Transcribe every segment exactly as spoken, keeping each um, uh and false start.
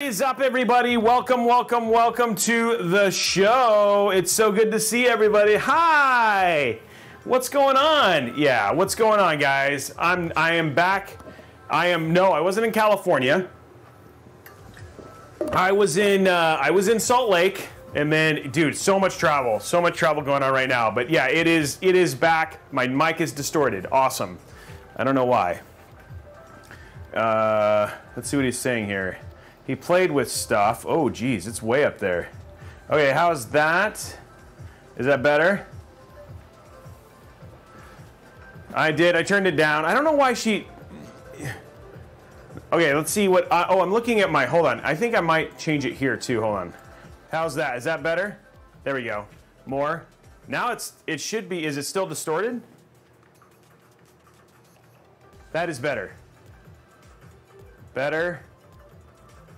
What is up, everybody? Welcome, welcome, welcome to the show. It's so good to see everybody. Hi! What's going on? Yeah, what's going on, guys? I'm I am back. I am no, I wasn't in California. I was in uh, I was in Salt Lake, and then dude, so much travel, so much travel going on right now. But yeah, it is it is back. My mic is distorted. Awesome. I don't know why. Uh, let's see what he's saying here. He played with stuff. Oh, geez, it's way up there. Okay, how's that? Is that better? I did. I turned it down. I don't know why she... Okay, let's see what... Uh, oh, I'm looking at my... Hold on. I think I might change it here, too. Hold on. How's that? Is that better? There we go. More. Now it's... It should be... Is it still distorted? That is better. Better...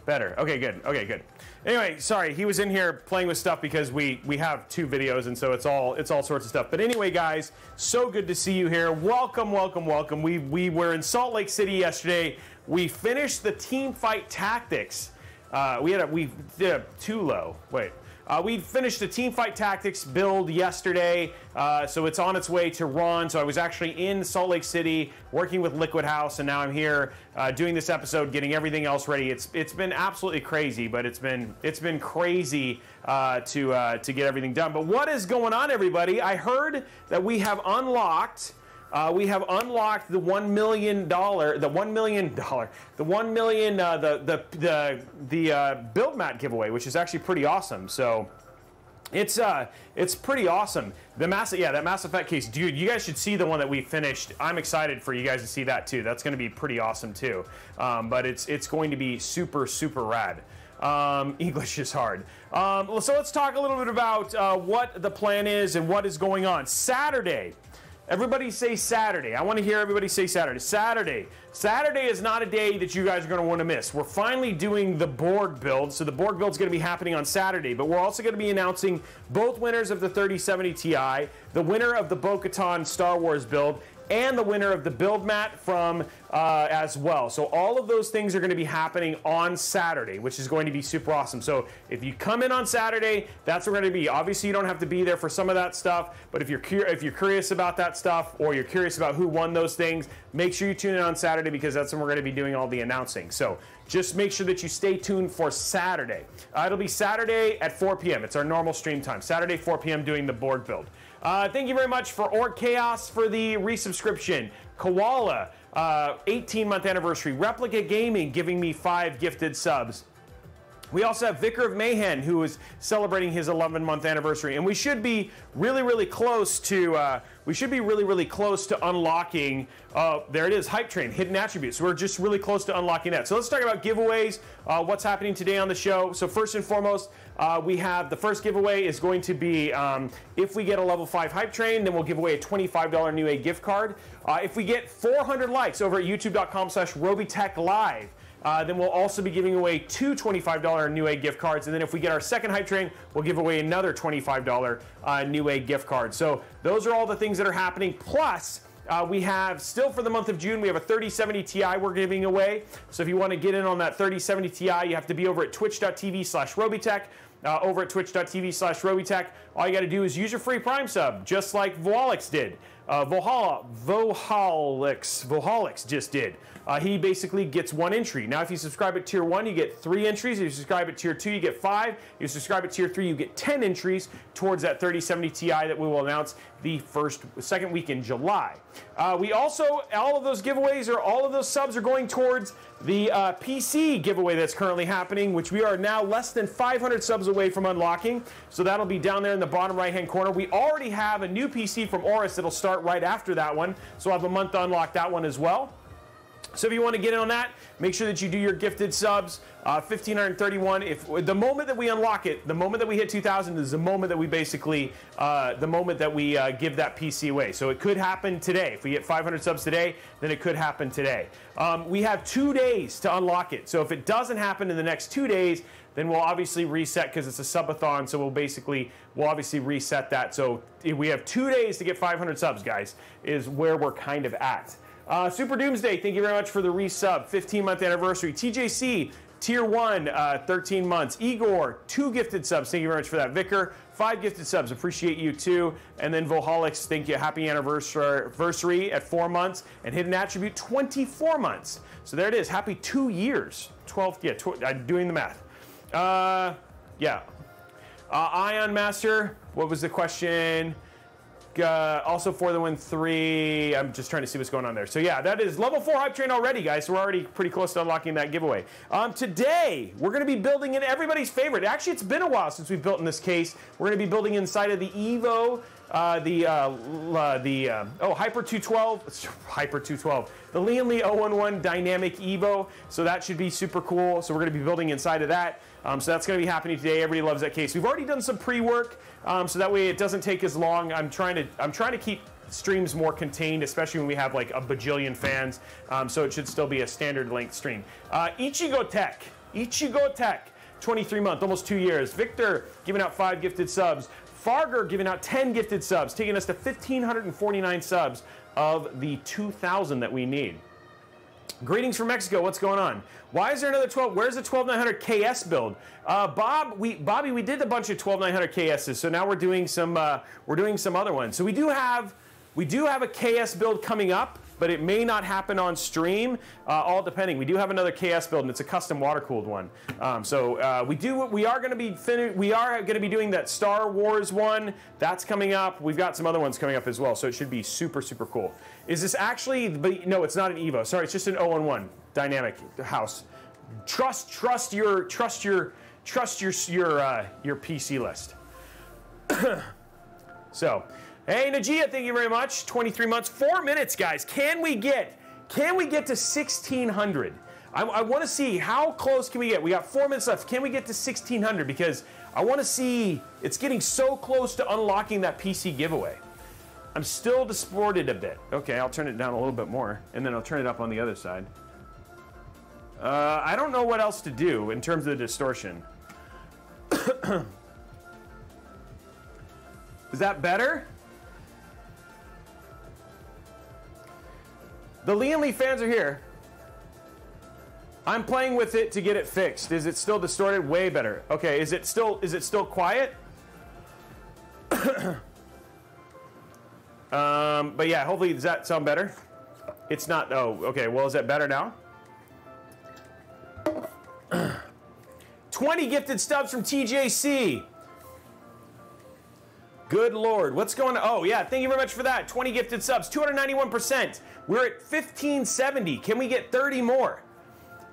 Better. Okay, good. Okay, good. Anyway, sorry, he was in here playing with stuff because we we have two videos, and so it's all it's all sorts of stuff. But anyway, guys, so good to see you here. Welcome, welcome, welcome. We we were in Salt Lake City yesterday. We finished the Teamfight Tactics. Uh, we had a we did a too low. Wait. Uh, we finished the Teamfight Tactics build yesterday, uh, so it's on its way to Ron. So I was actually in Salt Lake City working with Liquid House, and now I'm here uh, doing this episode, getting everything else ready. It's it's been absolutely crazy, but it's been it's been crazy uh, to uh, to get everything done. But what is going on, everybody? I heard that we have unlocked uh, we have unlocked the one million dollar the one million dollar the one million uh, the the the the uh, BuildMat giveaway, which is actually pretty awesome. So. It's uh, it's pretty awesome. The Mass, yeah, that Mass Effect case, dude. You guys should see the one that we finished. I'm excited for you guys to see that too. That's going to be pretty awesome too. Um, but it's it's going to be super super rad. Um, English is hard. Um, so let's talk a little bit about uh, what the plan is and what is going on Saturday. Everybody say Saturday. I want to hear everybody say Saturday. Saturday. Saturday is not a day that you guys are going to want to miss. We're finally doing the Borg build, so the Borg build is going to be happening on Saturday, but we're also going to be announcing both winners of the thirty seventy T I, the winner of the Bo-Katan Star Wars build, and the winner of the build mat from uh, as well. So all of those things are going to be happening on Saturday, which is going to be super awesome. So if you come in on Saturday, that's where we're going to be. Obviously, you don't have to be there for some of that stuff, but if you're cu if you're curious about that stuff, or you're curious about who won those things, make sure you tune in on Saturday, because that's when we're going to be doing all the announcing. So just make sure that you stay tuned for Saturday. Uh, it'll be Saturday at four P M It's our normal stream time. Saturday four P M doing the board build. Uh, thank you very much for Org Chaos for the resubscription. Koala, uh, eighteen month anniversary. Replica Gaming giving me five gifted subs. We also have Vicar of Mayhem, who is celebrating his eleven month anniversary, and we should be really, really close to uh, we should be really, really close to unlocking. Uh, there it is, Hype Train, hidden attributes. We're just really close to unlocking that. So let's talk about giveaways. Uh, what's happening today on the show? So first and foremost, uh, we have the first giveaway is going to be um, if we get a level five Hype Train, then we'll give away a twenty-five dollar Newegg gift card. Uh, if we get four hundred likes over at YouTube dot com slash Robeytech Live. Uh, then we'll also be giving away two twenty-five dollar Newegg gift cards. And then if we get our second Hype Train, we'll give away another twenty-five dollar uh, Newegg gift card. So those are all the things that are happening. Plus, uh, we have still for the month of June, we have a thirty seventy T I we're giving away. So if you want to get in on that thirty seventy T I, you have to be over at twitch dot T V slash Robeytech. Uh, over at twitch dot T V slash Robeytech. All you got to do is use your free Prime sub, just like Vohalix did. Uh, Vohal, Vohalix, Vohalix just did. Uh, he basically gets one entry. Now, if you subscribe at tier one, you get three entries. If you subscribe at tier two, you get five. If you subscribe at tier three, you get ten entries towards that thirty seventy T I that we will announce the first, second week in July. Uh, we also, all of those giveaways or all of those subs are going towards the uh, P C giveaway that's currently happening, which we are now less than five hundred subs away from unlocking. So that'll be down there in the bottom right-hand corner. We already have a new P C from Aorus that'll start right after that one. So I'll have a month to unlock that one as well. So if you want to get in on that, make sure that you do your gifted subs, uh, fifteen thirty-one. If the moment that we unlock it, the moment that we hit two thousand is the moment that we basically, uh, the moment that we uh, give that P C away. So it could happen today. If we get five hundred subs today, then it could happen today. Um, we have two days to unlock it. So if it doesn't happen in the next two days, then we'll obviously reset because it's a subathon. So we'll basically, we'll obviously reset that. So we have two days to get five hundred subs, guys, is where we're kind of at. Uh, Super Doomsday, thank you very much for the resub. fifteen month anniversary. T J C, Tier one, uh, thirteen months. Igor, two gifted subs. Thank you very much for that. Vicker, five gifted subs. Appreciate you too. And then Voholix, thank you. Happy anniversary at four months. And Hidden Attribute, twenty-four months. So there it is. Happy two years. twelve, yeah, tw I'm doing the math. Uh, yeah. Uh, Ion Master, what was the question? Uh, also for the win three. I'm just trying to see what's going on there. So yeah, that is level four hype train already, guys. So we're already pretty close to unlocking that giveaway. Um, today, we're going to be building in everybody's favorite. Actually, it's been a while since we've built in this case. We're going to be building inside of the Evo, uh, the, uh, uh, the uh, oh, Hyper two twelve, Hyper two twelve, the Lian Li O eleven Dynamic Evo. So that should be super cool. So we're going to be building inside of that. Um, so that's going to be happening today. Everybody loves that case. We've already done some pre-work, um, so that way it doesn't take as long. I'm trying to I'm trying to keep streams more contained, especially when we have like a bajillion fans. Um, so it should still be a standard length stream. Uh, Ichigo Tech, Ichigo Tech, twenty-three month, almost two years. Victor giving out five gifted subs. Farger giving out ten gifted subs, taking us to one thousand five hundred forty-nine subs of the two thousand that we need. Greetings from Mexico. What's going on? Why is there another twelve? Where's the twelve nine hundred K S build? Uh, Bob, we Bobby, we did a bunch of twelve nine hundred K Ss, so now we're doing some uh, we're doing some other ones. So we do have we do have a K S build coming up, but it may not happen on stream. Uh, all depending. We do have another K S build, and it's a custom water cooled one. Um, so uh, we do we are going to be fin we are going to be doing that Star Wars one. That's coming up. We've got some other ones coming up as well, so it should be super super cool. Is this actually, but no, it's not an Evo. Sorry, it's just an O eleven Dynamic House. Trust, trust your, trust your, trust your, your, uh, your P C list. So, hey Najia, thank you very much. twenty-three months, four minutes, guys. Can we get, can we get to sixteen hundred? I, I want to see how close can we get. We got four minutes left. Can we get to sixteen hundred? Because I want to see. It's getting so close to unlocking that P C giveaway. I'm still distorted a bit. Okay, I'll turn it down a little bit more, and then I'll turn it up on the other side. Uh, I don't know what else to do in terms of the distortion. Is that better? The Lian Li fans are here. I'm playing with it to get it fixed. Is it still distorted? Way better. Okay, is it still is it still quiet? Um, but yeah, hopefully, does that sound better? It's not, oh, okay, well, is that better now? twenty gifted subs from T J C. Good Lord, what's going on? Oh yeah, thank you very much for that. twenty gifted subs, two hundred ninety-one percent. We're at fifteen seventy, can we get thirty more?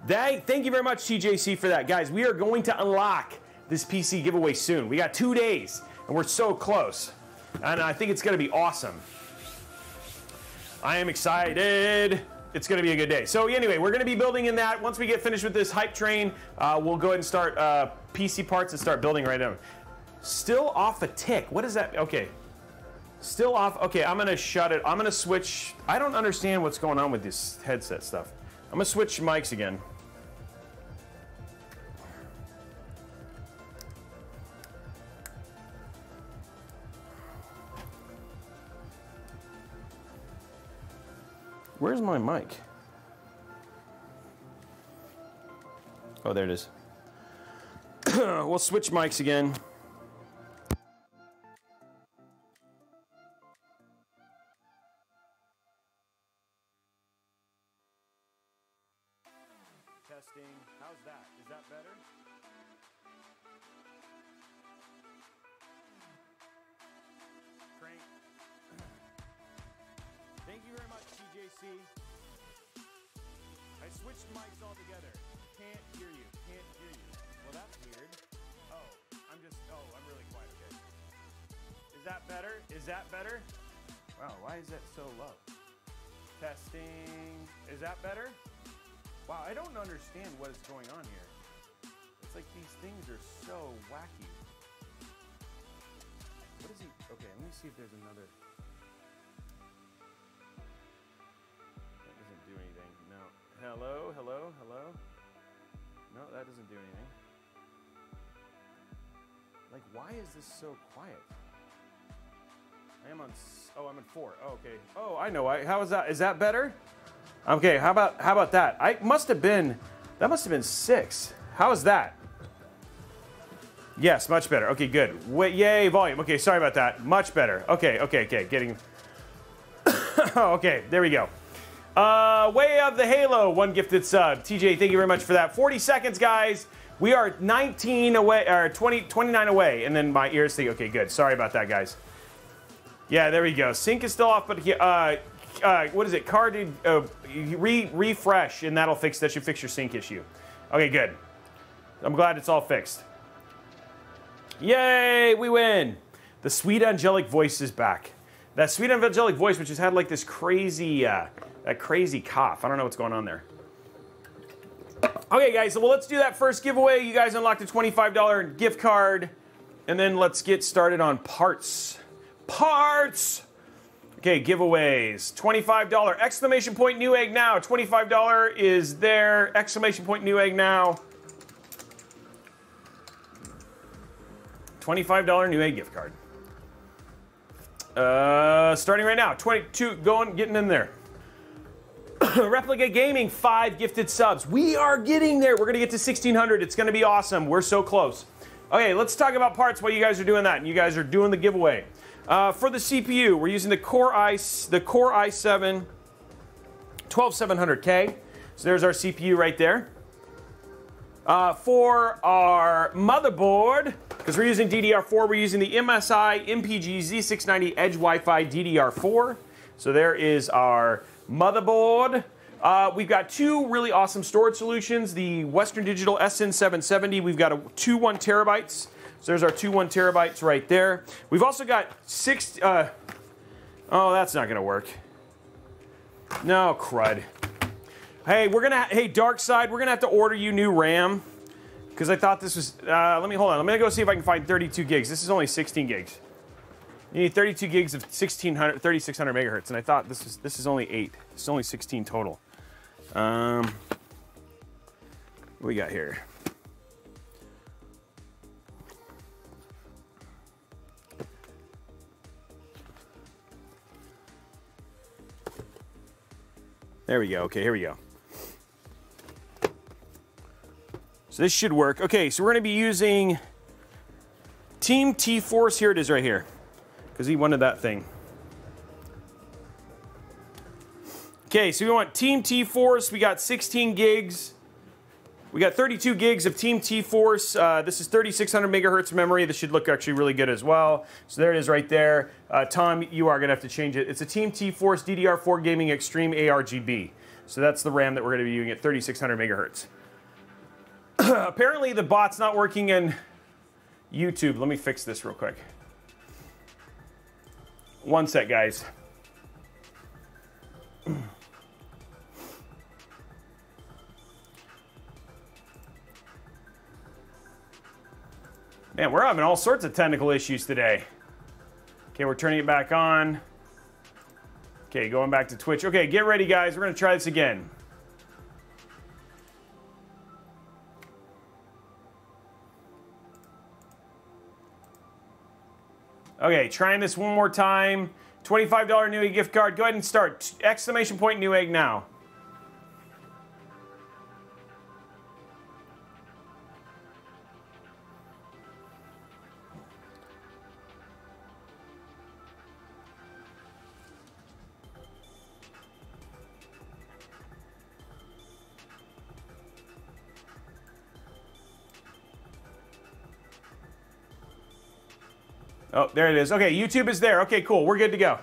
That, thank you very much, T J C, for that. Guys, we are going to unlock this P C giveaway soon. We got two days, and we're so close. And I think it's going to be awesome. I am excited. It's going to be a good day. So anyway, we're going to be building in that. Once we get finished with this hype train, uh, we'll go ahead and start uh, P C parts and start building right now. Still off a tick. What is that? Okay. Still off. Okay, I'm going to shut it. I'm going to switch. I don't understand what's going on with this headset stuff. I'm going to switch mics again. Where's my mic? Oh, there it is. We'll switch mics again. Testing. How's that? Is that better? Crank. Thank you very much, T J C. I switched mics altogether. Can't hear you. Can't hear you. Well, that's weird. Oh, I'm just, oh, I'm really quiet. Okay. Is that better? Is that better? Wow, why is that so low? Testing. Is that better? Wow, I don't understand what is going on here. It's like these things are so wacky. What is he? Okay, let me see if there's another. Hello, hello, hello. No, that doesn't do anything. Like, why is this so quiet? I am on, s oh, I'm in four. Oh, okay. Oh, I know. I, how is that? Is that better? Okay, how about, how about that? I must have been, that must have been six. How's that? Yes, much better. Okay, good. Wait, yay, volume. Okay, sorry about that. Much better. Okay, okay, okay. Getting... okay, there we go. Uh, Way of the Halo, one gifted sub. T J, thank you very much for that. forty seconds, guys. We are nineteen away, or twenty, twenty-nine away. And then my ears think, okay, good. Sorry about that, guys. Yeah, there we go. Sync is still off, but he, uh, uh, what is it? Car did, uh, re refresh, and that'll fix, that should fix your sync issue. Okay, good. I'm glad it's all fixed. Yay, we win. The sweet angelic voice is back. That sweet angelic voice, which has had like this crazy, uh, that crazy cough. I don't know what's going on there. Okay, guys, so well, let's do that first giveaway. You guys unlocked a twenty-five dollar gift card, and then let's get started on parts. Parts! Okay, giveaways. twenty-five dollar exclamation point Newegg now. twenty-five dollar is there. Exclamation point Newegg now. twenty-five dollar Newegg gift card. Uh, starting right now. twenty-two, going, getting in there. Replica Gaming, five gifted subs. We are getting there. We're going to get to sixteen hundred. It's going to be awesome. We're so close. Okay, let's talk about parts while you guys are doing that, and you guys are doing the giveaway. Uh, for the C P U, we're using the Core i the Core i seven twelve seven hundred K. So there's our C P U right there. Uh, for our motherboard, because we're using D D R four, we're using the M S I M P G Z six ninety Edge Wi-Fi D D R four. So there is our motherboard. Uh, we've got two really awesome storage solutions. The Western Digital S N seven seventy, we've got a, two one terabytes. So there's our two one terabytes right there. We've also got six, uh, oh, that's not gonna work. No, crud. Hey, we're gonna, hey, Dark Side, we're gonna have to order you new RAM, because I thought this was, uh, let me, hold on, I'm gonna go see if I can find thirty-two gigs. This is only sixteen gigs. You need thirty-two gigs of sixteen hundred, thirty-six hundred megahertz, and I thought this is, this is only eight. It's only sixteen total. Um, what do we got here? There we go. Okay, here we go. So this should work. Okay, so we're going to be using Team T-Force. Here it is right here, because he wanted that thing. Okay, so we want Team T-Force. We got sixteen gigs. We got thirty-two gigs of Team T-Force. Uh, this is thirty-six hundred megahertz memory. This should look actually really good as well. So there it is right there. Uh, Tom, you are going to have to change it. It's a Team T-Force D D R four Gaming Extreme A R G B. So that's the RAM that we're going to be using at thirty-six hundred megahertz. Apparently the bot's not working in YouTube. Let me fix this real quick. One sec, guys. Man, we're having all sorts of technical issues today. Okay, we're turning it back on. Okay, going back to Twitch. Okay, get ready, guys. We're gonna try this again. Okay, trying this one more time. twenty-five dollar Newegg gift card. Go ahead and start. Exclamation point Newegg now. Oh, there it is. Okay, YouTube is there. Okay, cool. We're good to go.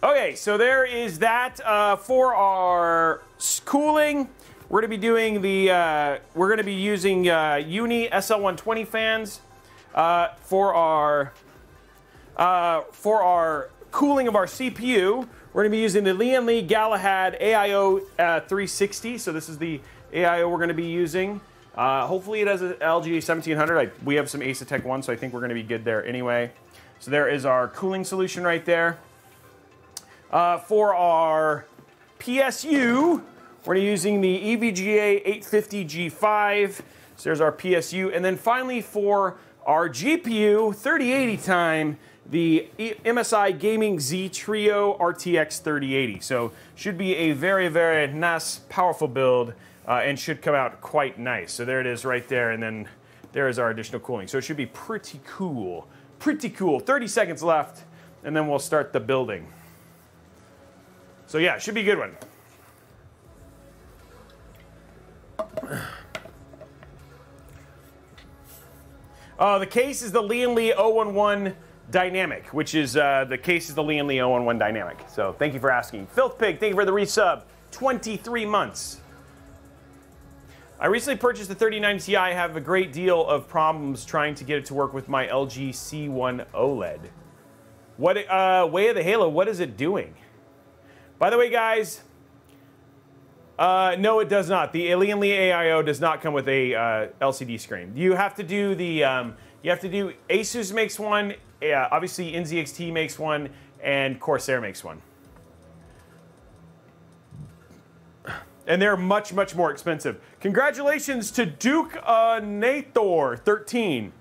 Okay, so there is that. Uh, for our cooling, we're going to be doing the, uh, we're going to be using uh, Uni S L one twenty fans uh, for our, uh, for our cooling of our C P U. We're going to be using the Lian Li Galahad A I O uh, three sixty. So this is the A I O we're going to be using. Uh, hopefully it has an L G seventeen hundred. I, we have some Asus one, so I think we're going to be good there anyway. So there is our cooling solution right there. Uh, for our P S U, we're using the E V G A eight fifty G five. So there's our P S U. And then finally for our G P U, thirty eighty time, the M S I Gaming Z Trio R T X thirty eighty. So should be a very, very nice, powerful build. uh, and should come out quite nice. So there it is right there, and then there is our additional cooling. So it should be pretty cool, pretty cool. thirty seconds left, and then we'll start the building. So yeah, it should be a good one. Uh, the case is the Lian Li O eleven Dynamic, which is, uh, the case is the Lian Li O eleven Dynamic. So thank you for asking. Filth Pig, thank you for the resub. twenty-three months. I recently purchased the thirty ninety T I. I have a great deal of problems trying to get it to work with my L G C one OLED. What, uh, Way of the Halo, what is it doing? By the way, guys, Uh, no, it does not. The Lian Li A I O does not come with a uh, L C D screen. You have to do the, um, you have to do, Asus makes one, uh, obviously N Z X T makes one, and Corsair makes one. And they're much, much more expensive. Congratulations to Duke uh, Nathor thirteen.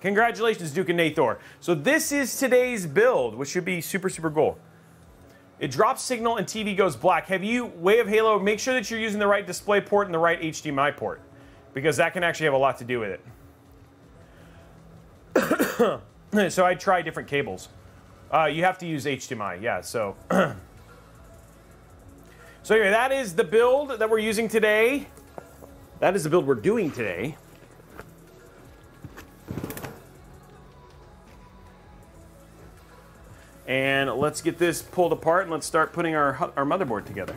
Congratulations, Duke and Nathor. So this is today's build, which should be super, super cool. It drops signal and T V goes black. Have you, Way of Halo, make sure that you're using the right display port and the right H D M I port, because that can actually have a lot to do with it. So I try different cables. Uh, you have to use H D M I, yeah, so. So anyway, that is the build that we're using today. That is the build we're doing today. And let's get this pulled apart and let's start putting our, our motherboard together.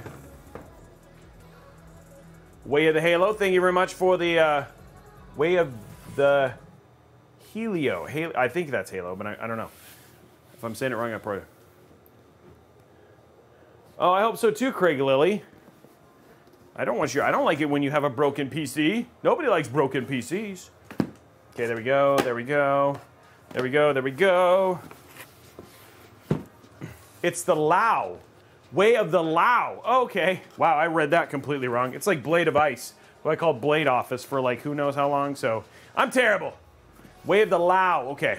Way of the Halo, thank you very much for the uh, Way of the Helio. Halo, I think that's Halo, but I, I don't know. If I'm saying it wrong, I probably. Oh, I hope so too, Craig Lilly. I don't want you, I don't like it when you have a broken P C. Nobody likes broken P Cs. Okay, there we go, there we go. There we go, there we go. It's the Lao. Way of the Lao. Okay. Wow, I read that completely wrong. It's like Blade of Ice, what I call Blade Office for like who knows how long, so I'm terrible. Way of the Lao. Okay.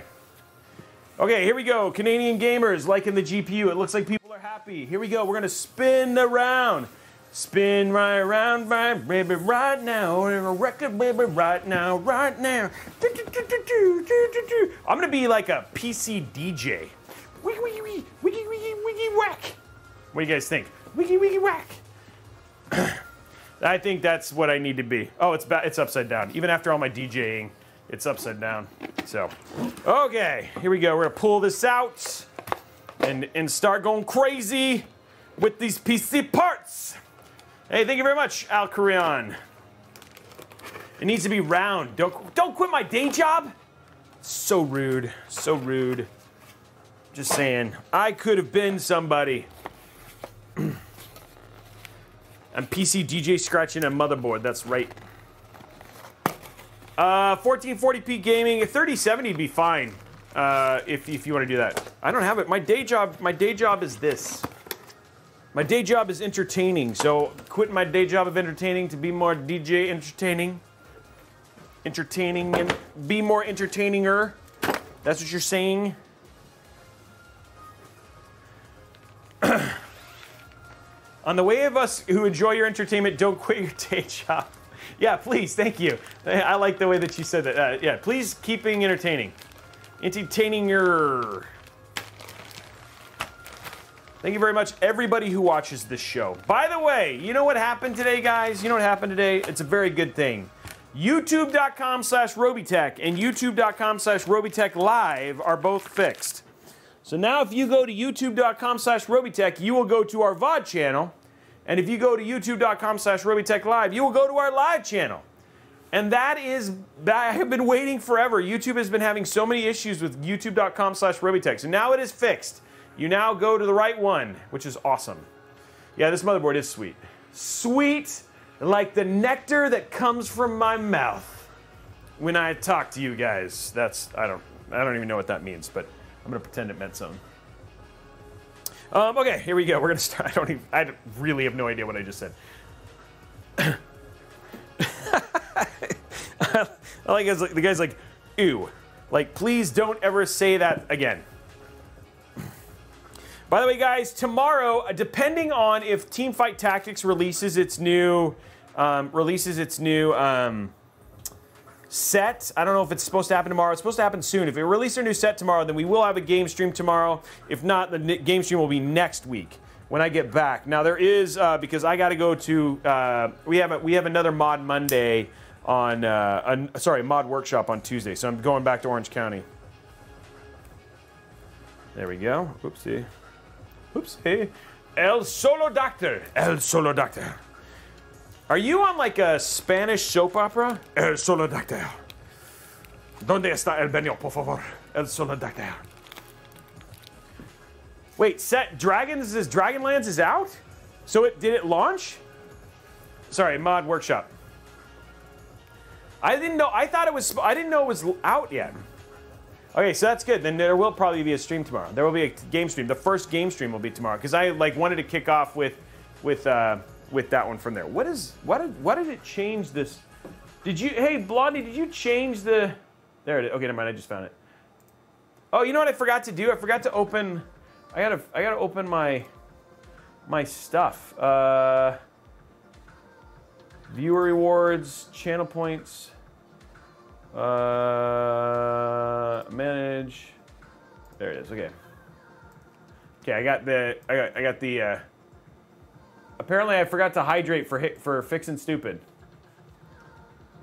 Okay, here we go. Canadian gamers liking the G P U. It looks like people are happy. Here we go. We're going to spin around. Spin right around, right, baby, right now. A record, baby, right now, right now. Do, do, do, do, do, do, do. I'm going to be like a P C D J. Wiggy, wiggy, wiggy, wiggy, wiggy, wiggy, whack. What do you guys think? Wiggy, wiggy, whack. I think that's what I need to be. Oh, it's it's upside down. Even after all my DJing, it's upside down. So, okay, here we go. We're gonna pull this out and, and start going crazy with these P C parts. Hey, thank you very much, Al Korean. It needs to be round. Don't, don't quit my day job. So rude, so rude. Just saying, I could have been somebody. I'm P C D J scratching a motherboard, that's right. Uh, fourteen forty p gaming, thirty seventy would be fine uh, if, if you want to do that. I don't have it, my day job, my day job is this. My day job is entertaining, so quit my day job of entertaining to be more D J entertaining. Entertaining and be more entertaininger, that's what you're saying. On the way of us who enjoy your entertainment, don't quit your day job. Yeah, please, thank you. I like the way that you said that. Uh, yeah, please keeping entertaining. Entertaining-er. Thank you very much, everybody who watches this show. By the way, you know what happened today, guys? You know what happened today? It's a very good thing. YouTube.com slash Robeytech and YouTube.com slash Robeytech Live are both fixed. So now if you go to youtube.com slash Robeytech, you will go to our V O D channel. And if you go to youtube.com slash Robeytech Live, you will go to our live channel. And that is, I have been waiting forever. YouTube has been having so many issues with youtube.com slash Robeytech. So now it is fixed. You now go to the right one, which is awesome. Yeah, this motherboard is sweet. Sweet like the nectar that comes from my mouth when I talk to you guys. That's, I don't, I don't even know what that means, but I'm gonna pretend it meant something. Um, okay, here we go. We're gonna start. I don't even. I really have no idea what I just said. I like guys. The guy's like, "Ew," like, please don't ever say that again. By the way, guys, tomorrow, depending on if Teamfight Tactics releases its new um, releases its new um, set. I don't know if it's supposed to happen tomorrow. It's supposed to happen soon. If they release their new set tomorrow, then we will have a game stream tomorrow. If not, the game stream will be next week when I get back. Now there is, uh, because I got to go to, uh, we, have a, we have another Mod Monday on, uh, on, sorry, Mod Workshop on Tuesday. So I'm going back to Orange County. There we go. Oopsie. Oopsie. El Solo Doctor. El Solo Doctor. Are you on like a Spanish soap opera? El Solo Doctor. ¿Dónde está el baño, por favor? El Solo Doctor. Wait, set Dragons is Dragonlance is out? So it did it launch? Sorry, Mod Workshop. I didn't know. I thought it was. I didn't know it was out yet. Okay, so that's good. Then there will probably be a stream tomorrow. There will be a game stream. The first game stream will be tomorrow because I like wanted to kick off with, with, uh, with that one from there. What is? What did? What did it change this? Did you? Hey, Blondie, did you change the? There it is. Okay, never mind. I just found it. Oh, you know what I forgot to do? I forgot to open. I gotta. I gotta open my, my stuff. Uh, viewer rewards, channel points. Uh, manage. There it is. Okay. Okay, I got the. I got. I got the. Uh, apparently, I forgot to hydrate for hit for fixing stupid.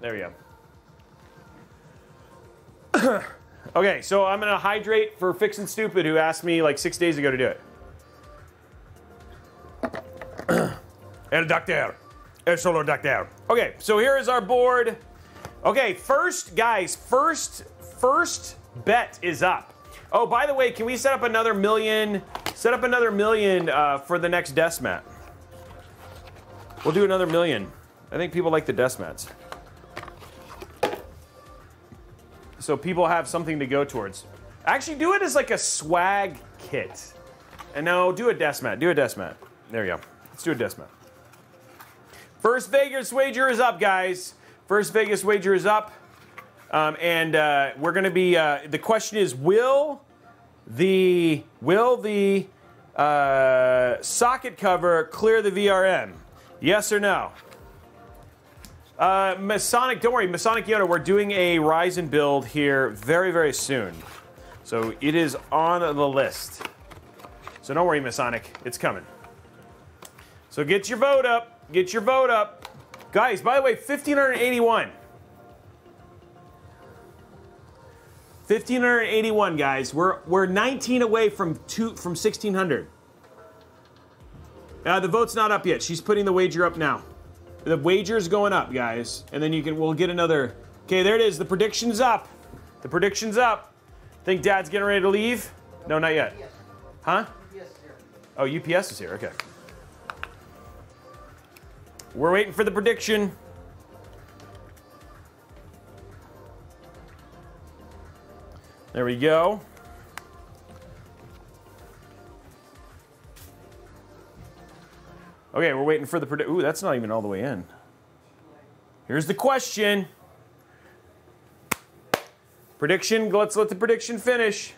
There we go. Okay, so I'm gonna hydrate for fixing stupid, who asked me like six days ago to do it. El Doctor, El Solo Doctor. Okay, so here is our board. Okay, first, guys, first, first bet is up. Oh, by the way, can we set up another million, set up another million uh, for the next Deathmat? We'll do another million. I think people like the Deathmats. So people have something to go towards. Actually, do it as like a swag kit. And no, do a Deathmat, do a Deathmat. There we go, let's do a Deathmat. First Vegas wager is up, guys. First Vegas wager is up, um, and uh, we're going to be. Uh, the question is, will the will the uh, socket cover clear the V R M? Yes or no? Uh, Masonic, don't worry, Masonic Yoda. We're doing a Ryzen build here very very soon, so it is on the list. So don't worry, Masonic, it's coming. So get your vote up. Get your vote up. Guys, by the way, fifteen eighty-one. fifteen eighty-one, guys. We're we're nineteen away from two from sixteen hundred. Uh, the vote's not up yet. She's putting the wager up now. The wager's going up, guys, and then you can we'll get another. Okay, there it is. The prediction's up. The prediction's up. Think Dad's getting ready to leave? No, not yet. Huh? Oh, U P S is here. Okay. We're waiting for the prediction. There we go. Okay, we're waiting for the prediction. Ooh, that's not even all the way in. Here's the question. Prediction, let's let the prediction finish.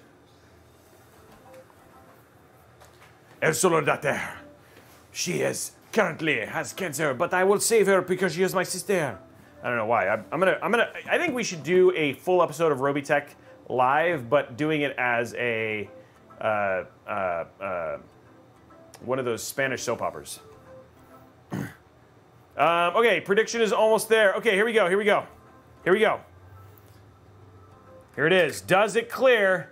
El Solo Doctor. She is currently has cancer, but I will save her because she is my sister. I don't know why. I'm, I'm gonna. I'm gonna. I think we should do a full episode of Robeytech live, but doing it as a uh, uh, uh, one of those Spanish soap operas. um, okay, prediction is almost there. Okay, here we go. Here we go. Here we go. Here it is. Does it clear?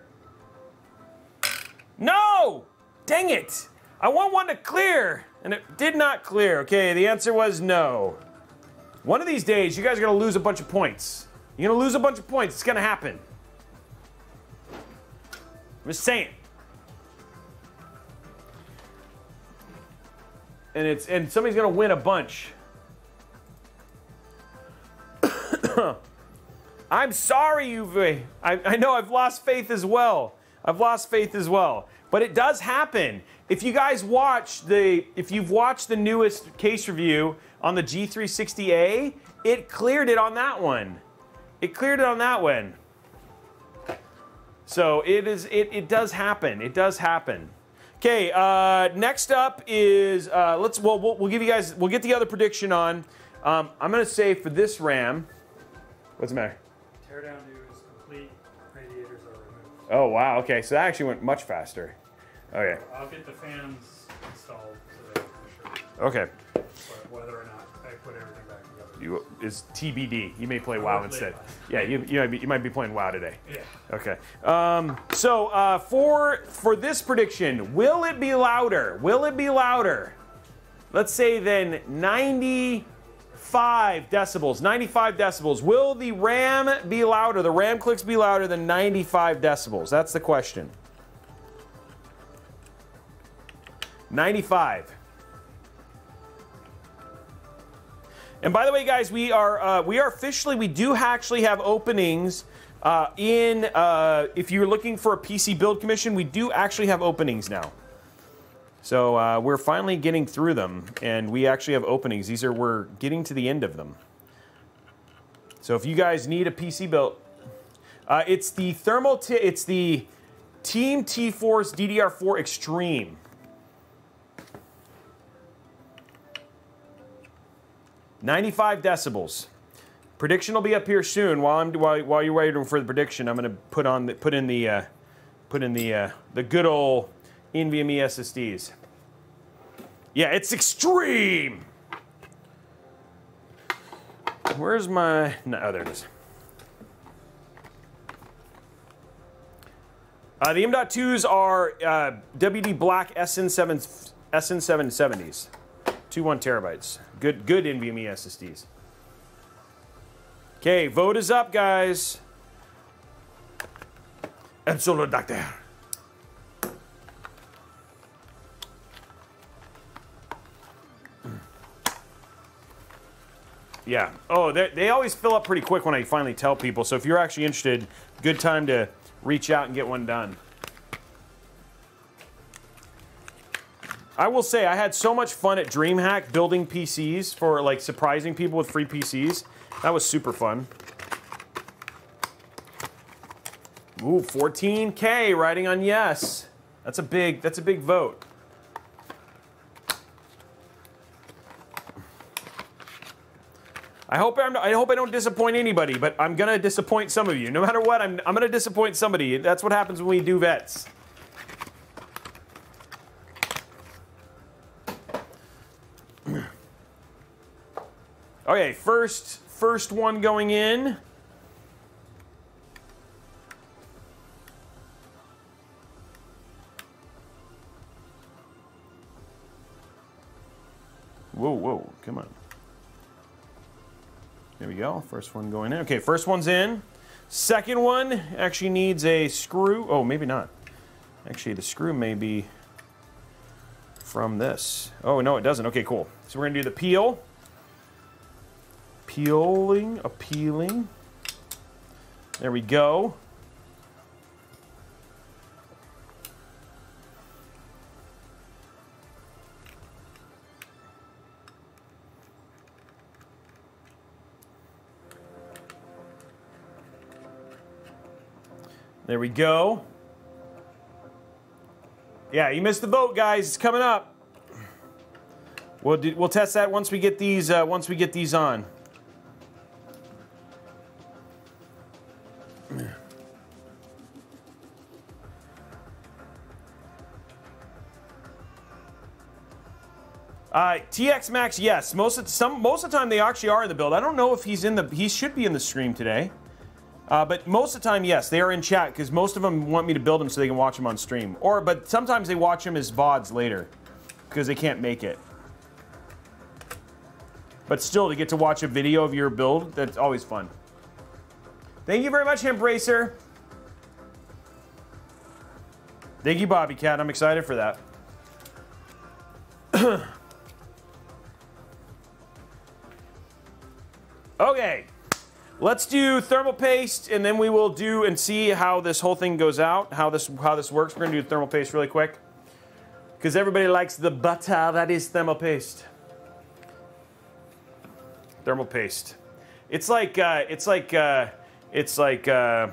No! Dang it! I want one to clear. And it did not clear. Okay, the answer was no. One of these days, you guys are gonna lose a bunch of points. You're gonna lose a bunch of points. It's gonna happen. I'm just saying. And it's and somebody's gonna win a bunch. I'm sorry, Uwe. I, I know I've lost faith as well. I've lost faith as well. But it does happen. If you guys watch the, if you've watched the newest case review on the G three sixty A, it cleared it on that one. It cleared it on that one. So it is, it, it does happen. It does happen. Okay, uh, next up is, uh, let's, well, well, we'll give you guys, we'll get the other prediction on. Um, I'm gonna say for this RAM, what's the matter? Teardown is complete, radiators are removed. Oh wow, okay, so that actually went much faster. Okay. I'll get the fans installed today for sure. Okay. But whether or not I put everything back together. You, it's T B D, you may play WoW instead. Yeah, you, you, might be, you might be playing WoW today. Yeah. Okay, um, so uh, for, for this prediction, will it be louder? Will it be louder? Let's say then ninety-five decibels, ninety-five decibels. Will the RAM be louder, the RAM clicks be louder than ninety-five decibels? That's the question. ninety-five. And by the way, guys, we are uh, we are officially, we do actually have openings uh, in, uh, if you're looking for a P C build commission, we do actually have openings now. So uh, we're finally getting through them, and we actually have openings. These are, we're getting to the end of them. So if you guys need a P C build, uh, it's the thermal, t it's the Team T-Force D D R four Extreme. ninety-five decibels. Prediction will be up here soon. While I'm while, while you're waiting for the prediction, I'm gonna put on the, put in the uh, put in the uh, the good old NVMe S S Ds. Yeah, it's extreme. Where's my, no, oh, there it is. Uh, the M dot twos are uh, W D Black S N seven seventies, two one terabytes. Good, good NVMe S S Ds. Okay, vote is up, guys. Absolute Doctor. Yeah. Oh, they, they always fill up pretty quick when I finally tell people. So if you're actually interested, good time to reach out and get one done. I will say I had so much fun at DreamHack building P Cs for like surprising people with free P Cs. That was super fun. Ooh, fourteen K riding on yes. That's a big, that's a big vote. I hope, I'm, I hope I don't disappoint anybody, but I'm going to disappoint some of you. No matter what, I'm, I'm going to disappoint somebody. That's what happens when we do vets. Okay, first, first one going in. Whoa, whoa, come on. There we go, first one going in. Okay, first one's in. Second one actually needs a screw. Oh, maybe not. Actually, the screw may be from this. Oh, no, it doesn't. Okay, cool. So we're gonna do the peel. Peeling, appealing. There we go. There we go. Yeah, you missed the vote, guys. It's coming up. We'll do, we'll test that once we get these uh, once we get these on. Uh, T X Max, yes. Most of some most of the time they actually are in the build. I don't know if he's in the he should be in the stream today. Uh, but most of the time, yes, they are in chat because most of them want me to build them so they can watch them on stream. Or, but sometimes they watch them as V O Ds later because they can't make it. But still, to get to watch a video of your build, that's always fun. Thank you very much, Hembracer. Thank you, Bobby Cat. I'm excited for that. Okay. Let's do thermal paste, and then we will do and see how this whole thing goes out, how this how this works. We're gonna do thermal paste really quick, because everybody likes the butter that is thermal paste. Thermal paste, it's like uh, it's like uh, it's like uh,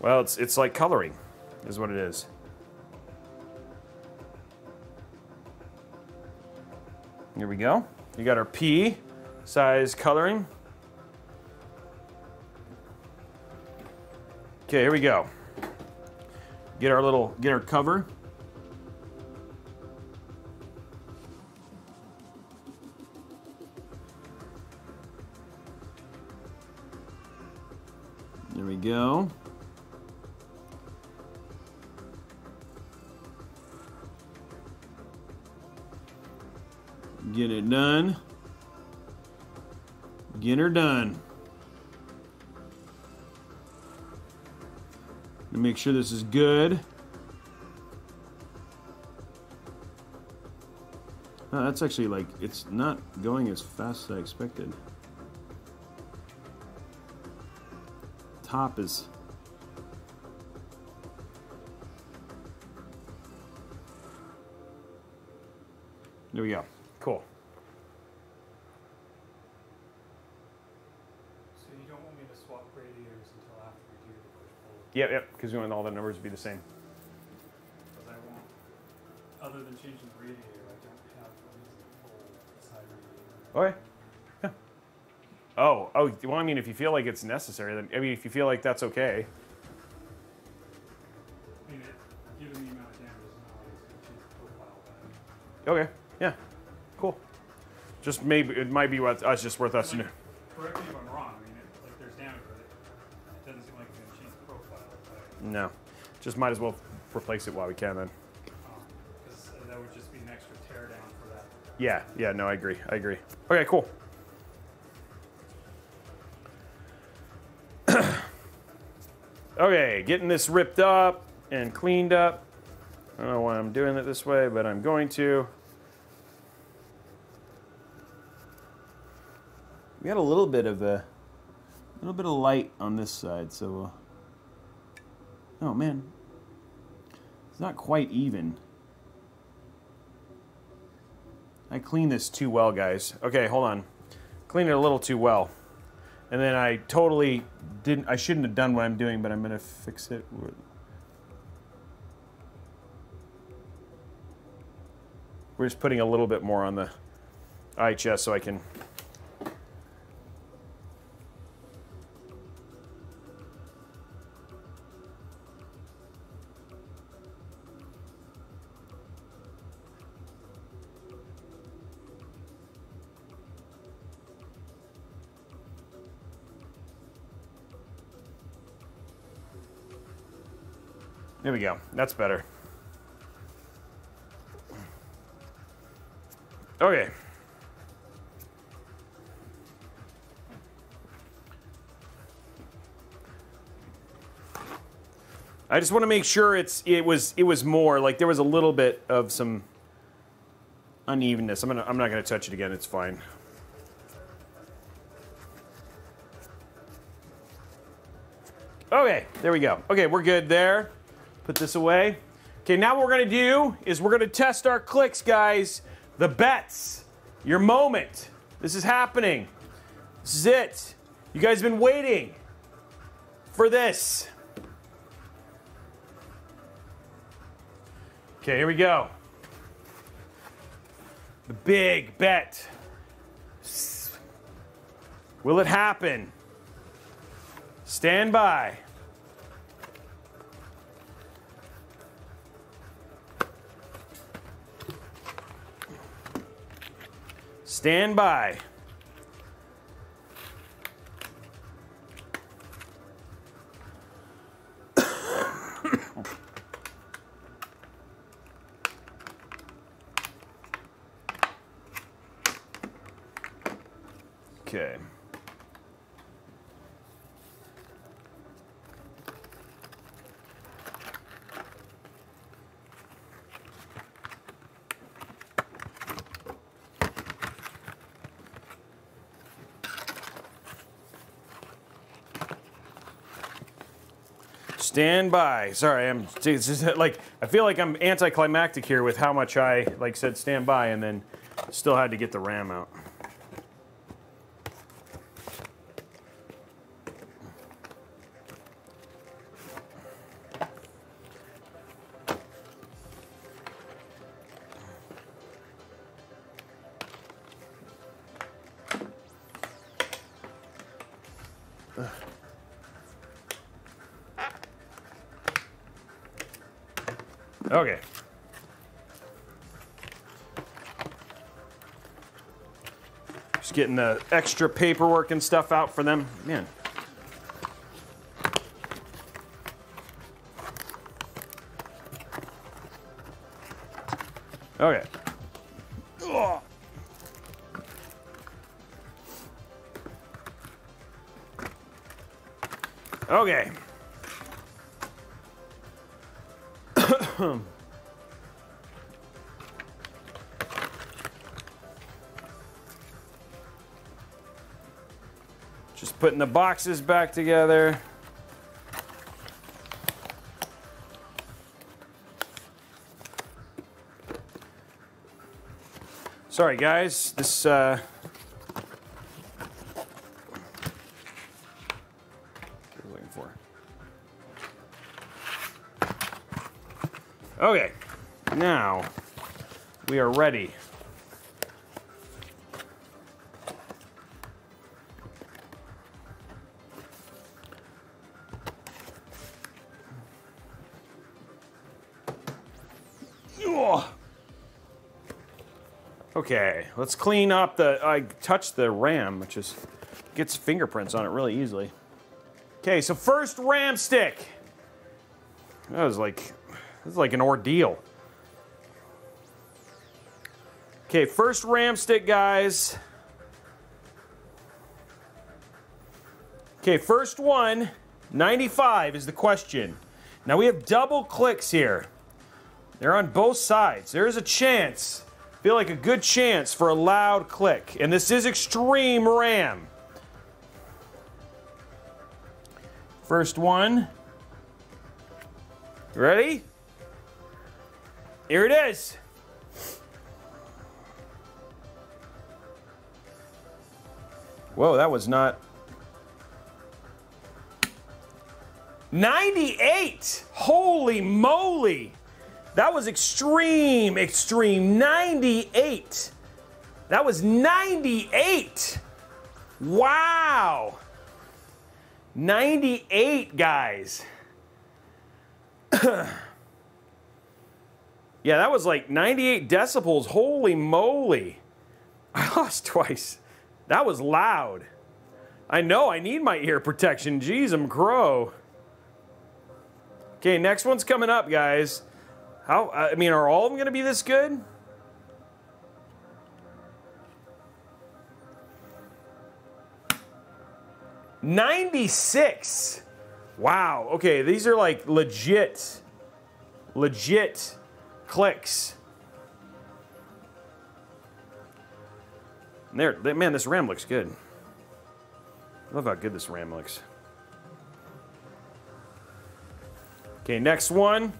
well, it's it's like coloring, is what it is. Here we go. You got our P size coloring. Okay, here we go. Get our little, get our cover. There we go. Get it done. Get her done. And make sure this is good. Oh, that's actually like, it's not going as fast as I expected. Top is there we go. Cool. So you don't want me to swap radiators until after we do the push pull? Yep, yep, because we want all the numbers to be the same. Because I won't, other than changing the radiator, I don't have a reason to pull the side radiator. Okay. Yeah. Oh, oh, well, I mean, if you feel like it's necessary, then, I mean, if you feel like that's okay. I mean, it, given the amount of damage, it's not always going to change the profile back. Okay, yeah. Cool. Just maybe it might be what us just worth us to know. Correct me if I'm wrong. I mean, it, like there's damage, but it doesn't seem like it's gonna change the profile. But... No, just might as well replace it while we can then. Because um, that would just be an extra teardown for that. Yeah. Yeah. No, I agree. I agree. Okay. Cool. Okay, getting this ripped up and cleaned up. I don't know why I'm doing it this way, but I'm going to. We got a little bit of a, a little bit of light on this side, so we'll, oh man, it's not quite even. I cleaned this too well, guys. Okay, hold on. Cleaned it a little too well. And then I totally didn't, I shouldn't have done what I'm doing, but I'm gonna fix it. We're just putting a little bit more on the I H S so I can there we go. That's better. Okay. I just want to make sure it's it was it was more like there was a little bit of some unevenness. I'm gonna I'm not gonna touch it again. It's fine. Okay. There we go. Okay, we're good there. Put this away. Okay, now what we're gonna do is we're gonna test our clicks, guys. The bets, your moment. This is happening. This is it. You guys have been waiting for this. Okay, here we go. The big bet. Will it happen? Stand by. Stand by. Okay. Stand by. Sorry, I'm just like I feel like I'm anticlimactic here with how much I like said stand by and then still had to get the RAM out. Ugh. Okay. Just getting the extra paperwork and stuff out for them. Man. Okay. Ugh. Okay. Just putting the boxes back together. Sorry guys, this uh okay, now we are ready. Okay, let's clean up the, I touched the RAM, which is, gets fingerprints on it really easily. Okay, so first RAM stick. That was like, this is like an ordeal. Okay, first RAM stick, guys. Okay, first one, ninety-five is the question. Now we have double clicks here. They're on both sides. There is a chance, I feel like a good chance for a loud click. And this is extreme RAM. First one. Ready? Here it is. Whoa, that was not. ninety-eight. Holy moly. That was extreme, extreme. ninety-eight. That was ninety-eight. Wow. ninety-eight, guys. Yeah, that was like ninety-eight decibels. Holy moly. I lost twice. That was loud. I know, I need my ear protection. Jeez, I'm crow. Okay, next one's coming up, guys. How, I mean, are all of them gonna be this good? ninety-six. Wow, okay, these are like legit, legit clicks. There, man, this RAM looks good. I love how good this RAM looks. Okay, next one.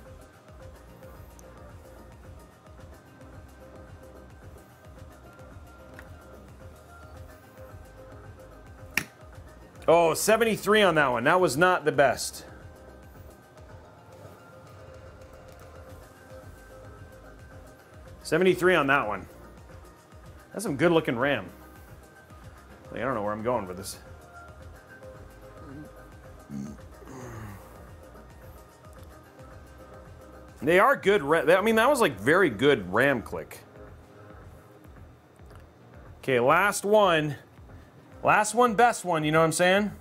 Oh, seventy-three on that one. That was not the best. seventy-three on that one. That's some good looking RAM. Like, I don't know where I'm going with this. They are good, I mean, that was like very good RAM click. Okay, last one. Last one, best one, you know what I'm saying?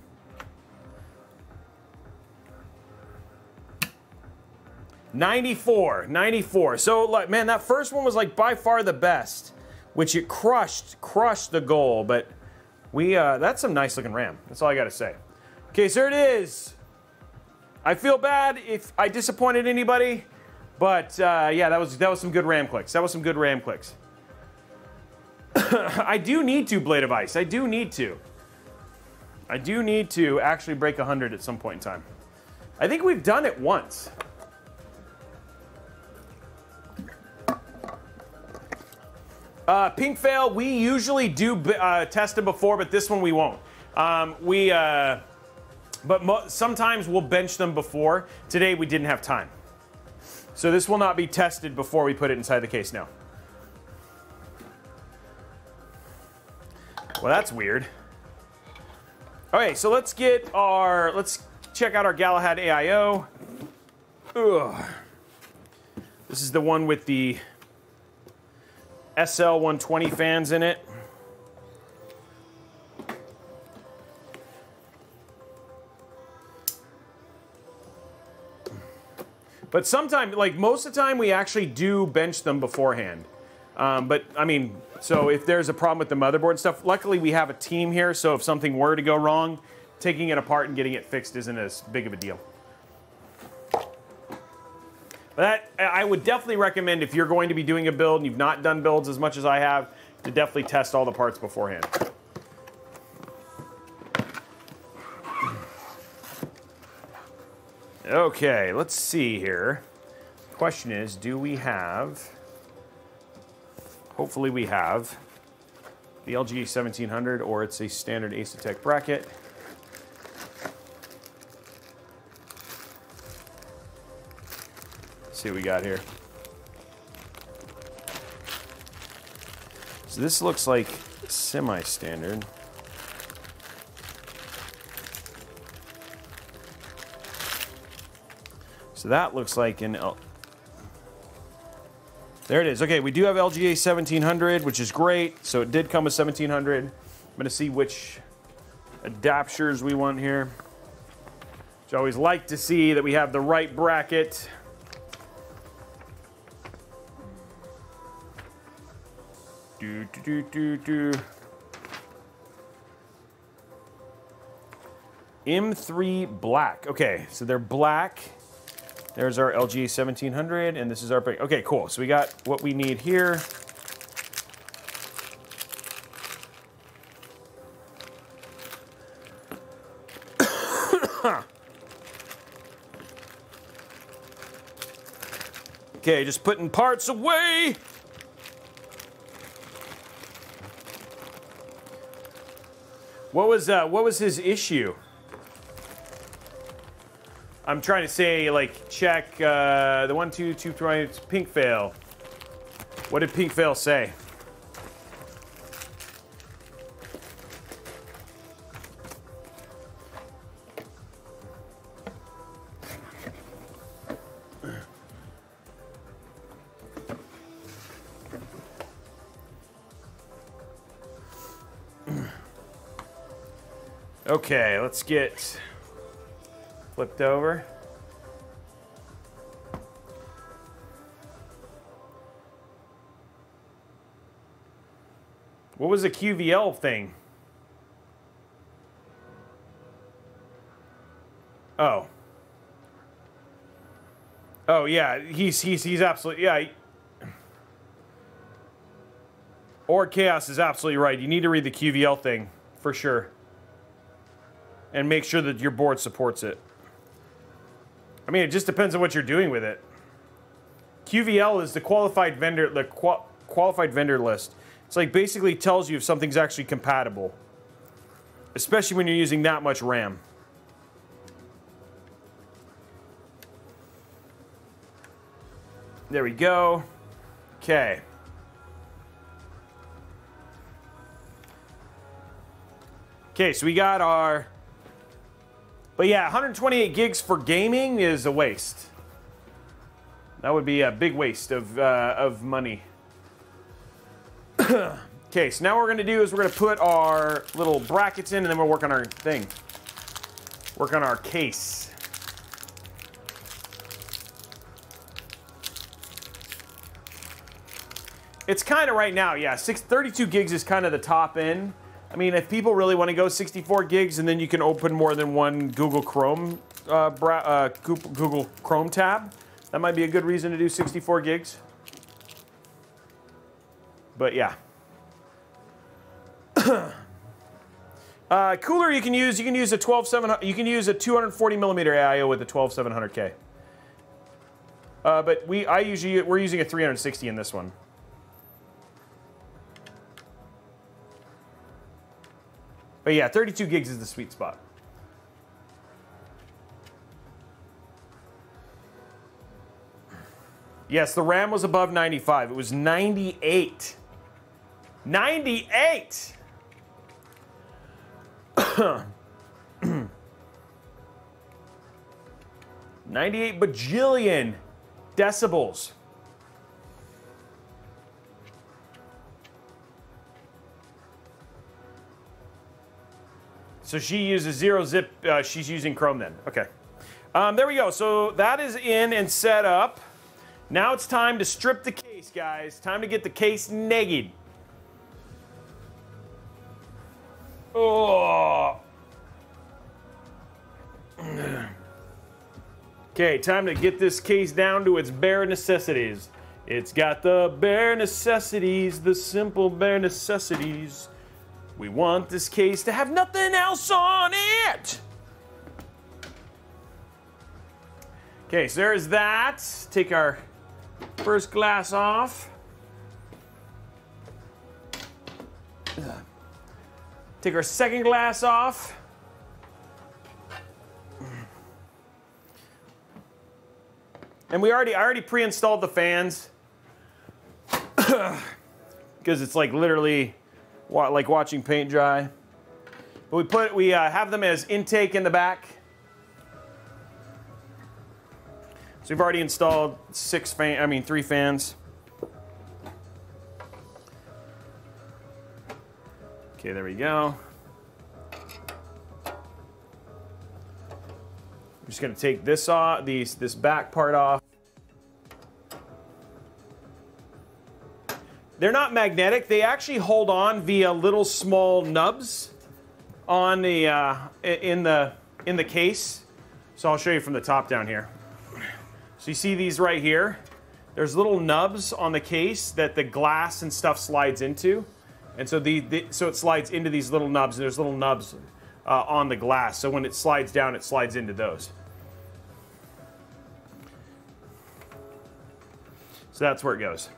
ninety-four, ninety-four. So, like, man, that first one was like by far the best, which it crushed, crushed the goal. But we, uh, that's some nice looking RAM. That's all I gotta say. Okay, so there it is. I feel bad if I disappointed anybody, but uh, yeah, that was that was some good RAM clicks. That was some good RAM clicks. I do need to, Blade of Ice. I do need to. I do need to actually break one hundred at some point in time. I think we've done it once. Uh, Pink Fail, we usually do uh, test it before, but this one we won't. Um, we, uh, but mo sometimes we'll bench them before. Today we didn't have time. So this will not be tested before we put it inside the case now. Well, that's weird. Okay, so let's get our, let's check out our Galahad A I O. Ugh. This is the one with the S L one twenty fans in it. But sometimes, like most of the time, we actually do bench them beforehand. Um, but, I mean, so if there's a problem with the motherboard stuff, luckily we have a team here, so if something were to go wrong, taking it apart and getting it fixed isn't as big of a deal. But that, I would definitely recommend if you're going to be doing a build and you've not done builds as much as I have, to definitely test all the parts beforehand. Okay, let's see here. Question is, do we have, hopefully we have, the L G seventeen hundred or it's a standard Asus bracket. Let's see what we got here. So this looks like semi-standard. So that looks like an L. There it is. Okay, we do have L G A seventeen hundred, which is great. So it did come with seventeen hundred. I'm gonna see which adapters we want here. Which I always like to see that we have the right bracket. Do, do, do, do, do. M three black. Okay, so they're black. There's our L G seventeen hundred, and this is our pick. Okay, cool. So we got what we need here. Okay, just putting parts away. What was uh, what was his issue? I'm trying to say, like, check uh, the one, two, two, three, pink fail. What did pink fail say? Okay, let's get flipped over. What was the Q V L thing? Oh. Oh yeah, he's he's he's absolutely yeah. Or Chaos is absolutely right. You need to read the Q V L thing for sure. And make sure that your board supports it. I mean, it just depends on what you're doing with it. Q V L is the qualified vendor, the qual qualified vendor list. It's like basically tells you if something's actually compatible, especially when you're using that much RAM. There we go. Okay. Okay, so we got our. But yeah, one hundred twenty-eight gigs for gaming is a waste. That would be a big waste of, uh, of money. Okay, so now what we're gonna do is we're gonna put our little brackets in and then we'll work on our thing. Work on our case. It's kinda right now, yeah, six, thirty-two gigs is kinda the top end. I mean, if people really want to go sixty-four gigs, and then you can open more than one Google Chrome, uh, bra uh, Google Chrome tab, that might be a good reason to do sixty-four gigs. But yeah, uh, cooler you can use. You can use a twelve seven hundred. You can use a two hundred forty millimeter A I O with a twelve seven hundred K. Uh, but we, I usually, we're using a three sixty in this one. But yeah, thirty-two gigs is the sweet spot. Yes, the RAM was above ninety-five. It was ninety-eight. ninety-eight! ninety-eight bajillion decibels. So she uses zero zip, uh, she's using Chrome then, okay. Um, there we go, so that is in and set up. Now it's time to strip the case, guys. Time to get the case naked. Oh. Okay, time to get this case down to its bare necessities. It's got the bare necessities, the simple bare necessities. We want this case to have nothing else on it. Okay, so there's that. Take our first glass off. Take our second glass off. And we already, I already pre-installed the fans. Because it's like literally like watching paint dry. But we put, we uh, have them as intake in the back. So we've already installed six fan, I mean three fans. Okay, there we go. I'm just gonna take this off, these, this back part off. They're not magnetic. They actually hold on via little small nubs on the uh, in the in the case. So I'll show you from the top down here. So you see these right here. There's little nubs on the case that the glass and stuff slides into, and so the, the so it slides into these little nubs. And there's little nubs uh, on the glass. So when it slides down, it slides into those. So that's where it goes.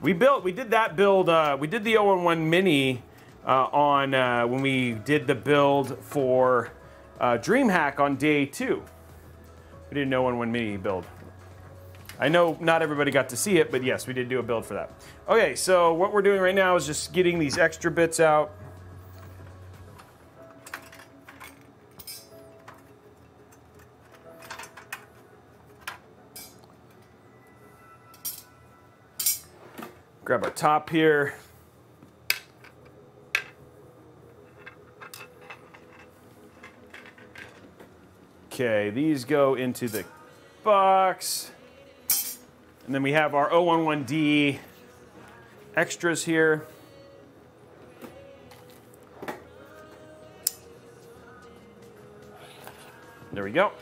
We built, we did that build, uh, we did the oh one one Mini uh, on, uh, when we did the build for uh, DreamHack on day two. We did an oh one one Mini build. I know not everybody got to see it, but yes, we did do a build for that. Okay, so what we're doing right now is just getting these extra bits out. Grab our top here. Okay, these go into the box. And then we have our oh one one D extras here. There we go.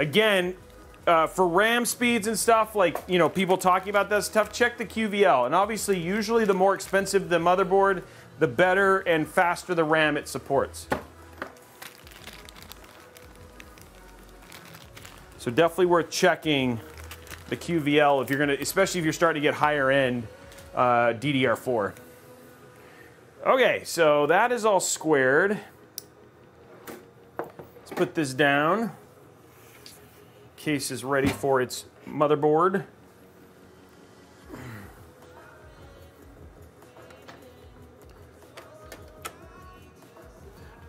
Again, uh, for RAM speeds and stuff, like, you know, people talking about that stuff, check the Q V L. And obviously, usually the more expensive the motherboard, the better and faster the RAM it supports. So definitely worth checking the Q V L if you're gonna, especially if you're starting to get higher end uh, D D R four. Okay, so that is all squared. Let's put this down. Case is ready for its motherboard.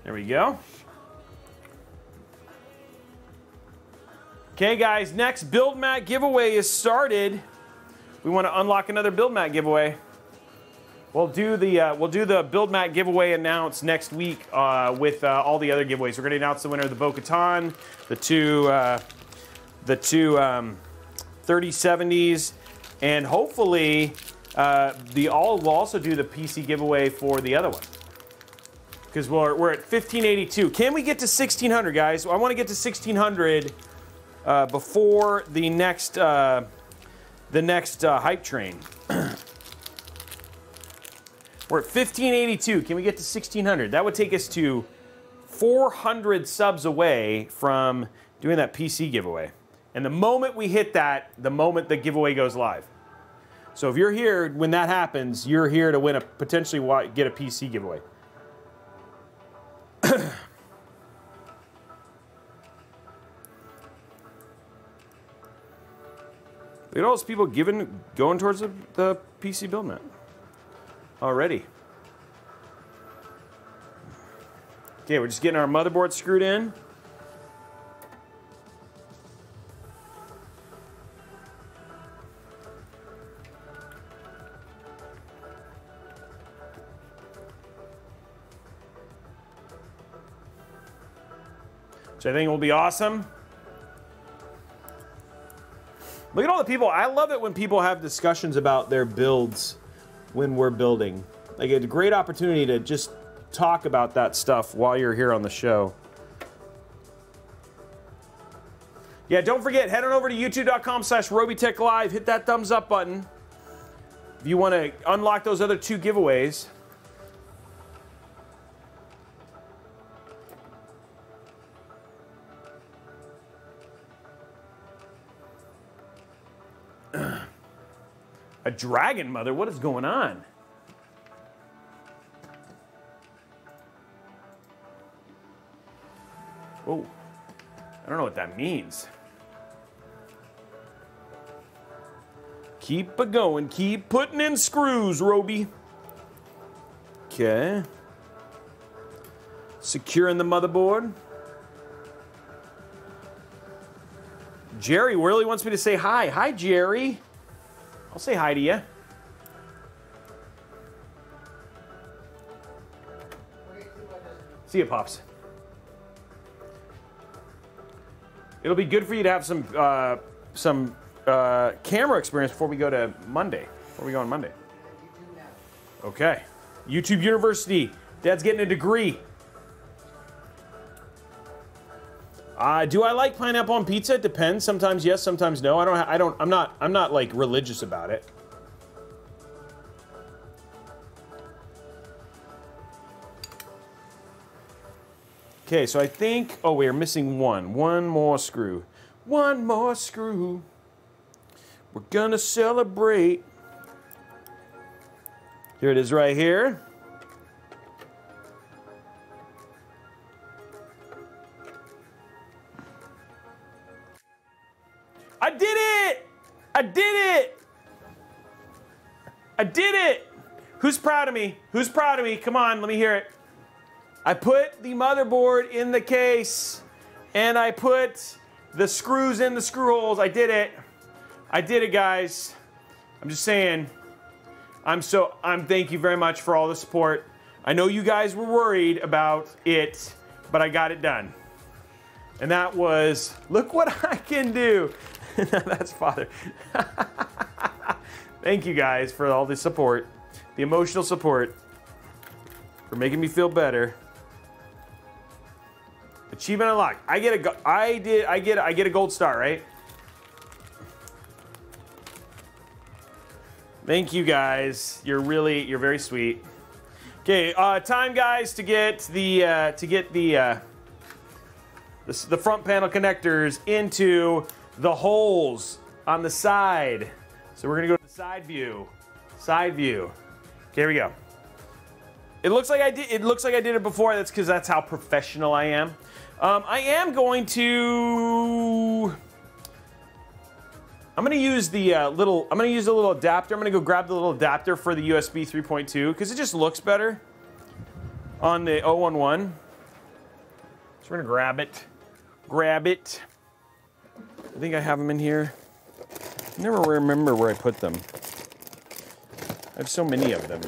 There we go. Okay guys, next BuildMat giveaway is started. We want to unlock another BuildMat giveaway. We'll do the uh, we'll do the BuildMat giveaway announce next week uh, with uh, all the other giveaways. We're going to announce the winner of the Bo-Katan, the two uh, the two um, thirty seventies, and hopefully uh, the all will also do the P C giveaway for the other one, because we're we're at fifteen eighty-two. Can we get to sixteen hundred, guys? I want to get to sixteen hundred uh, before the next uh, the next uh, hype train. We're at fifteen eighty-two. Can we get to sixteen hundred? That would take us to four hundred subs away from doing that P C giveaway. And the moment we hit that, the moment the giveaway goes live. So if you're here when that happens, you're here to win a potentially get a P C giveaway. Look at all those people giving, going towards the, the P C build mat already. Okay, we're just getting our motherboard screwed in. Which I think will be awesome. Look at all the people. I love it when people have discussions about their builds when we're building. Like, it's a great opportunity to just talk about that stuff while you're here on the show. Yeah, don't forget, head on over to youtube dot com slash Robeytech Live. Hit that thumbs up button if you want to unlock those other two giveaways. A dragon mother? What is going on? Whoa. I don't know what that means. Keep it going. Keep putting in screws, Roby. Okay. Securing the motherboard. Jerry really wants me to say hi. Hi, Jerry. I'll say hi to you. See you, Pops. It'll be good for you to have some uh, some uh, camera experience before we go to Monday. Before we go on Monday. Okay. YouTube University. Dad's getting a degree. Uh, do I like pineapple on pizza? It depends. Sometimes yes, sometimes no. I don't. I don't. I'm not. I'm not like religious about it. Okay, so I think. Oh, we are missing one. One more screw. One more screw. We're gonna celebrate. Here it is, right here. I did it! I did it! I did it! Who's proud of me? Who's proud of me? Come on, let me hear it. I put the motherboard in the case, and I put the screws in the screw holes. I did it. I did it, guys. I'm just saying. I'm so, I'm, thank you very much for all the support. I know you guys were worried about it, but I got it done. And that was, look what I can do. That's father. Thank you guys for all the support, the emotional support, for making me feel better. Achievement unlocked. I get a, I did, I get, I get a gold star, right? Thank you guys. You're really, you're very sweet. Okay, uh, time guys to get the, uh, to get the, uh, the, the front panel connectors into the holes on the side. So we're gonna go to the side view. Side view. Okay, here we go. It looks like I did it looks like I did it before. That's because that's how professional I am. Um, I am going to I'm gonna use the uh, little I'm gonna use a little adapter. I'm gonna go grab the little adapter for the U S B three point two because it just looks better on the oh one one. So we're gonna grab it. Grab it. I think I have them in here. I never remember where I put them. I have so many of them.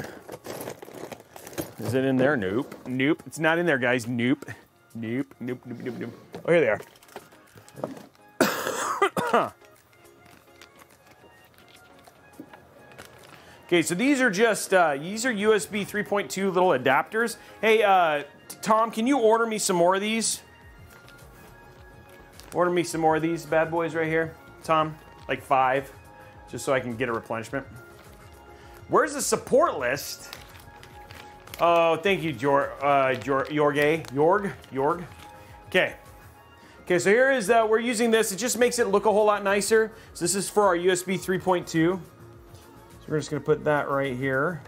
Is it in there? Nope. Nope. It's not in there, guys. Nope. Nope. Nope. Nope. Nope. Nope. Oh, here they are. Okay, so these are just, uh, these are U S B three point two little adapters. Hey, uh, Tom, can you order me some more of these? Order me some more of these bad boys right here, Tom. Like five, just so I can get a replenishment. Where's the support list? Oh, thank you, Jorg, uh, Jorg, Jorg, Jorg, Jorg. Okay. Okay, so here is, uh, we're using this. It just makes it look a whole lot nicer. So this is for our U S B three point two. So We're just gonna put that right here.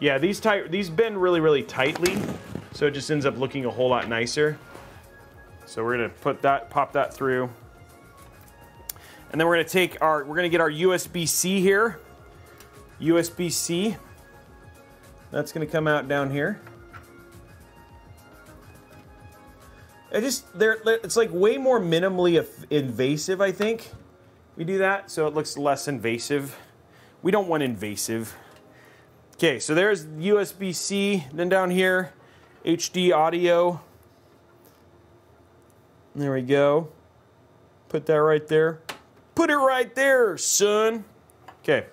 Yeah, these tight, these bend really, really tightly, so it just ends up looking a whole lot nicer. So we're gonna put that, pop that through, and then we're gonna take our, we're gonna get our U S B C here, U S B C. That's gonna come out down here. I just, they're, it's like way more minimally invasive, I think. We do that, so it looks less invasive. We don't want invasive. Okay, so there's U S B C, then down here, H D audio. There we go. Put that right there. Put it right there, son. Okay.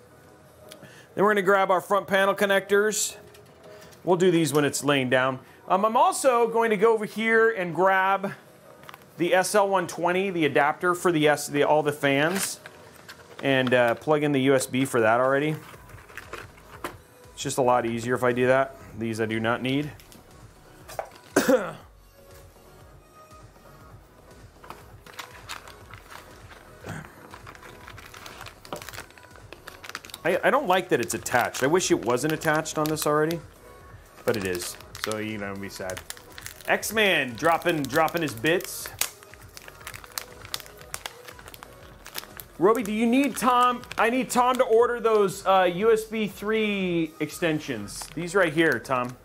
Then we're gonna grab our front panel connectors. We'll do these when it's laying down. Um, I'm also going to go over here and grab the S L one twenty, the adapter for the, S, the all the fans, and uh, plug in the U S B for that already. It's just a lot easier if I do that. These I do not need. I, I don't like that it's attached. I wish it wasn't attached on this already, but it is. So, you know, be sad. X-Man dropping, dropping his bits. Roby, do you need Tom? I need Tom to order those uh, U S B three extensions. These right here, Tom.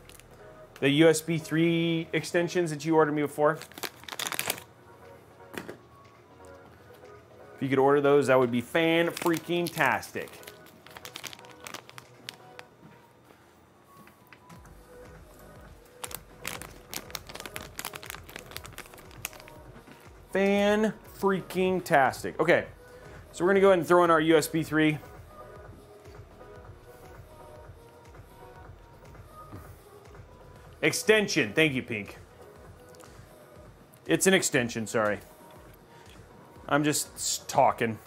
The U S B three extensions that you ordered me before. If you could order those, that would be fan-freaking-tastic. Fan-freaking-tastic. Okay. So we're gonna go ahead and throw in our U S B three. Extension, thank you, Pink. It's an extension, sorry. I'm just talking.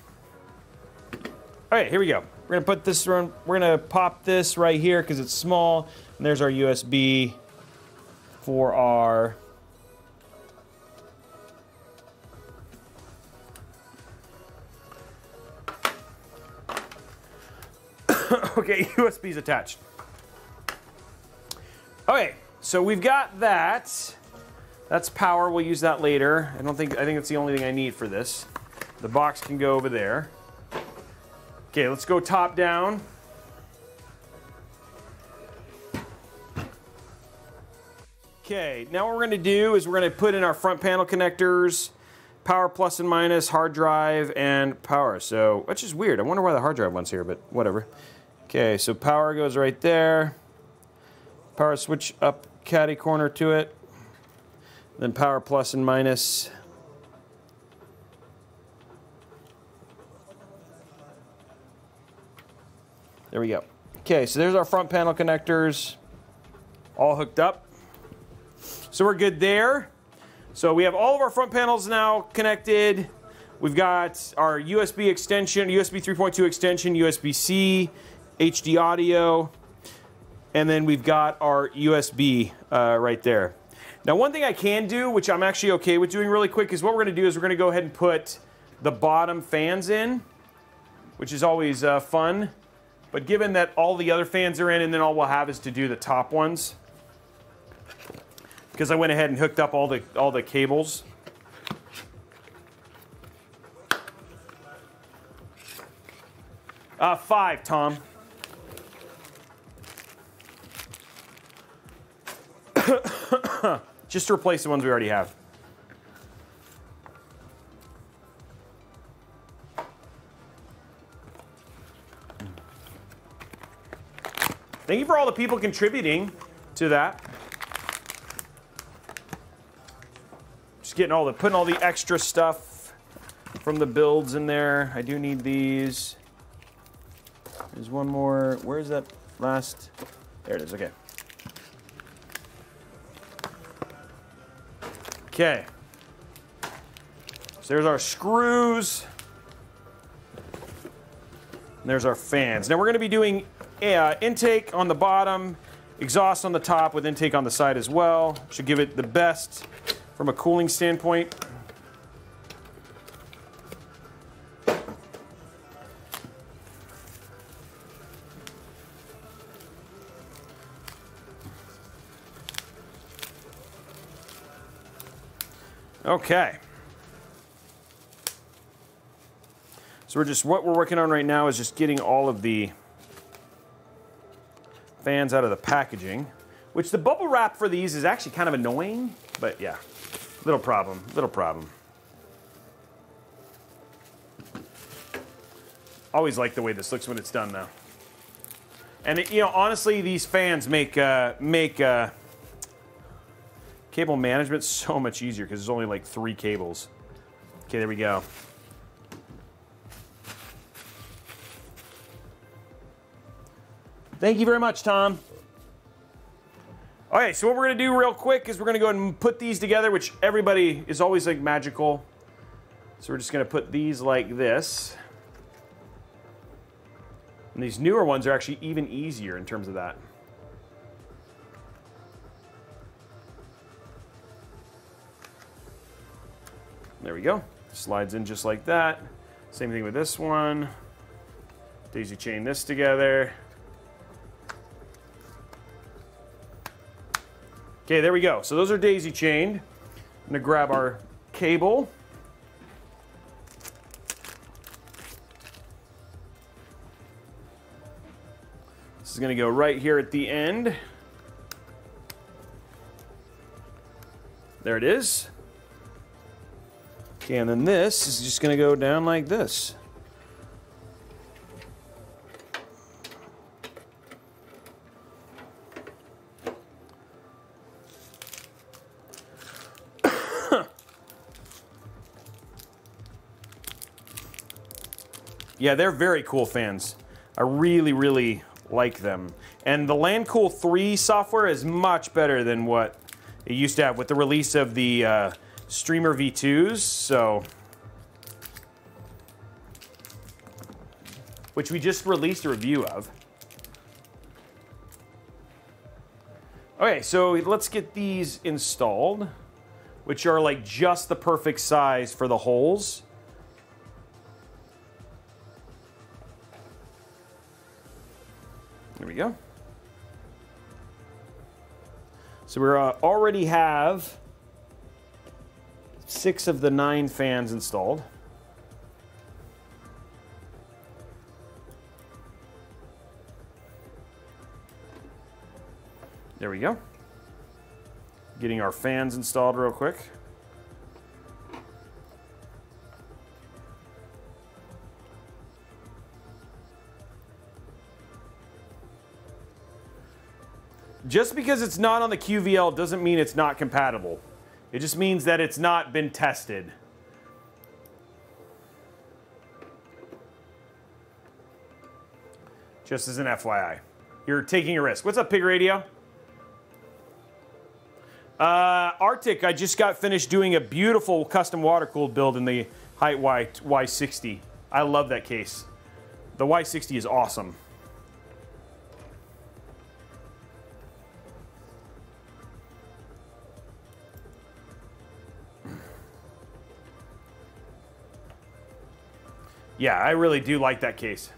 All right, here we go. We're gonna put this, we're gonna pop this right here because it's small, and there's our U S B for our okay, U S B's attached. Okay, so we've got that. That's power, we'll use that later. I don't think, I think it's the only thing I need for this. The box can go over there. Okay, let's go top down. Okay, now what we're gonna do is we're gonna put in our front panel connectors, power plus and minus, hard drive, and power. So, which is weird. I wonder why the hard drive one's here, but whatever. Okay, so power goes right there. Power switch up caddy corner to it. Then power plus and minus. There we go. Okay, so there's our front panel connectors all hooked up. So we're good there. So we have all of our front panels now connected. We've got our U S B extension, U S B three point two extension, U S B C, H D audio, and then we've got our U S B uh, right there. Now one thing I can do, which I'm actually okay with doing really quick, is what we're gonna do is we're gonna go ahead and put the bottom fans in, which is always uh, fun. But given that all the other fans are in, and then all we'll have is to do the top ones, because I went ahead and hooked up all the, all the cables. Uh, five, Tom. Just to replace the ones we already have. Thank you for all the people contributing to that. Just getting all the, putting all the extra stuff from the builds in there. I do need these. There's one more. Where's that last? There it is. Okay. Okay, so there's our screws, and there's our fans. Now we're gonna be doing uh, intake on the bottom, exhaust on the top with intake on the side as well. Should give it the best from a cooling standpoint. Okay. So we're just, what we're working on right now is just getting all of the fans out of the packaging, which the bubble wrap for these is actually kind of annoying, but yeah, little problem, little problem. Always like the way this looks when it's done though. And it, you know, honestly, these fans make, uh, make, uh, cable management so much easier because there's only like three cables. Okay, there we go. Thank you very much, Tom. All right, so what we're gonna do real quick is we're gonna go ahead and put these together, which everybody is always like magical. So we're just gonna put these like this. And these newer ones are actually even easier in terms of that. There we go. Slides in just like that. Same thing with this one. Daisy chain this together. Okay, there we go. So those are daisy chained. I'm gonna grab our cable. This is gonna go right here at the end. There it is. Okay, and then this is just gonna go down like this. Yeah, they're very cool fans. I really, really like them. And the Lancool three software is much better than what it used to have with the release of the uh, Streamer V twos, so, which we just released a review of. Okay, so let's get these installed, which are like just the perfect size for the holes. There we go. So we uh, already have six of the nine fans installed. There we go. Getting our fans installed real quick. Just because it's not on the Q V L doesn't mean it's not compatible. It just means that it's not been tested. Just as an F Y I. You're taking a risk. What's up, Pig Radio? Uh, Arctic, I just got finished doing a beautiful custom water-cooled build in the Height Y sixty. I love that case. The Y sixty is awesome. Yeah, I really do like that case.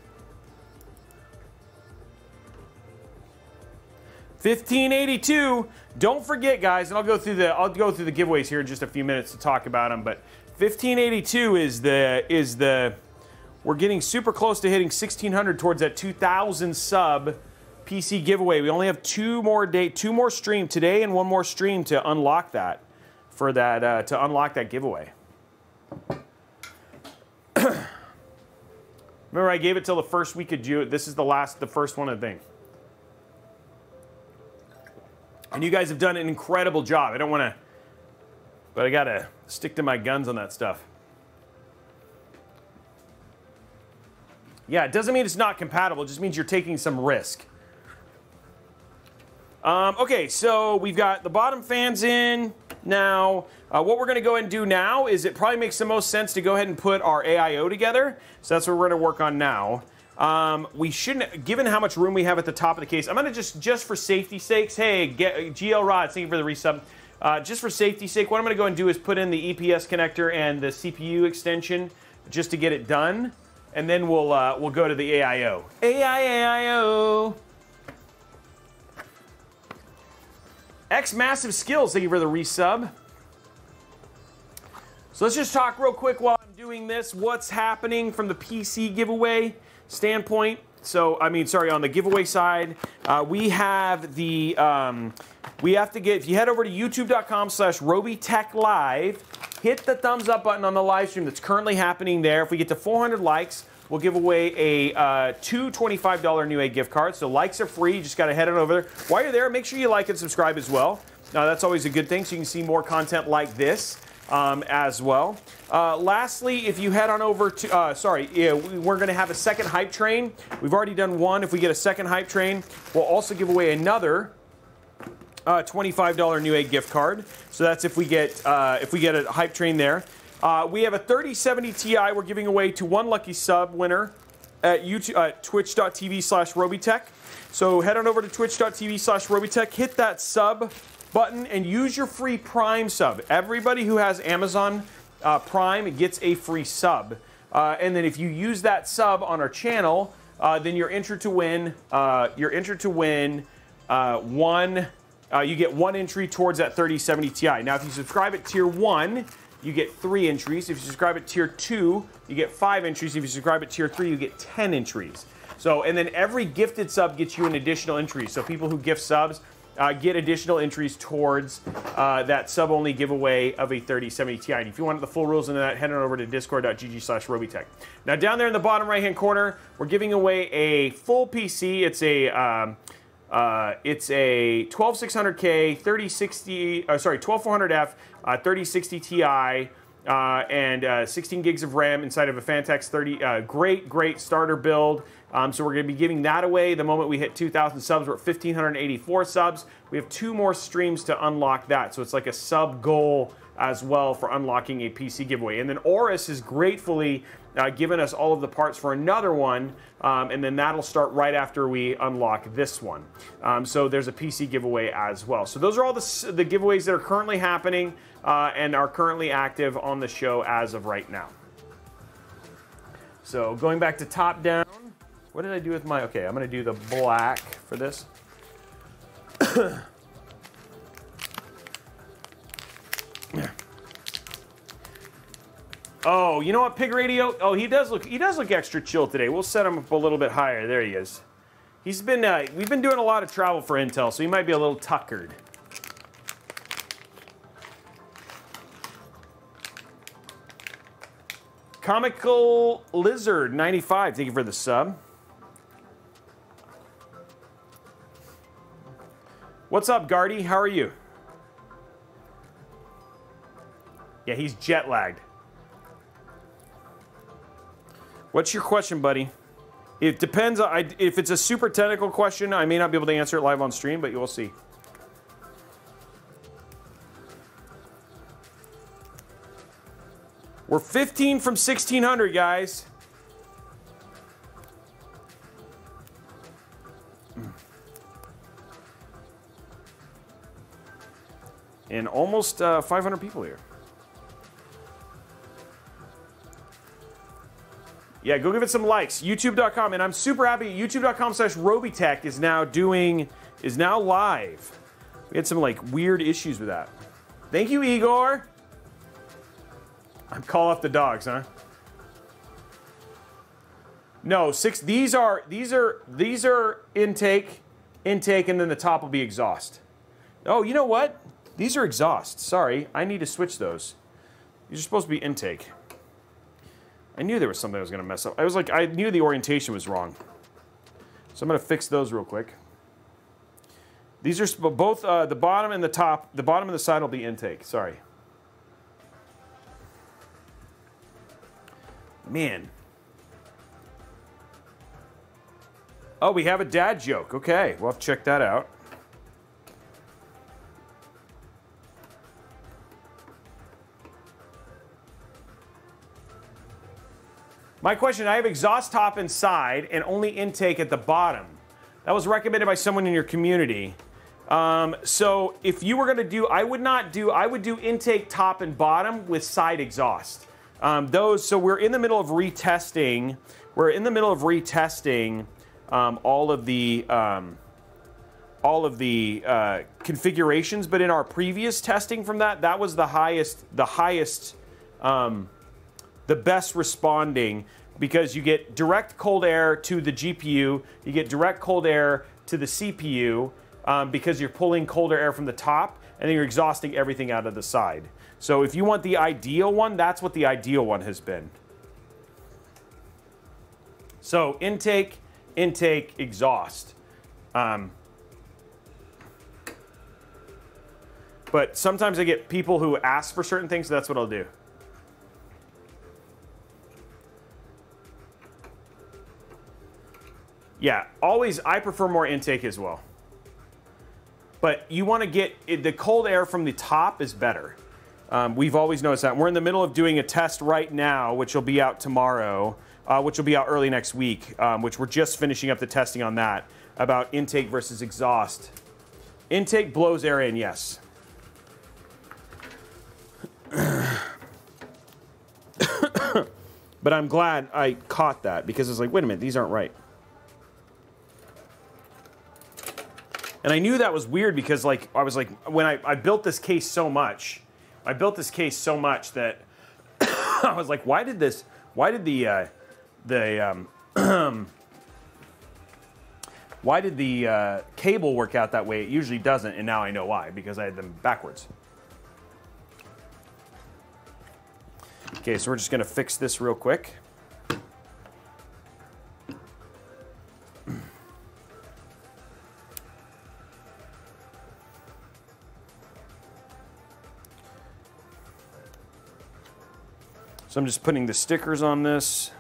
fifteen eighty-two. Don't forget, guys, and I'll go through the I'll go through the giveaways here in just a few minutes to talk about them. But fifteen eighty-two is the is the we're getting super close to hitting sixteen hundred towards that two thousand sub P C giveaway. We only have two more day, two more stream today, and one more stream to unlock that for that uh, to unlock that giveaway. Remember, I gave it till the first week of June. This is the last, the first one of the thing. And you guys have done an incredible job. I don't want to, but I got to stick to my guns on that stuff. Yeah, it doesn't mean it's not compatible. It just means you're taking some risk. Um, okay, so we've got the bottom fans in now. Uh, what we're going to go ahead and do now is it probably makes the most sense to go ahead and put our A I O together. So that's what we're going to work on now. Um, we shouldn't, given how much room we have at the top of the case, I'm going to just, just for safety's sakes, hey, get, G L Rods, thank you for the resub. Uh, just for safety's sake, what I'm going to go and do is put in the E P S connector and the C P U extension just to get it done, and then we'll uh, we'll go to the A I O. A I O. X Massive Skills, thank you for the resub. So let's just talk real quick while I'm doing this. What's happening from the P C giveaway standpoint? So I mean, sorry, on the giveaway side, uh, we have the. Um, We have to get, if you head over to youtube.com slash Robeytech Live, hit the thumbs up button on the live stream that's currently happening there. If we get to four hundred likes, we'll give away a uh, two twenty-five dollar Newegg gift cards. So likes are free. You just got to head on over there. While you're there, make sure you like and subscribe as well. Now, that's always a good thing, so you can see more content like this um, as well. Uh, lastly, if you head on over to, uh, sorry, yeah, we're going to have a second hype train. We've already done one. If we get a second hype train, we'll also give away another Uh, twenty-five dollar Newegg gift card. So that's if we get uh, if we get a hype train there. Uh, we have a thirty seventy T I we're giving away to one lucky sub winner at YouTube, uh, twitch.tv slash Robeytech. So head on over to twitch.tv slash Robeytech, hit that sub button, and use your free Prime sub. Everybody who has Amazon uh, Prime gets a free sub. Uh, and then if you use that sub on our channel, uh, then you're entered to win, uh, you're entered to win uh, one... Uh, you get one entry towards that thirty seventy T I. Now, if you subscribe at tier one, you get three entries. If you subscribe at tier two, you get five entries. If you subscribe at tier three, you get ten entries. So, and then every gifted sub gets you an additional entry. So people who gift subs uh, get additional entries towards uh, that sub-only giveaway of a thirty seventy T I. And if you want the full rules on that, head on over to discord.gg slash Robeytech. Now, down there in the bottom right-hand corner, we're giving away a full P C. It's a... Um, Uh, it's a twelve six hundred K, thirty sixty, uh, sorry, twelve four hundred F, uh, thirty sixty T I, uh, and uh, sixteen gigs of RAM inside of a Phanteks thirty. Uh, great, great starter build. Um, so we're going to be giving that away the moment we hit two thousand subs. We're at one thousand five hundred eighty-four subs. We have two more streams to unlock that. So it's like a sub goal as well for unlocking a P C giveaway. And then Aorus is gratefully uh, given us all of the parts for another one, um, and then that'll start right after we unlock this one. Um, so there's a P C giveaway as well. So those are all the, the giveaways that are currently happening uh, and are currently active on the show as of right now. So going back to top down, what did I do with my, okay, I'm gonna do the black for this. Oh, you know what, Pig Radio? Oh, he does look he does look extra chill today. We'll set him up a little bit higher. There he is. He's been uh, we've been doing a lot of travel for Intel, so he might be a little tuckered. Comical Lizard ninety-five, thank you for the sub. What's up, Gardy? How are you? Yeah, he's jet lagged. What's your question, buddy? It depends. I, if it's a super technical question, I may not be able to answer it live on stream, but you will see. We're fifteen from sixteen hundred, guys. And almost uh, five hundred people here. Yeah, go give it some likes. YouTube dot com, and I'm super happy. YouTube dot com slash Robeytech is now doing, is now live. We had some like weird issues with that. Thank you, Igor. I'm call off the dogs, huh? No, six. These are these are these are intake, intake, and then the top will be exhaust. Oh, you know what? These are exhaust. Sorry, I need to switch those. These are supposed to be intake. I knew there was something I was going to mess up. I was like, I knew the orientation was wrong. So I'm going to fix those real quick. These are both uh, the bottom and the top. The bottom and the side will be intake. Sorry. Man. Oh, we have a dad joke. Okay, we'll have to check that out. My question, I have exhaust top inside and only intake at the bottom. That was recommended by someone in your community. Um, so if you were going to do, I would not do, I would do intake top and bottom with side exhaust. Um, those, so we're in the middle of retesting, we're in the middle of retesting um, all of the, um, all of the uh, configurations, but in our previous testing from that, that was the highest, the highest, um, the best responding, because you get direct cold air to the G P U, you get direct cold air to the C P U, um, because you're pulling colder air from the top, and then you're exhausting everything out of the side. So if you want the ideal one, that's what the ideal one has been. So intake, intake, exhaust. Um, but sometimes I get people who ask for certain things, so that's what I'll do. Yeah, always, I prefer more intake as well. But you want to get, the cold air from the top is better. Um, we've always noticed that. We're in the middle of doing a test right now, which will be out tomorrow, uh, which will be out early next week, um, which we're just finishing up the testing on that, about intake versus exhaust. Intake blows air in, yes. But I'm glad I caught that, because it's like, wait a minute, these aren't right. And I knew that was weird, because like, I was like, when I, I built this case so much, I built this case so much that I was like, why did this, why did the, uh, the, um, why did the uh, cable work out that way? It usually doesn't, and now I know why, because I had them backwards. Okay, so we're just gonna fix this real quick. So I'm just putting the stickers on this.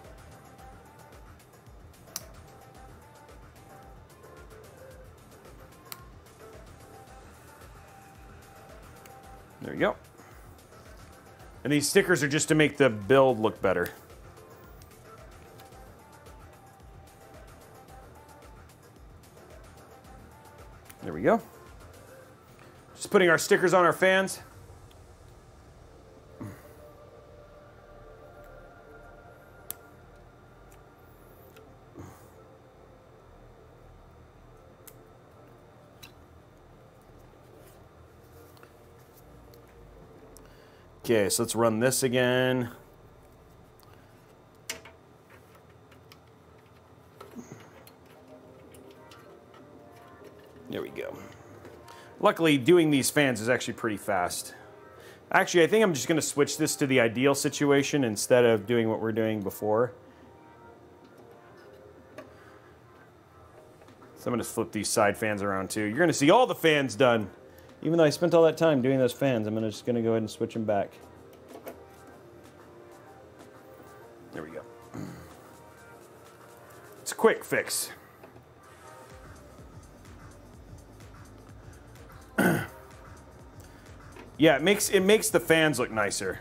There you go. And these stickers are just to make the build look better. There we go. Just putting our stickers on our fans. Okay, so let's run this again. There we go. Luckily, doing these fans is actually pretty fast. Actually, I think I'm just gonna switch this to the ideal situation instead of doing what we're doing before. So I'm gonna flip these side fans around too. You're gonna see all the fans done. Even though I spent all that time doing those fans, I'm gonna, just going to go ahead and switch them back. There we go. It's a quick fix. Yeah, it makes, it makes the fans look nicer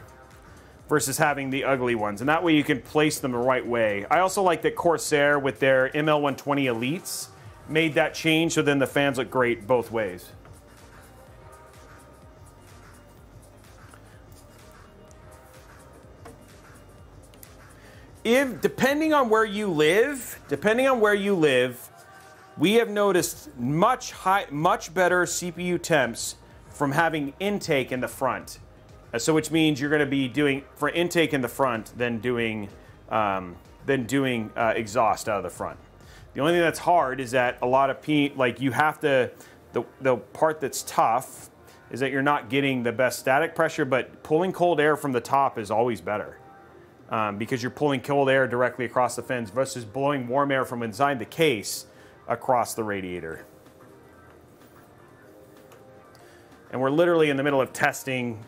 versus having the ugly ones. And that way you can place them the right way. I also like that Corsair with their M L one twenty Elites made that change, so then the fans look great both ways. If, depending on where you live, depending on where you live, we have noticed much high, much better C P U temps from having intake in the front. So, which means you're going to be doing for intake in the front than doing um, than doing uh, exhaust out of the front. The only thing that's hard is that a lot of P, like you have to, the the part that's tough is that you're not getting the best static pressure, but pulling cold air from the top is always better. Um, because you're pulling cold air directly across the fans versus blowing warm air from inside the case across the radiator. And we're literally in the middle of testing,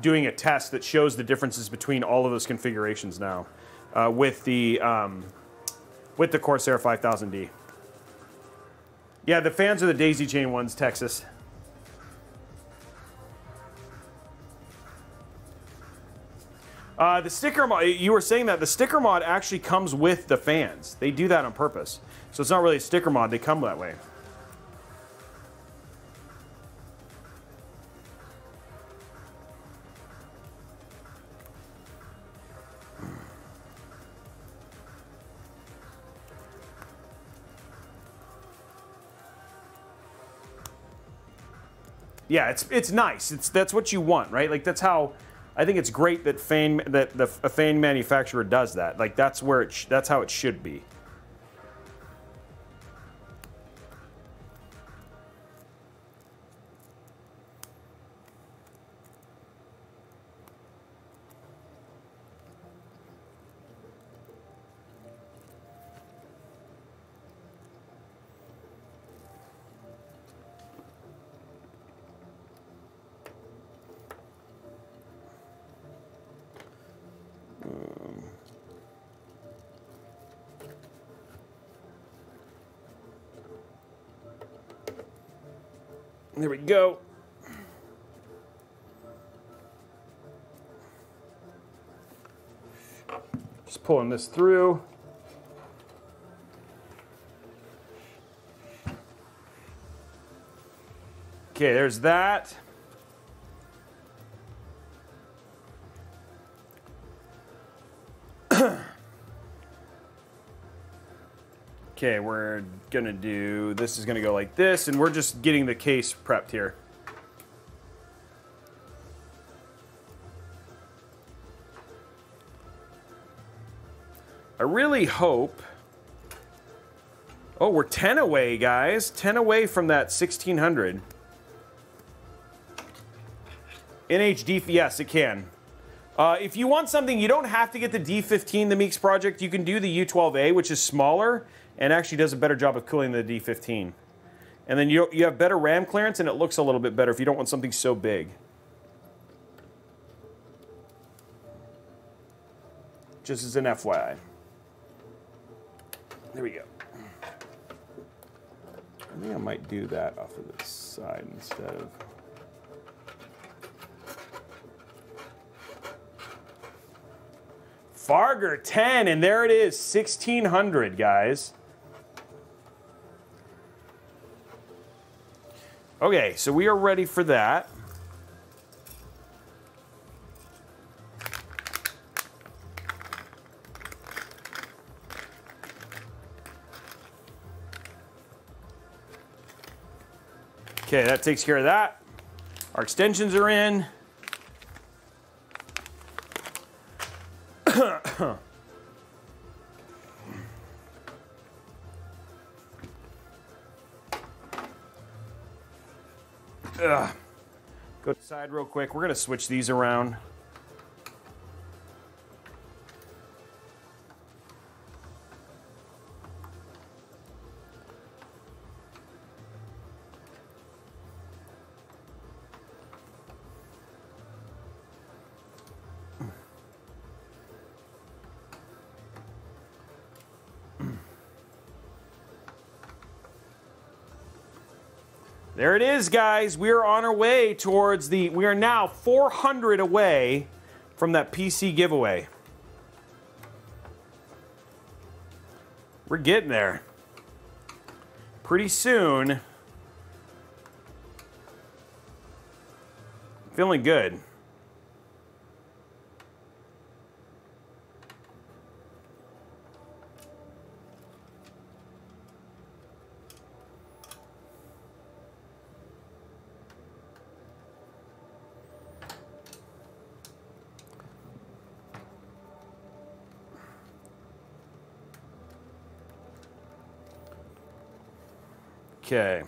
doing a test that shows the differences between all of those configurations now uh, with the um, with the Corsair five thousand D. Yeah, the fans are the daisy chain ones, Texas. Uh, the sticker mod, you were saying that the sticker mod actually comes with the fans. They do that on purpose. So it's not really a sticker mod, they come that way. yeah, it's it's nice. It's that's what you want, right? Like that's how I think it's great that fan that the a fan manufacturer does that. Like that's where it sh that's how it should be. There we go. Just pulling this through. Okay, there's that. Okay, we're gonna do, this is gonna go like this, and we're just getting the case prepped here. I really hope, oh, we're ten away, guys, ten away from that sixteen hundred. N H D, yes, it can. Uh, if you want something, you don't have to get the D fifteen, the Meeks Project, you can do the U twelve A, which is smaller, and actually does a better job of cooling than the D fifteen. And then you, you have better RAM clearance, and it looks a little bit better if you don't want something so big. Just as an F Y I. There we go. I think I might do that off of this side instead of... Farger ten, and there it is, sixteen hundred, guys. Okay, so we are ready for that. Okay, that takes care of that. Our extensions are in. Huh. Ugh. Go to the side real quick. We're gonna switch these around. There it is, guys. We are on our way towards the, we are now four hundred away from that P C giveaway. We're getting there. Pretty soon. Feeling good. Okay.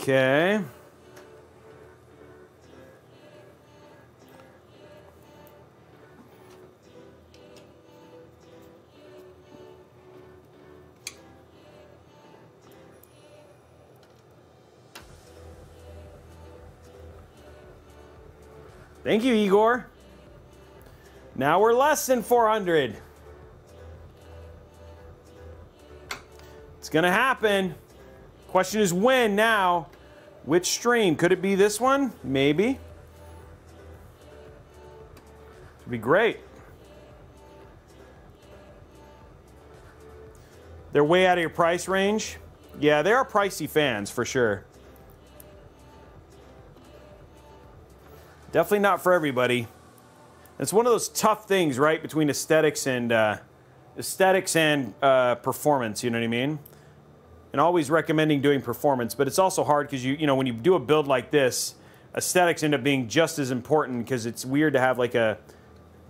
Okay. Thank you, Igor. Now we're less than four hundred. It's gonna happen. Question is when now. Which stream? Could it be this one? Maybe. It would be great. They're way out of your price range. Yeah, they are pricey fans for sure. Definitely not for everybody. It's one of those tough things, right, between aesthetics and uh, aesthetics and uh, performance. You know what I mean? And always recommending doing performance, but it's also hard because you you know when you do a build like this, aesthetics end up being just as important because it's weird to have like a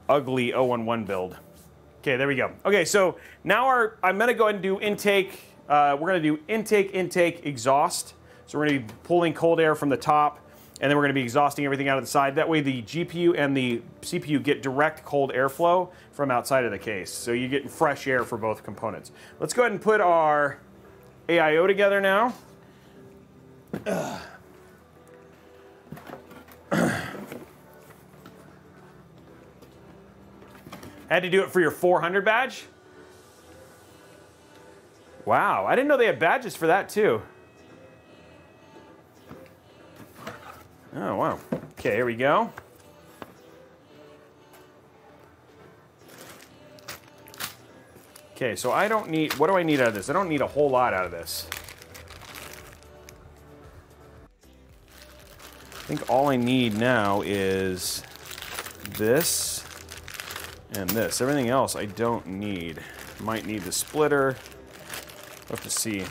ugly zero one one build. Okay, there we go. Okay, so now our I'm gonna go ahead and do intake. Uh, we're gonna do intake, intake, exhaust. So we're gonna be pulling cold air from the top, and then we're gonna be exhausting everything out of the side. That way the G P U and the C P U get direct cold airflow from outside of the case. So you're getting fresh air for both components. Let's go ahead and put our A I O together now. Had to do it for your four hundred badge? Wow, I didn't know they had badges for that too. Oh, wow. Okay, here we go. Okay, so I don't need, what do I need out of this? I don't need a whole lot out of this. I think all I need now is this and this. Everything else I don't need. Might need the splitter. We'll have to see.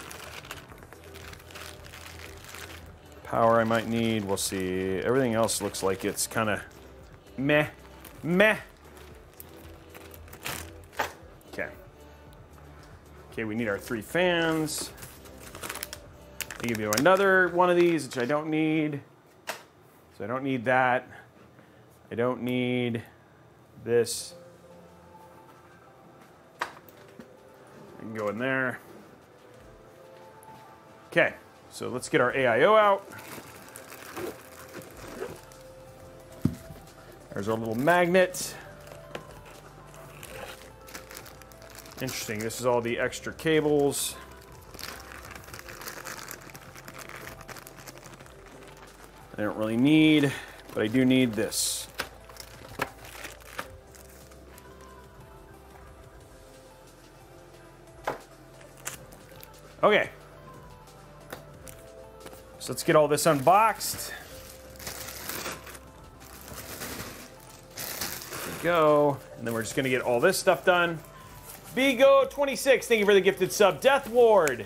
Power I might need, we'll see. Everything else looks like it's kind of meh, meh. Okay. Okay, we need our three fans. I'll give you another one of these, which I don't need. So I don't need that. I don't need this. I can go in there. Okay. So let's get our A I O out. There's our little magnet. Interesting, this is all the extra cables. I don't really need, but I do need this. Okay. So let's get all this unboxed. There we go. And then we're just gonna get all this stuff done. Bigo twenty-six, thank you for the gifted sub. Death Ward,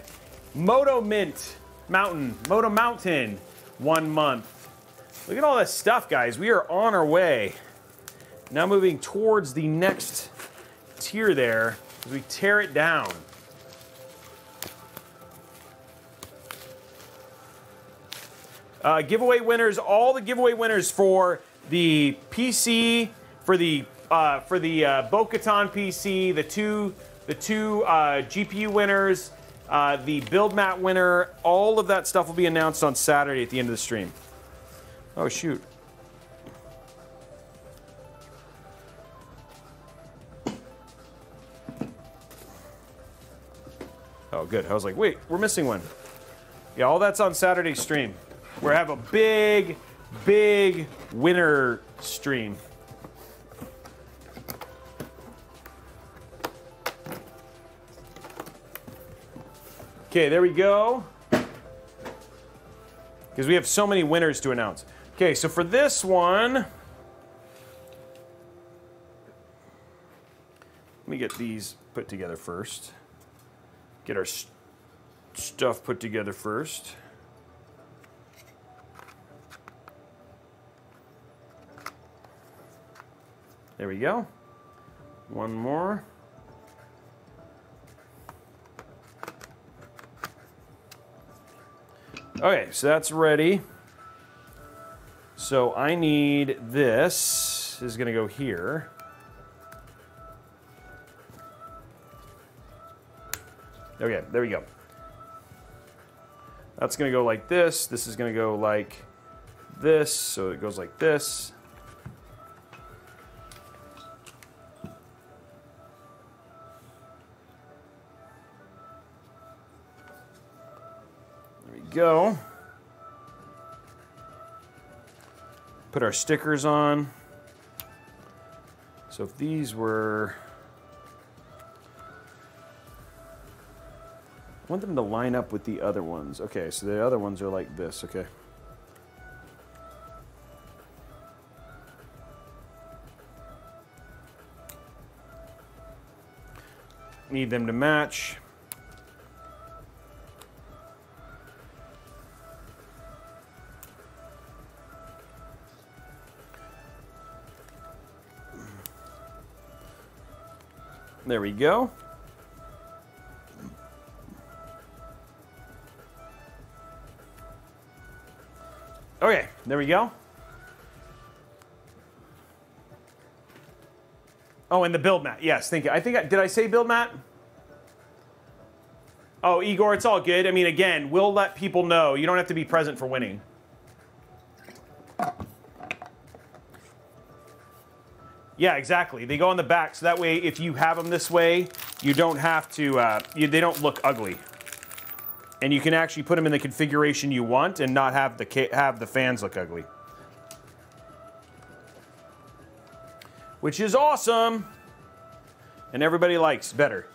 Moto Mint Mountain, Moto Mountain, one month. Look at all this stuff, guys. We are on our way. Now moving towards the next tier there as we tear it down. Uh, giveaway winners, all the giveaway winners for the P C, for the uh, for the uh, Bo-Katan P C, the two the two uh, G P U winners, uh, the BuildMat winner, all of that stuff will be announced on Saturday at the end of the stream. Oh shoot! Oh good. I was like, wait, we're missing one. Yeah, all that's on Saturday's stream. We have a big, big winter stream. Okay, there we go. Because we have so many winners to announce. Okay, so for this one, let me get these put together first. Get our st- stuff put together first. There we go. One more. Okay, so that's ready. So I need this. This is gonna go here. Okay, there we go. That's gonna go like this. This is gonna go like this. So it goes like this. Go. Put our stickers on. So if these were... I want them to line up with the other ones. Okay, so the other ones are like this, okay. Need them to match. There we go. Okay, there we go. Oh, and the build mat. Yes, thank you. I think I, did I say build mat? Oh, Igor, it's all good. I mean, again, we'll let people know. You don't have to be present for winning. Yeah, exactly. They go on the back, so that way, if you have them this way, you don't have to, uh, you, they don't look ugly. And you can actually put them in the configuration you want and not have the, have the fans look ugly. Which is awesome. And everybody likes better.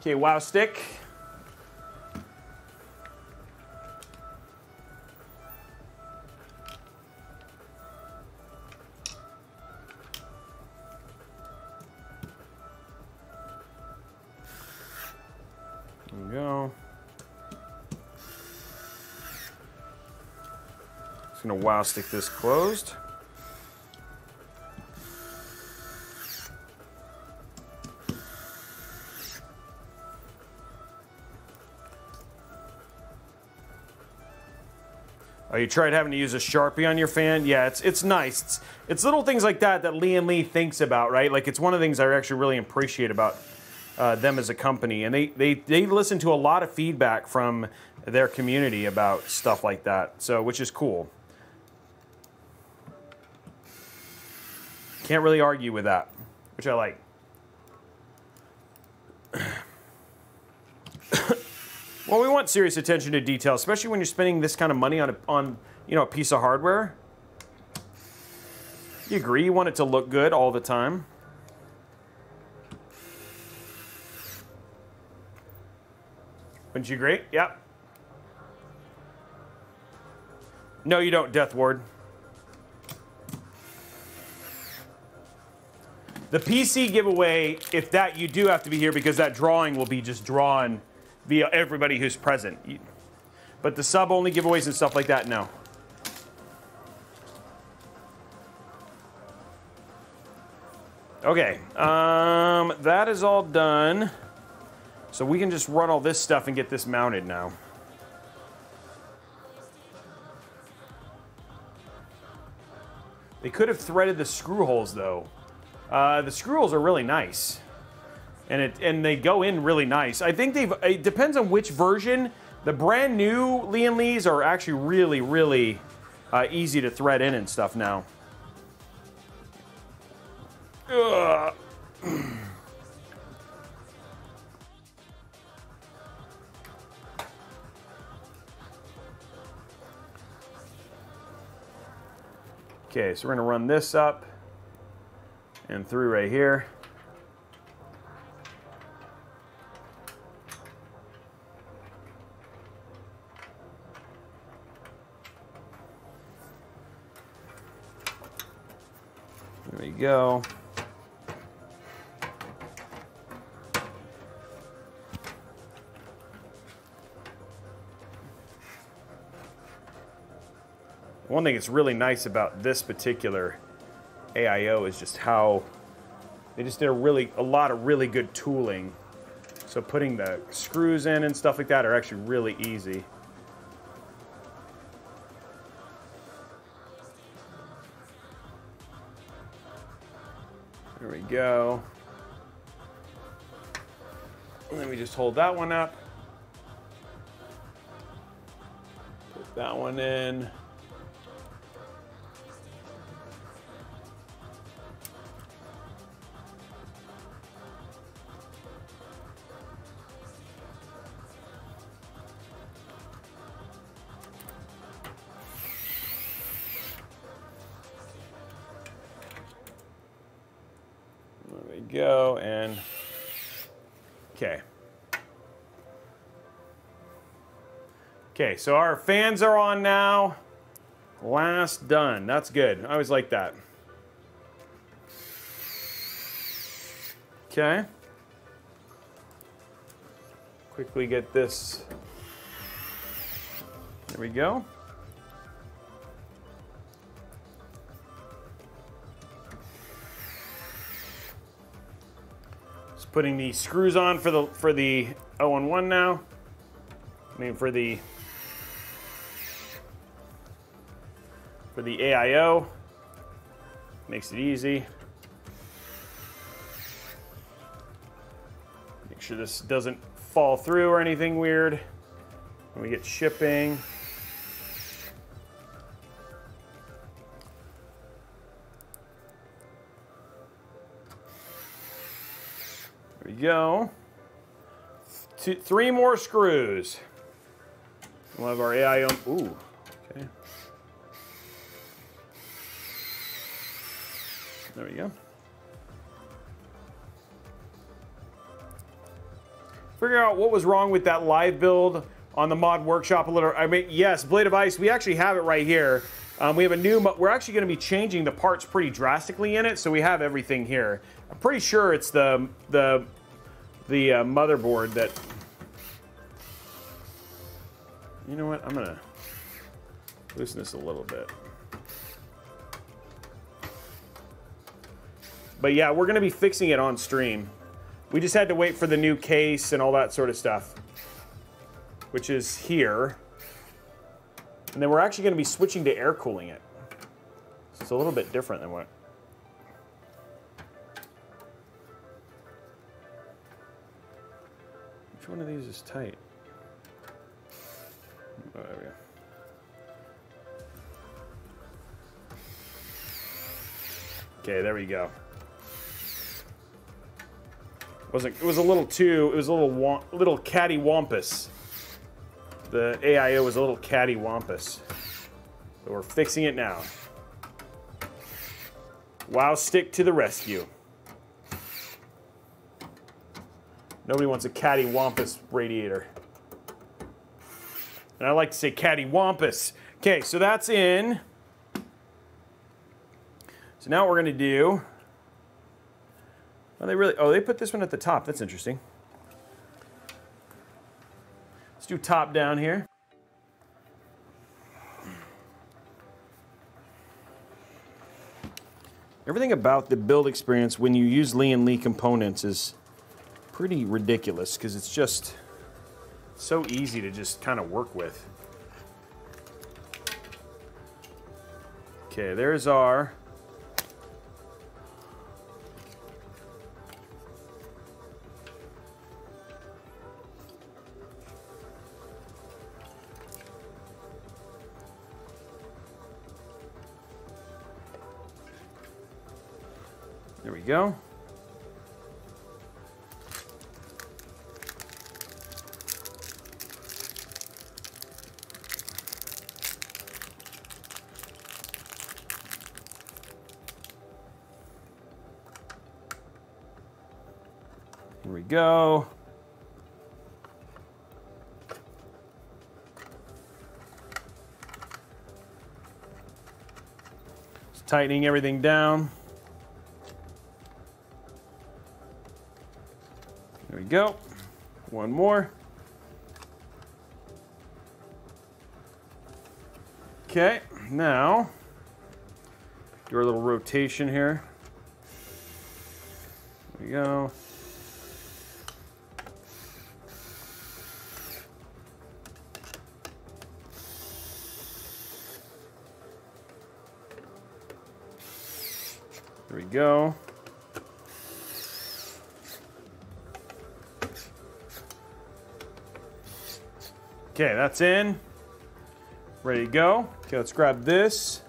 Okay, wow stick. Gonna wow stick this closed. Oh, you tried having to use a Sharpie on your fan? Yeah, it's it's nice. It's, it's little things like that that Lian Li thinks about, right? Like it's one of the things I actually really appreciate about uh, them as a company, and they they they listen to a lot of feedback from their community about stuff like that. So, which is cool. Can't really argue with that, which I like. Well, we want serious attention to detail, especially when you're spending this kind of money on a, on you know, a piece of hardware. You agree? You want it to look good all the time. Wouldn't you agree? Yep. No, you don't, Death Ward. The P C giveaway, if that, you do have to be here because that drawing will be just drawn via everybody who's present. But the sub-only giveaways and stuff like that, no. Okay, um, that is all done. So we can just run all this stuff and get this mounted now. They could have threaded the screw holes though. Uh, the screw holes are really nice, and it and they go in really nice. I think they've. It depends on which version. The brand new Lian Li's are actually really, really uh, easy to thread in and stuff now. Ugh. Okay, so we're gonna run this up and through right here. There we go. One thing that's really nice about this particular A I O is just how they just did a really a lot of really good tooling. So putting the screws in and stuff like that are actually really easy. There we go. Let me just hold that one up. Put that one in. go, and okay. Okay, so our fans are on now. Last done. That's good. I always like that. Okay. Quickly get this. There we go. Just putting the screws on for the for the oh one one now. I mean for the for the A I O. Makes it easy. Make sure this doesn't fall through or anything weird when we get shipping. There we go. Two, three more screws. We'll have our A I O. Ooh, okay. There we go. Figure out what was wrong with that live build on the mod workshop a little. I mean, yes, Blade of Ice, we actually have it right here. Um, we have a new, we're actually gonna be changing the parts pretty drastically in it, so we have everything here. I'm pretty sure it's the, the, the uh, motherboard that, you know what, I'm gonna loosen this a little bit. But yeah, we're gonna be fixing it on stream. We just had to wait for the new case and all that sort of stuff, which is here. And then we're actually gonna be switching to air cooling it. So it's a little bit different than what. Which one of these is tight? Oh, there we go. Okay, there we go. Wasn't, it was a little too, it was a little little cattywampus. The A I O was a little cattywampus. So we're fixing it now. Wow, stick to the rescue. Nobody wants a cattywampus radiator. And I like to say cattywampus. Okay, so that's in. So now what we're gonna do. Oh, they really, oh, they put this one at the top. That's interesting. Let's do top down here. Everything about the build experience when you use Lian Li components is pretty ridiculous because it's just so easy to just kind of work with. Okay, there's our go. Here we go. Just tightening everything down. Go. One more. Okay, now do our little rotation here. There we go. There we go. Okay, that's in. Ready to go. Okay, let's grab this.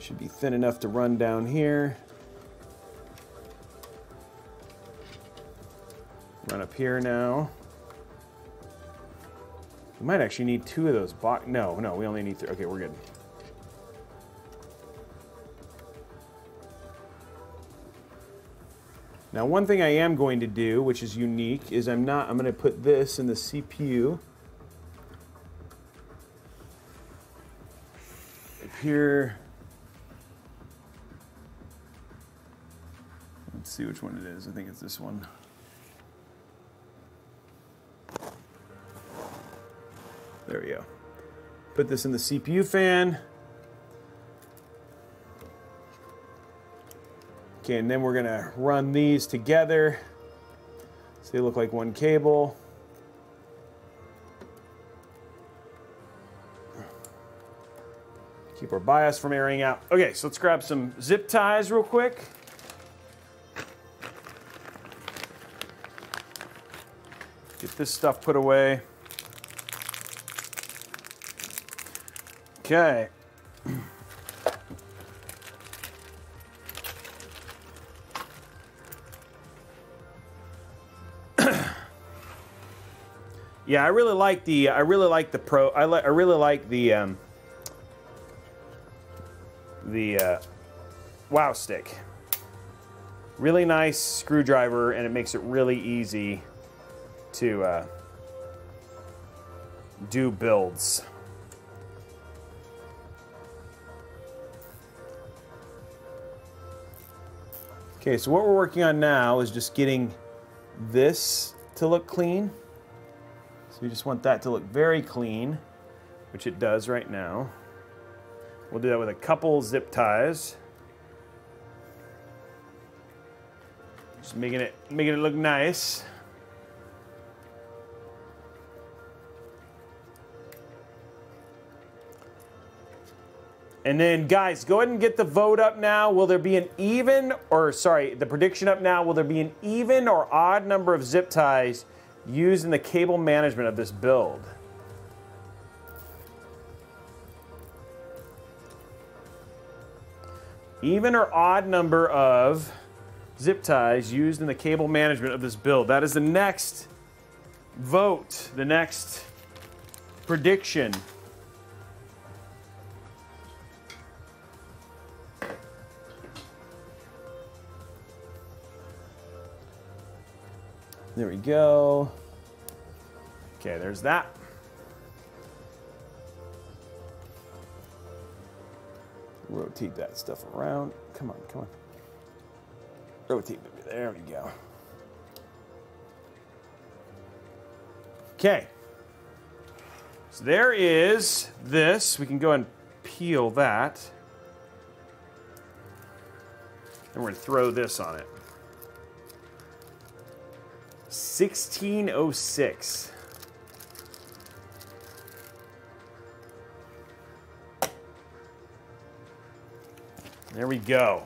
Should be thin enough to run down here. Run up here now. We might actually need two of those box. No, no, we only need three. Okay, we're good. Now, one thing I am going to do, which is unique, is I'm not, I'm going to put this in the C P U. Up here. Let's see which one it is. I think it's this one. There we go. Put this in the C P U fan. Okay, and then we're gonna run these together so they look like one cable. Keep our BIOS from airing out. Okay, so let's grab some zip ties real quick. Get this stuff put away. Okay. Yeah, I really like the I really like the pro I like I really like the um, the uh, wow stick. Really nice screwdriver, and it makes it really easy to uh, do builds. Okay, so what we're working on now is just getting this to look clean. So we just want that to look very clean, which it does right now. We'll do that with a couple zip ties. Just making it, making it look nice. And then guys, go ahead and get the vote up now. Will there be an even, or sorry, the prediction up now, will there be an even or odd number of zip ties used in the cable management of this build? Even or odd number of zip ties used in the cable management of this build. That is the next vote, the next prediction. There we go. Okay, there's that. Rotate that stuff around. Come on, come on. Rotate, baby. There we go. Okay. So there is this. We can go and peel that. And we're gonna throw this on it. sixteen oh six. There we go.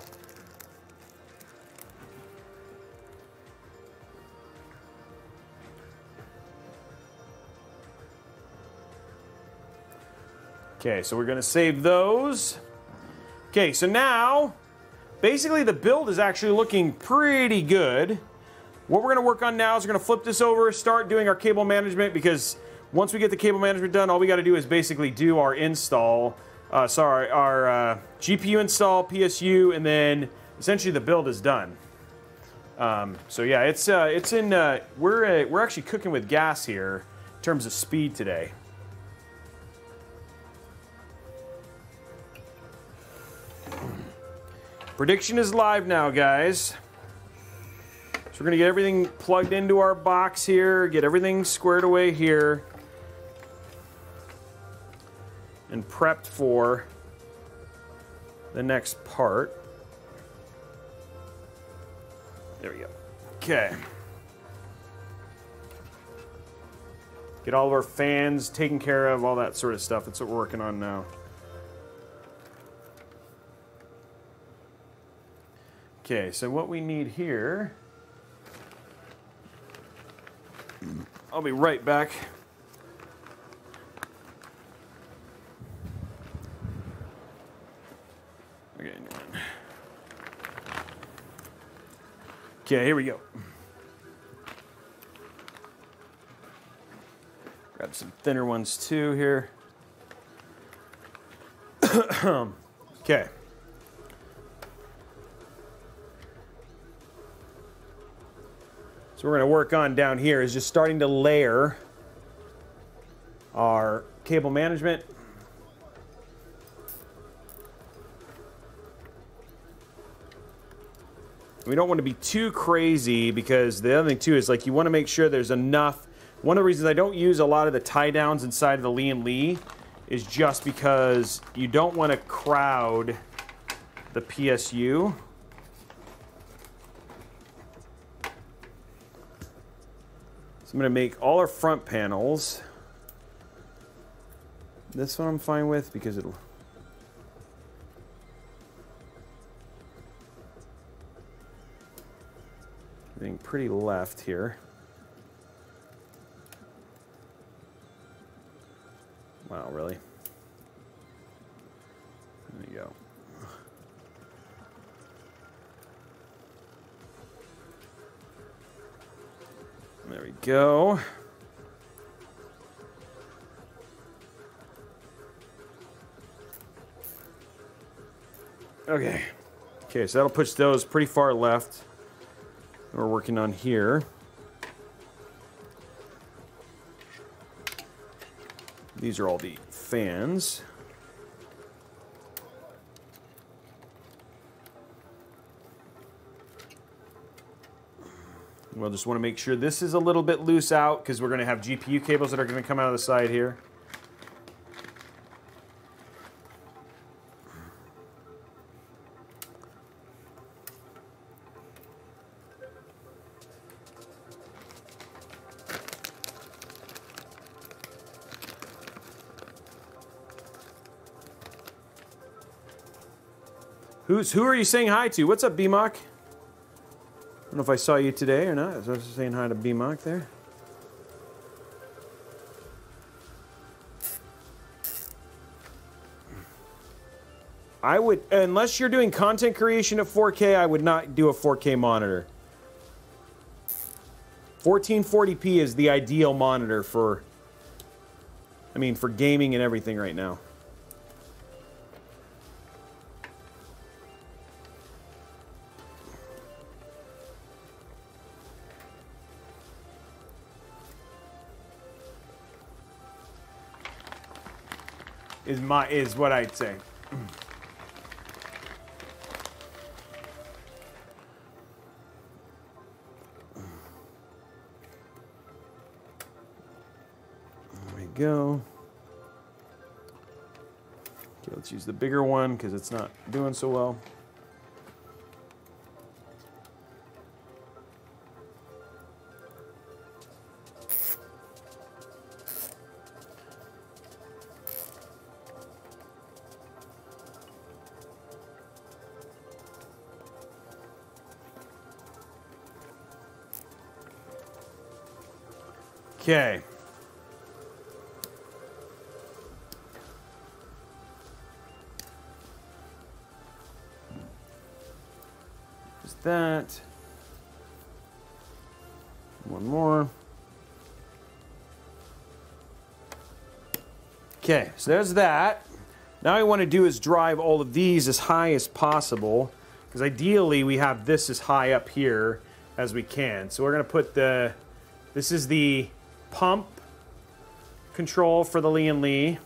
Okay, so we're going to save those. Okay, so now basically the build is actually looking pretty good. What we're gonna work on now is we're gonna flip this over, start doing our cable management, because once we get the cable management done, all we gotta do is basically do our install, uh, sorry, our uh, G P U install, P S U, and then essentially the build is done. Um, so yeah, it's uh, it's in, uh, we're, uh, we're actually cooking with gas here in terms of speed today. Prediction is live now, guys. We're gonna get everything plugged into our box here, get everything squared away here, and prepped for the next part. There we go. Okay. Get all of our fans taken care of, all that sort of stuff. That's what we're working on now. Okay, so what we need here, I'll be right back. Okay, okay, here we go. Grab some thinner ones too here. Okay. So we're going to work on down here is just starting to layer our cable management. We don't want to be too crazy, because the other thing too is like you want to make sure there's enough. One of the reasons I don't use a lot of the tie downs inside of the Lian Li is just because you don't want to crowd the P S U. So I'm going to make all our front panels. This one I'm fine with because it'll... Being pretty left here. Wow, really? There you go. There we go. Okay. Okay, so that'll push those pretty far left. We're working on here. These are all the fans. We'll just want to make sure this is a little bit loose out, because we're going to have G P U cables that are going to come out of the side here. Who's, who are you saying hi to? What's up, B-Mock? I don't know if I saw you today or not. I was saying hi to B-Mock there. I would, unless you're doing content creation at four K, I would not do a four K monitor. fourteen forty p is the ideal monitor for, I mean, for gaming and everything right now. Is my is what I'd say. There we go. Okay, let's use the bigger one because it's not doing so well. Okay. There's that. One more. Okay, so there's that. Now what I want to do is drive all of these as high as possible, because ideally we have this as high up here as we can. So we're going to put the... This is the... pump control for the Lian Li,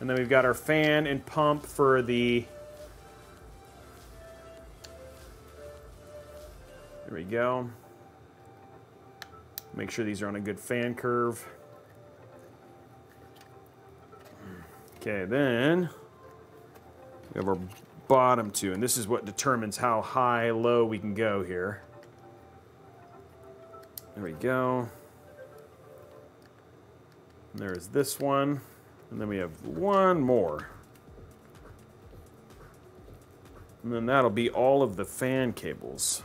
and then we've got our fan and pump for the, there we go. Make sure these are on a good fan curve. Okay, then we have our bottom two, and this is what determines how high, low we can go here. There we go. There is this one, and then we have one more. And then that'll be all of the fan cables.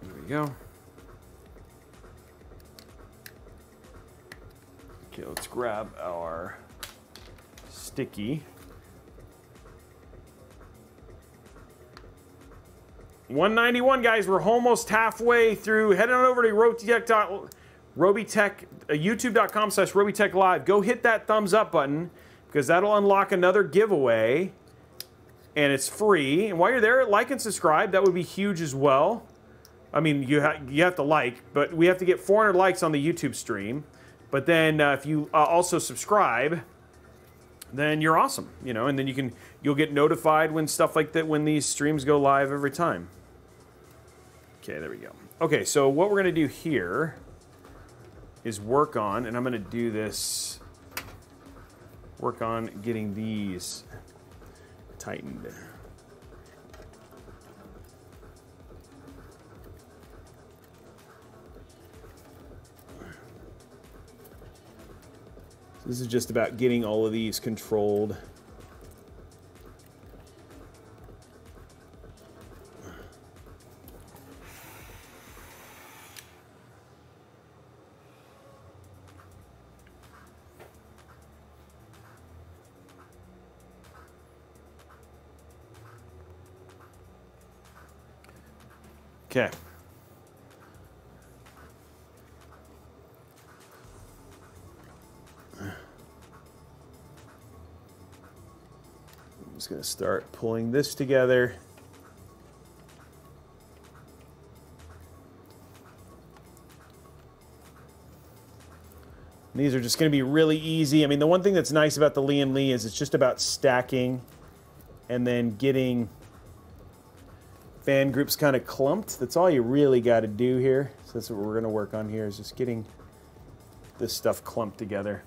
There we go. Okay, let's grab our sticky. one ninety-one, guys, we're almost halfway through. Head on over to Robeytech, Robeytech, uh, youtube dot com slash Robeytech Live. Go hit that thumbs up button, because that'll unlock another giveaway, and it's free. And while you're there, like and subscribe. That would be huge as well. I mean, you, ha you have to like, but we have to get four hundred likes on the YouTube stream. But then uh, if you uh, also subscribe, then you're awesome, you know, and then you can, you'll get notified when stuff like that, when these streams go live every time. Okay, there we go. Okay, so what we're gonna do here is work on, and I'm gonna do this, work on getting these tightened. This is just about getting all of these controlled. Okay. I'm just going to start pulling this together. And these are just going to be really easy. I mean, the one thing that's nice about the Lian Li is it's just about stacking and then getting fan groups kind of clumped. That's all you really got to do here. So that's what we're going to work on here, is just getting this stuff clumped together.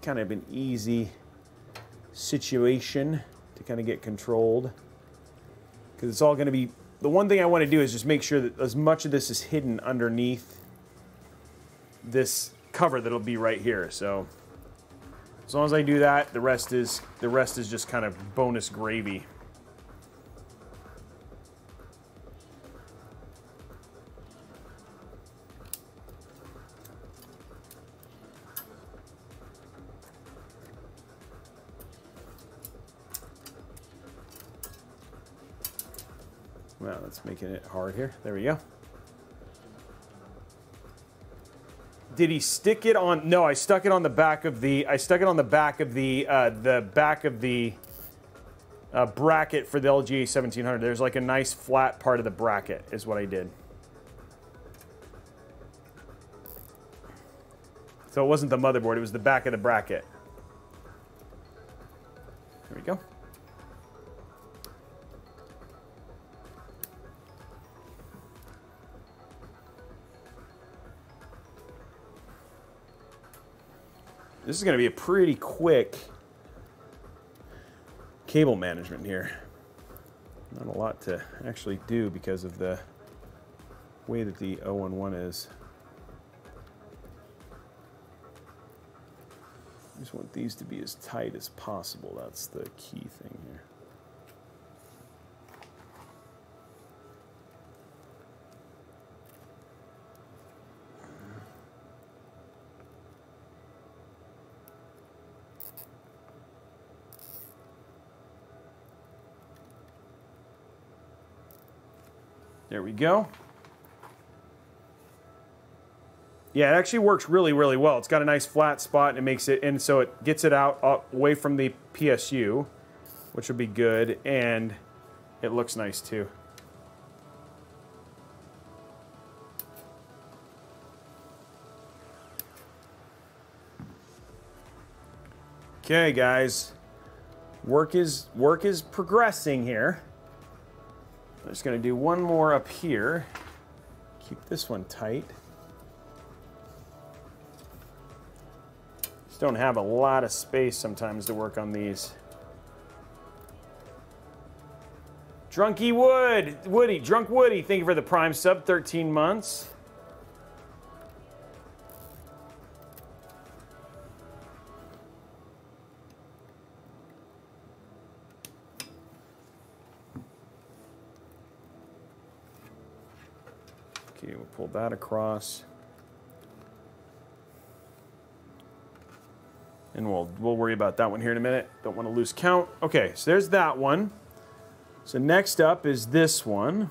Kind of an easy situation to kind of get controlled, because it's all going to be, the one thing I want to do is just make sure that as much of this is hidden underneath this cover that'll be right here. So as long as I do that, the rest is the rest is just kind of bonus gravy. Making it hard here. There we go. Did he stick it on? No, I stuck it on the back of the. I stuck it on the back of the. Uh, the back of the uh, bracket for the L G A seventeen hundred. There's like a nice flat part of the bracket, is what I did. So it wasn't the motherboard. It was the back of the bracket. There we go. This is going to be a pretty quick cable management here. Not a lot to actually do because of the way that the oh one one is. I just want these to be as tight as possible. That's the key thing here. There we go. Yeah, it actually works really, really well. It's got a nice flat spot, and it makes it, and so it gets it out up, away from the P S U, which would be good, and it looks nice too. Okay, guys, work is work is progressing here. I'm just going to do one more up here. Keep this one tight. Just don't have a lot of space sometimes to work on these. Drunky Wood, Woody, Drunk Woody, thank you for the Prime sub, thirteen months. Pull that across, and we'll we'll worry about that one here in a minute. Don't want to lose count. Okay, so there's that one. So next up is this one.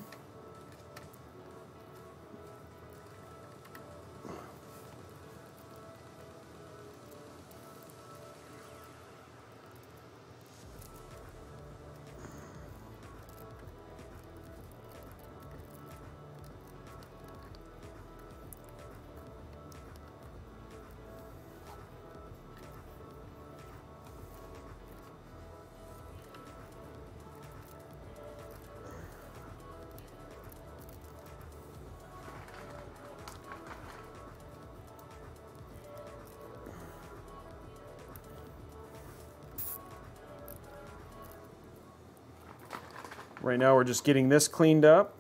Right now we're just getting this cleaned up.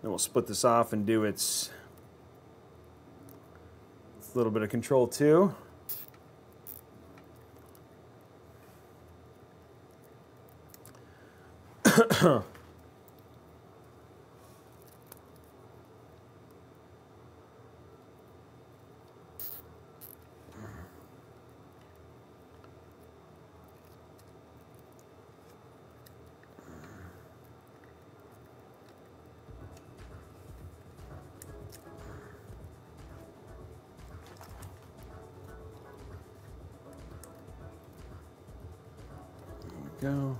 Then we'll split this off and do its, its little bit of control too. Go.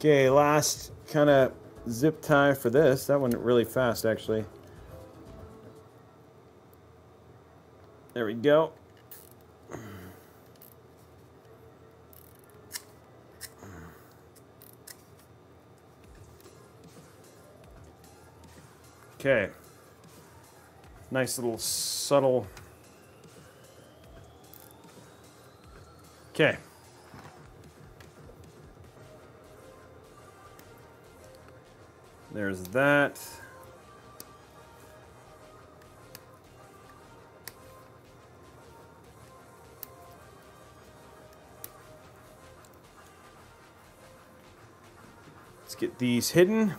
Okay, last kind of zip tie for this. That went really fast, actually. There we go. Okay. Nice little subtle. Okay. There's that. Let's get these hidden.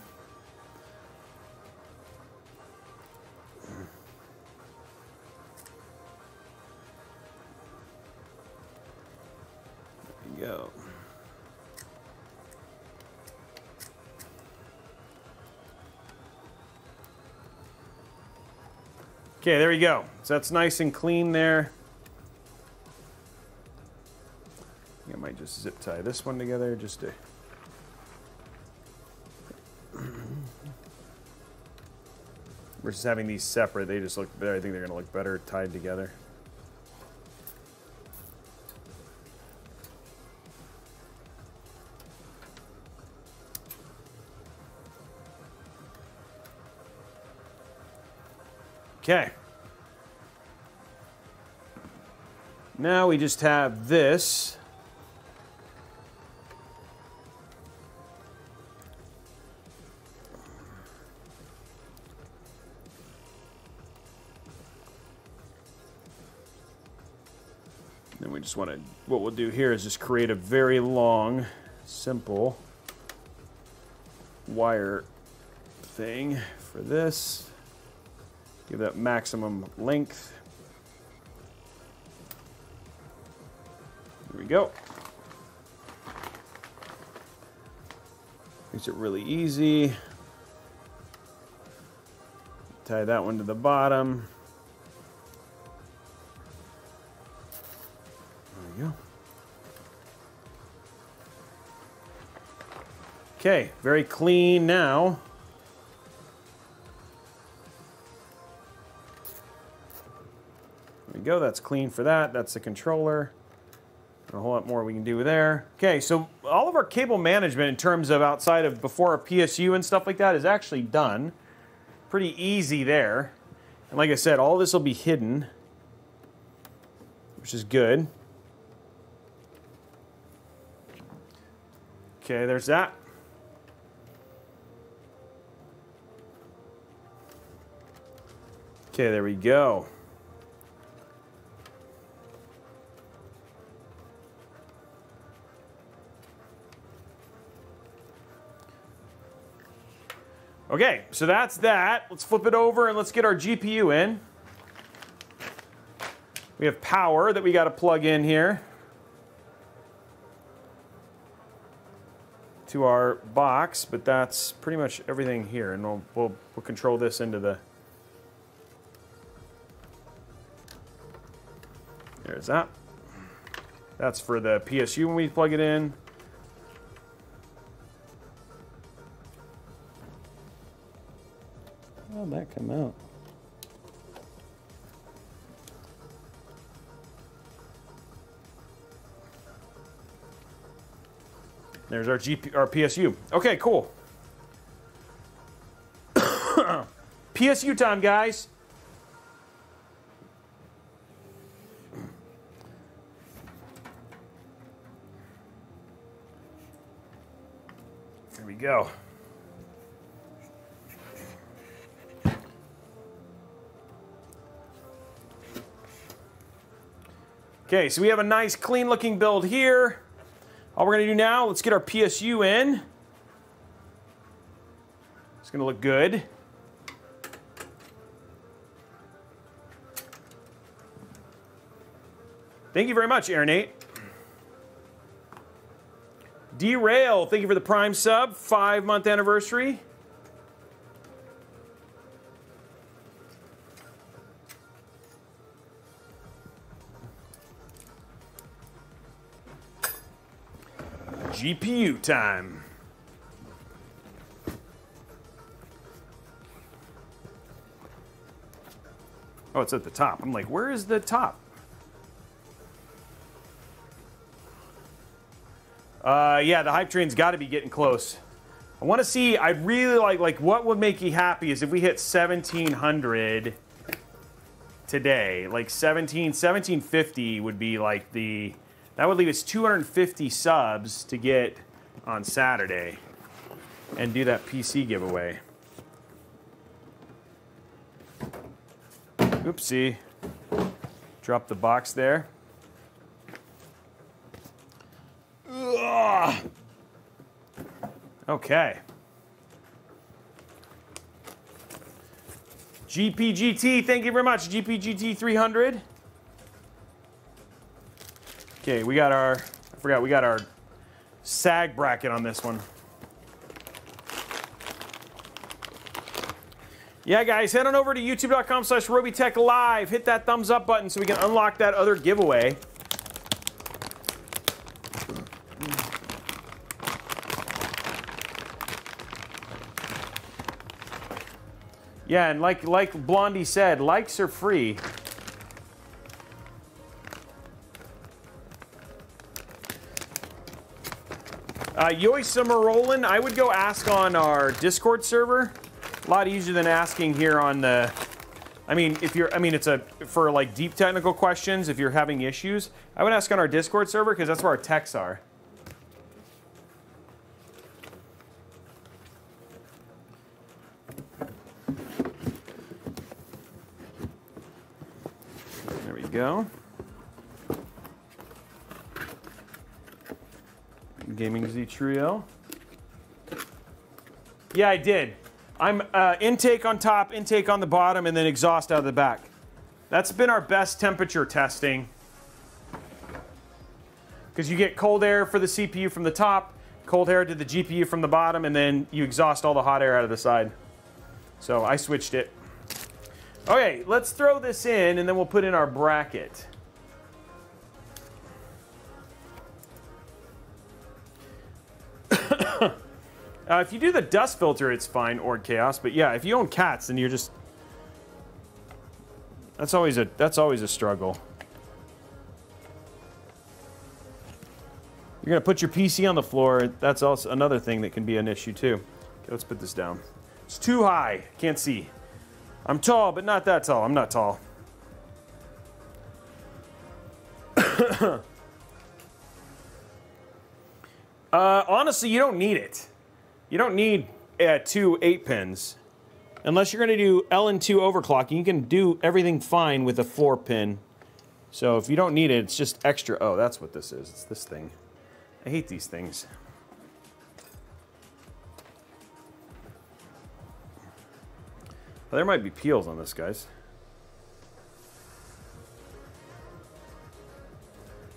Okay, there you go. So that's nice and clean there. I think I might just zip tie this one together just to. We're just having these separate. They just look better. I think they're gonna look better tied together. Okay. Now we just have this. Then we just want to, what we'll do here is just create a very long, simple wire thing for this. Give that maximum length. There we go. Makes it really easy. Tie that one to the bottom. There we go. Okay, very clean now. There we go, that's clean for that. That's the controller. A whole lot more we can do there. Okay, so all of our cable management in terms of outside of before a P S U and stuff like that is actually done. Pretty easy there. And like I said, all this will be hidden, which is good. Okay, there's that. Okay, there we go. Okay, so that's that. Let's flip it over and let's get our G P U in. We have power that we got to plug in here to our box, but that's pretty much everything here, and we'll, we'll, we'll control this into the... There's that. That's for the P S U when we plug it in. How'd that come out? There's our G P, our P S U. Okay, cool. P S U time, guys. There we go. Okay, so we have a nice clean looking build here. All we're gonna do now, let's get our P S U in. It's gonna look good. Thank you very much, Aaronate. Derail, thank you for the Prime sub, five month anniversary. G P U time. Oh, it's at the top. I'm like, where is the top? Uh, yeah, the hype train's got to be getting close. I want to see, I really like, like, what would make you happy is if we hit seventeen hundred today. Like, seventeen, seventeen fifty would be like the... That would leave us two hundred fifty subs to get on Saturday and do that P C giveaway. Oopsie. Drop the box there. Ugh. Okay. G P G T, thank you very much, G P G T three hundred. Okay, we got our, I forgot, we got our sag bracket on this one. Yeah, guys, head on over to youtube.com slash Robeytech Live. Hit that thumbs up button so we can unlock that other giveaway. Yeah, and like, like Blondie said, likes are free. Uh, Yoisama Roland, I would go ask on our Discord server. A lot easier than asking here on the. I mean, if you're, I mean, it's a for like deep technical questions. If you're having issues, I would ask on our Discord server because that's where our techs are. There we go. Gaming Z Trio. Yeah, I did. I'm uh, intake on top, intake on the bottom, and then exhaust out of the back. That's been our best temperature testing. Because you get cold air for the C P U from the top, cold air to the G P U from the bottom, and then you exhaust all the hot air out of the side. So I switched it. Okay, let's throw this in, and then we'll put in our bracket. Uh, if you do the dust filter, it's fine, Org Chaos. But yeah, if you own cats, then you're just... That's always a, that's always a struggle. You're going to put your P C on the floor. That's also another thing that can be an issue, too. Okay, let's put this down. It's too high. Can't see. I'm tall, but not that tall. I'm not tall. uh, honestly, you don't need it. You don't need uh, two eight pins. Unless you're gonna do L N two overclocking, you can do everything fine with a four pin. So if you don't need it, it's just extra. Oh, that's what this is, it's this thing. I hate these things. Well, there might be peels on this, guys.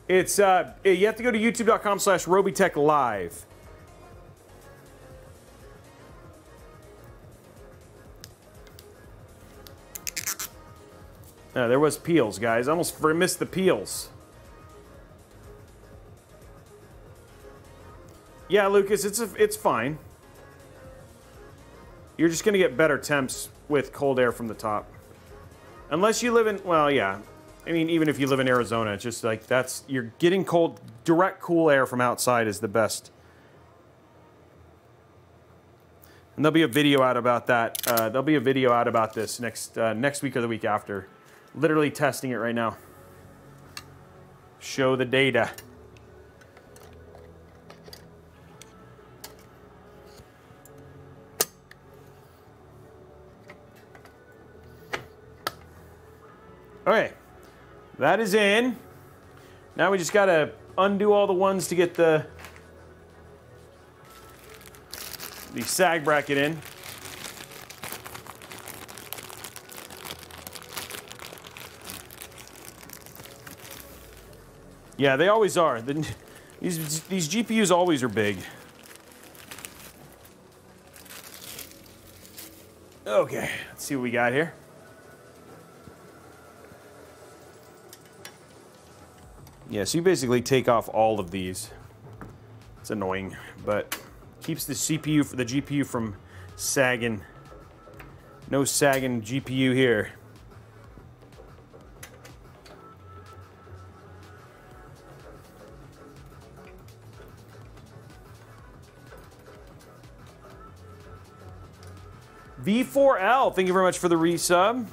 It's uh, you have to go to youtube.com slash Robeytech live. No, there was peels, guys. I almost missed the peels. Yeah, Lucas, it's a, it's fine. You're just gonna get better temps with cold air from the top, unless you live in. Well, yeah. I mean, even if you live in Arizona, it's just like that's you're getting cold, direct cool air from outside is the best. And there'll be a video out about that. Uh, there'll be a video out about this next uh, next week or the week after. Literally testing it right now. Show the data. Okay, that is in. Now we just gotta undo all the ones to get the the sag bracket in. Yeah, they always are. The, these, these G P Us always are big. Okay, let's see what we got here. Yeah, so you basically take off all of these. It's annoying, but keeps the C P U for the G P U from sagging. No sagging G P U here. V four L, thank you very much for the resub.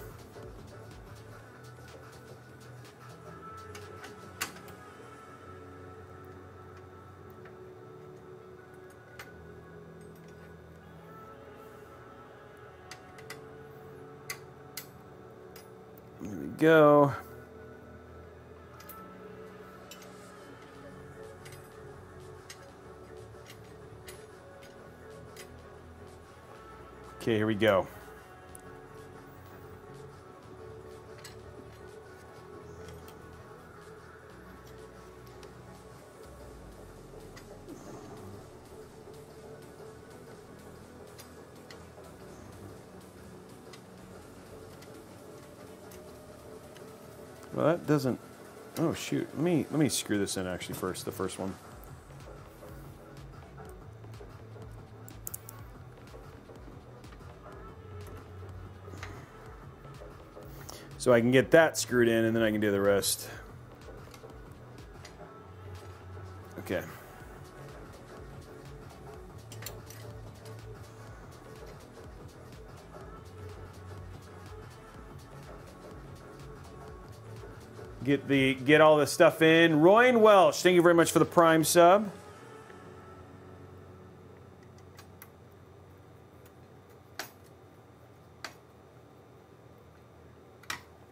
There we go. Okay, here we go. Well, that doesn't. Oh shoot! Let me let me screw this in actually first. The first one. So I can get that screwed in and then I can do the rest. Okay. Get the get all this stuff in. Royan Welsh, thank you very much for the Prime sub.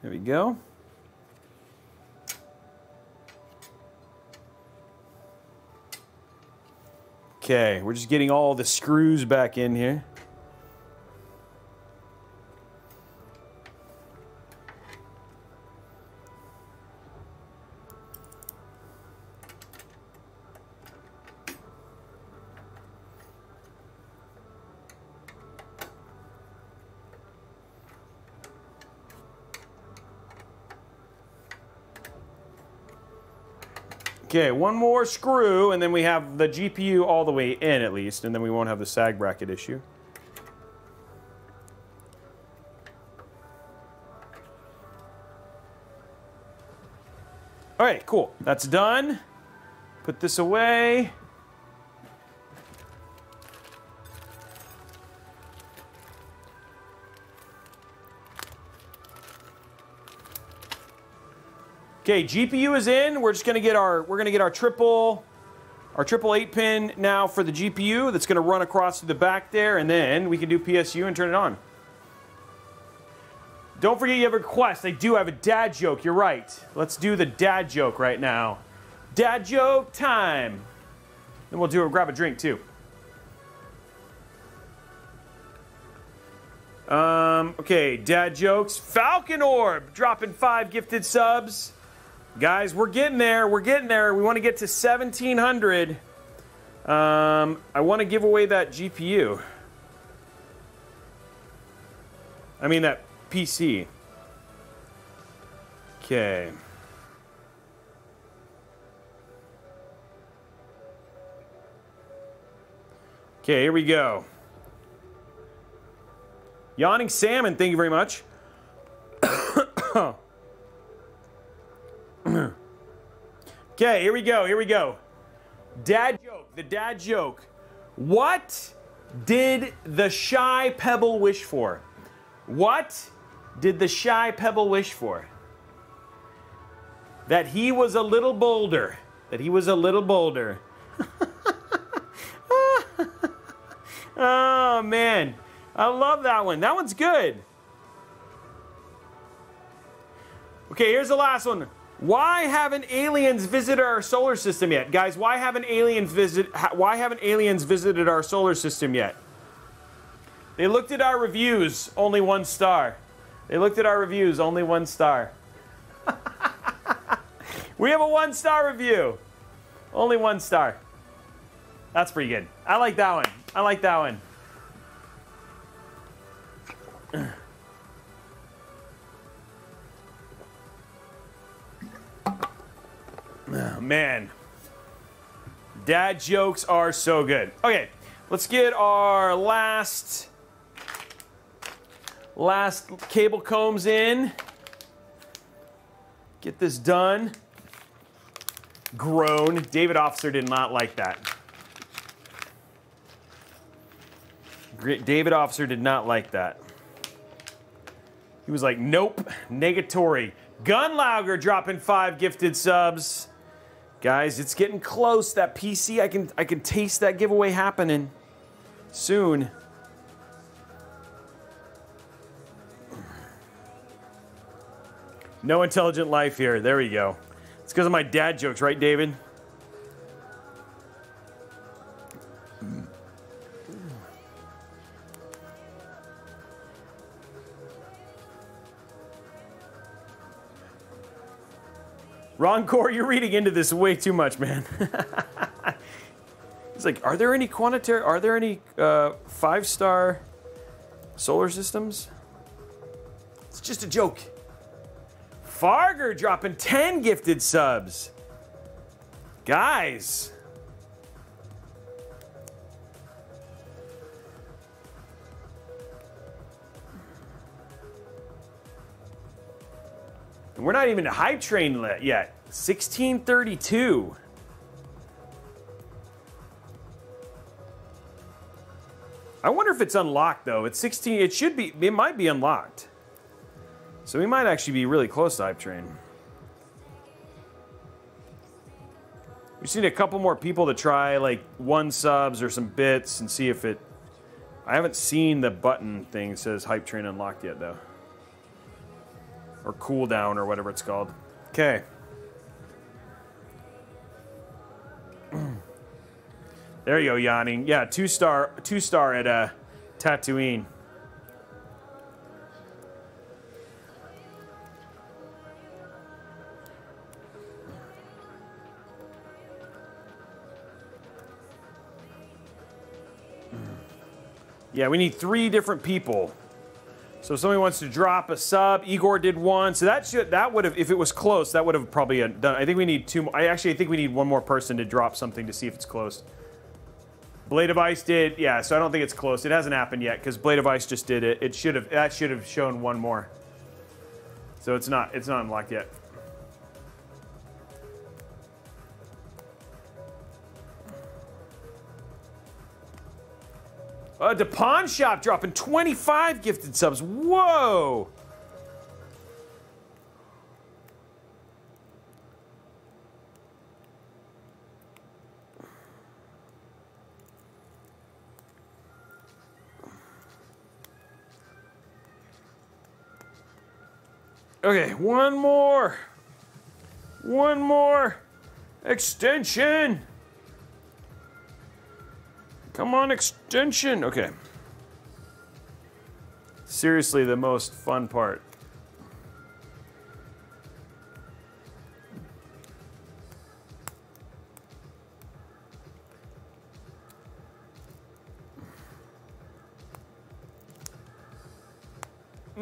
There we go. Okay, we're just getting all the screws back in here. Okay, one more screw, and then we have the G P U all the way in, at least, and then we won't have the sag bracket issue. All right, cool. That's done. Put this away. Okay, G P U is in. We're just gonna get our we're gonna get our triple our triple eight pin now for the G P U that's gonna run across to the back there, and then we can do P S U and turn it on. Don't forget you have a request. I do have a dad joke, you're right. Let's do the dad joke right now. Dad joke time. Then we'll do a grab a drink too. Um, okay, dad jokes. Falcon Orb dropping five gifted subs. Guys, we're getting there. We're getting there. We want to get to seventeen hundred. Um, I want to give away that G P U. I mean, that P C. Okay. Okay, here we go. Yawning Salmon, thank you very much. Okay, here we go, here we go. Dad joke, the dad joke. What did the shy pebble wish for? What did the shy pebble wish for? That he was a little bolder. That he was a little bolder. Oh, man. I love that one. That one's good. Okay, here's the last one. Why haven't aliens visited our solar system yet? Guys, why haven't aliens visit why haven't aliens visited our solar system yet? They looked at our reviews, only one star. They looked at our reviews, only one star. We have a one-star review. Only one star. That's pretty good. I like that one. I like that one. Oh, man. Dad jokes are so good. Okay, let's get our last last cable combs in. Get this done. Groan. David Officer did not like that. David Officer did not like that. He was like, nope, negatory. Gunlauger dropping five gifted subs. Guys, it's getting close. That P C, I can I can taste that giveaway happening soon. No intelligent life here. There we go. It's because of my dad jokes, right, David? Roncore, you're reading into this way too much, man. It's like, are there any quantitary, are there any uh, five-star solar systems? It's just a joke. Farger dropping ten gifted subs. Guys. We're not even a hype train yet. sixteen thirty-two. I wonder if it's unlocked though. It's sixteen, it should be, it might be unlocked. So we might actually be really close to hype train. We've seen a couple more people to try like one subs or some bits and see if it, I haven't seen the button thing that says hype train unlocked yet though. Or cooldown, or whatever it's called. Okay. There you go, yawning. Yeah, two star, two star at uh, Tatooine. Yeah, we need three different people. So if somebody wants to drop a sub, Igor did one. So that should, that would have, if it was close, that would have probably done. I think we need two. I actually I think we need one more person to drop something to see if it's close. Blade of Ice did, yeah. So I don't think it's close. It hasn't happened yet because Blade of Ice just did it. It should have. That should have shown one more. So it's not. It's not unlocked yet. Uh, the Pawn Shop dropping twenty-five gifted subs. Whoa! Okay, one more. One more extension. Come on, extension. Okay. seriously the most fun part.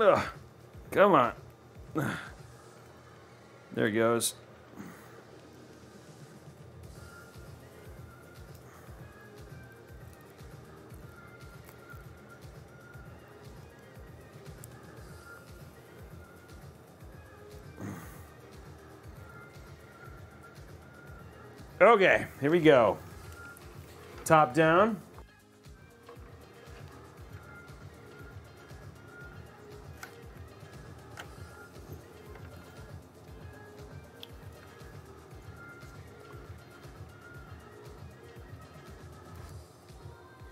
Ugh, come on. There it goes. Okay, here we go. Top down.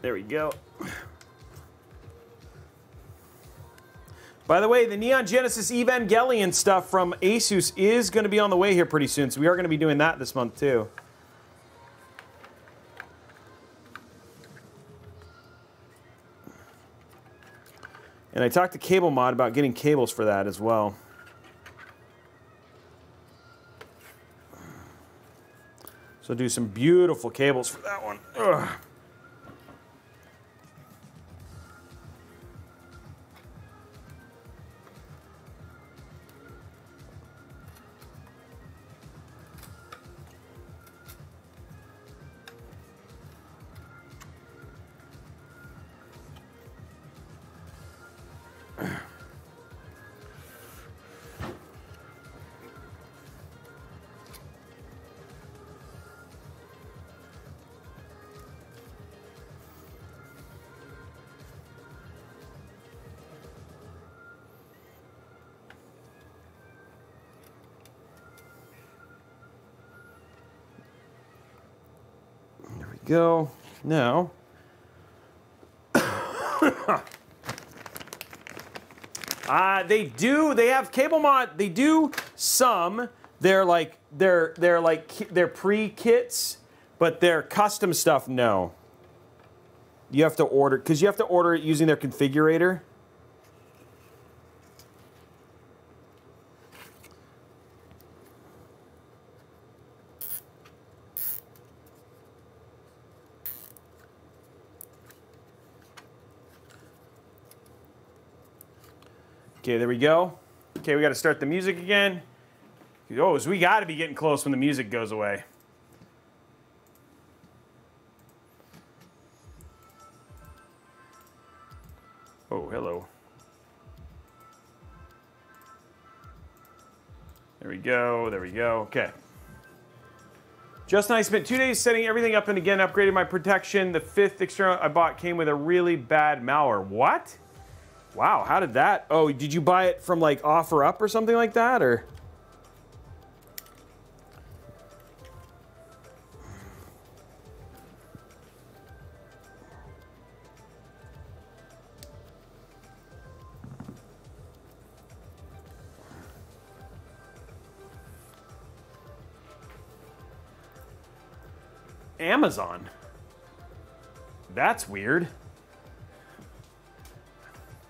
There we go. By the way, the Neon Genesis Evangelion stuff from Asus is going to be on the way here pretty soon, so we are going to be doing that this month too. And I talked to CableMod about getting cables for that as well. So do some beautiful cables for that one. Ugh. Go now. uh, they do. They have CableMod. They do some. They're like they're they're like they're pre kits, but their custom stuff. No. You have to order because you have to order it using their configurator. Okay, there we go. Okay, we got to start the music again. Oh, so we got to be getting close when the music goes away. Oh, hello. There we go, there we go, okay. Justin and I spent two days setting everything up and again upgraded my protection. The fifth external I bought came with a really bad malware. What? Wow, how did that? Oh, did you buy it from like OfferUp or something like that, or? Amazon. That's weird.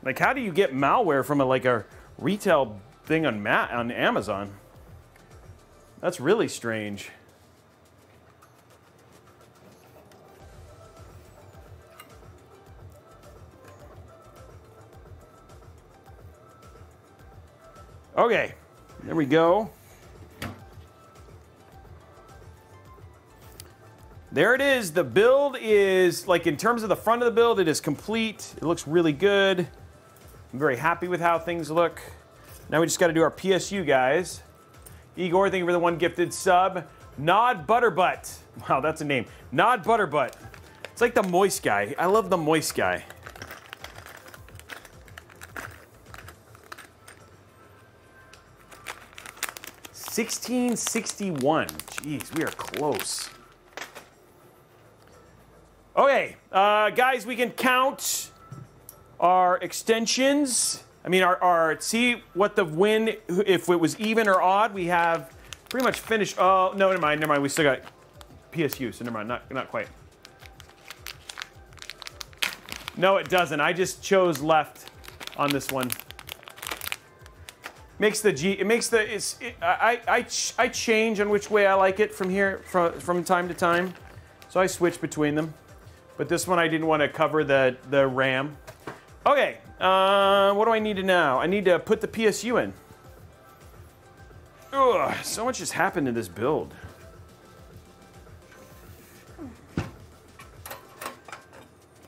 Like, how do you get malware from a, like a retail thing on Ma on Amazon? That's really strange. Okay, there we go. There it is. The build is, like, in terms of the front of the build, it is complete. It looks really good. I'm very happy with how things look. Now we just got to do our P S U, guys. Igor, thank you for the one gifted sub. Nod Butterbutt. Wow, that's a name. Nod Butterbutt. It's like the moist guy. I love the moist guy. sixteen sixty-one. Jeez, we are close. Okay, uh, guys, we can count our extensions. I mean, our, our, see what the win, if it was even or odd, we have pretty much finished. Oh, no, never mind, never mind. We still got P S U, so never mind, not, not quite. No, it doesn't. I just chose left on this one. Makes the G, it makes the, it's, it, I, I, ch I change on which way I like it from here, from, from time to time. So I switch between them. But this one I didn't want to cover the, the RAM. Okay, uh, what do I need to now? I need to put the P S U in. Ugh, so much has happened in this build.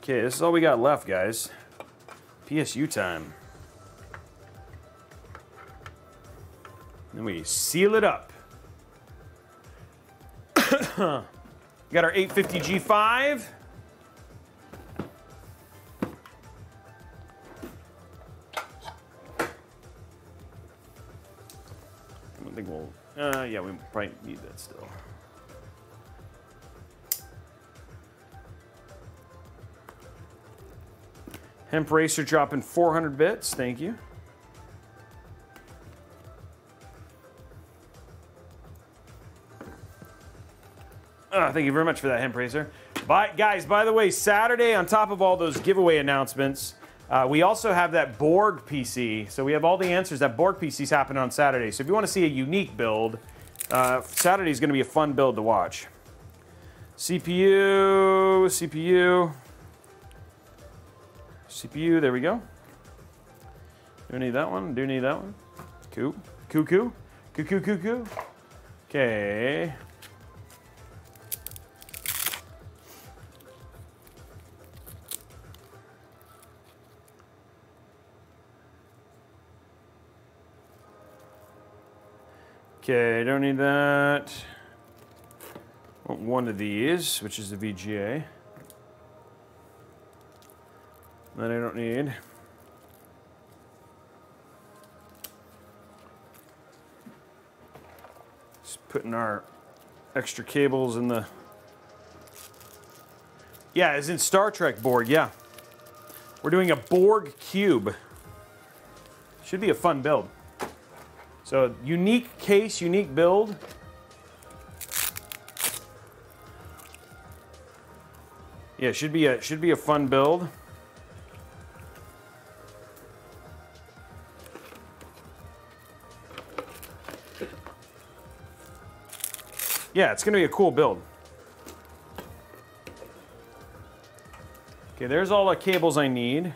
Okay, this is all we got left, guys. P S U time. Then we seal it up. Got our eight fifty G five. I don't think we'll, uh, yeah, we probably need that still. Hemp Racer dropping four hundred bits, thank you. Oh, thank you very much for that, Hemp Racer. By, guys, by the way, Saturday, on top of all those giveaway announcements, uh, we also have that Borg P C. So we have all the answers. That Borg P C's happening on Saturday. So if you want to see a unique build, uh, Saturday is going to be a fun build to watch. C P U, C P U, C P U, there we go. Do need that one, do need that one. Coo, coo, coo, coo, coo, coo, coo. Okay. Okay, don't need that. Want one of these, which is the V G A. That I don't need. Just putting our extra cables in the... Yeah, as in Star Trek Borg, yeah. We're doing a Borg cube. Should be a fun build. So, unique case, unique build. Yeah, should be a should be a fun build. Yeah, it's gonna be a cool build. Okay, there's all the cables I need.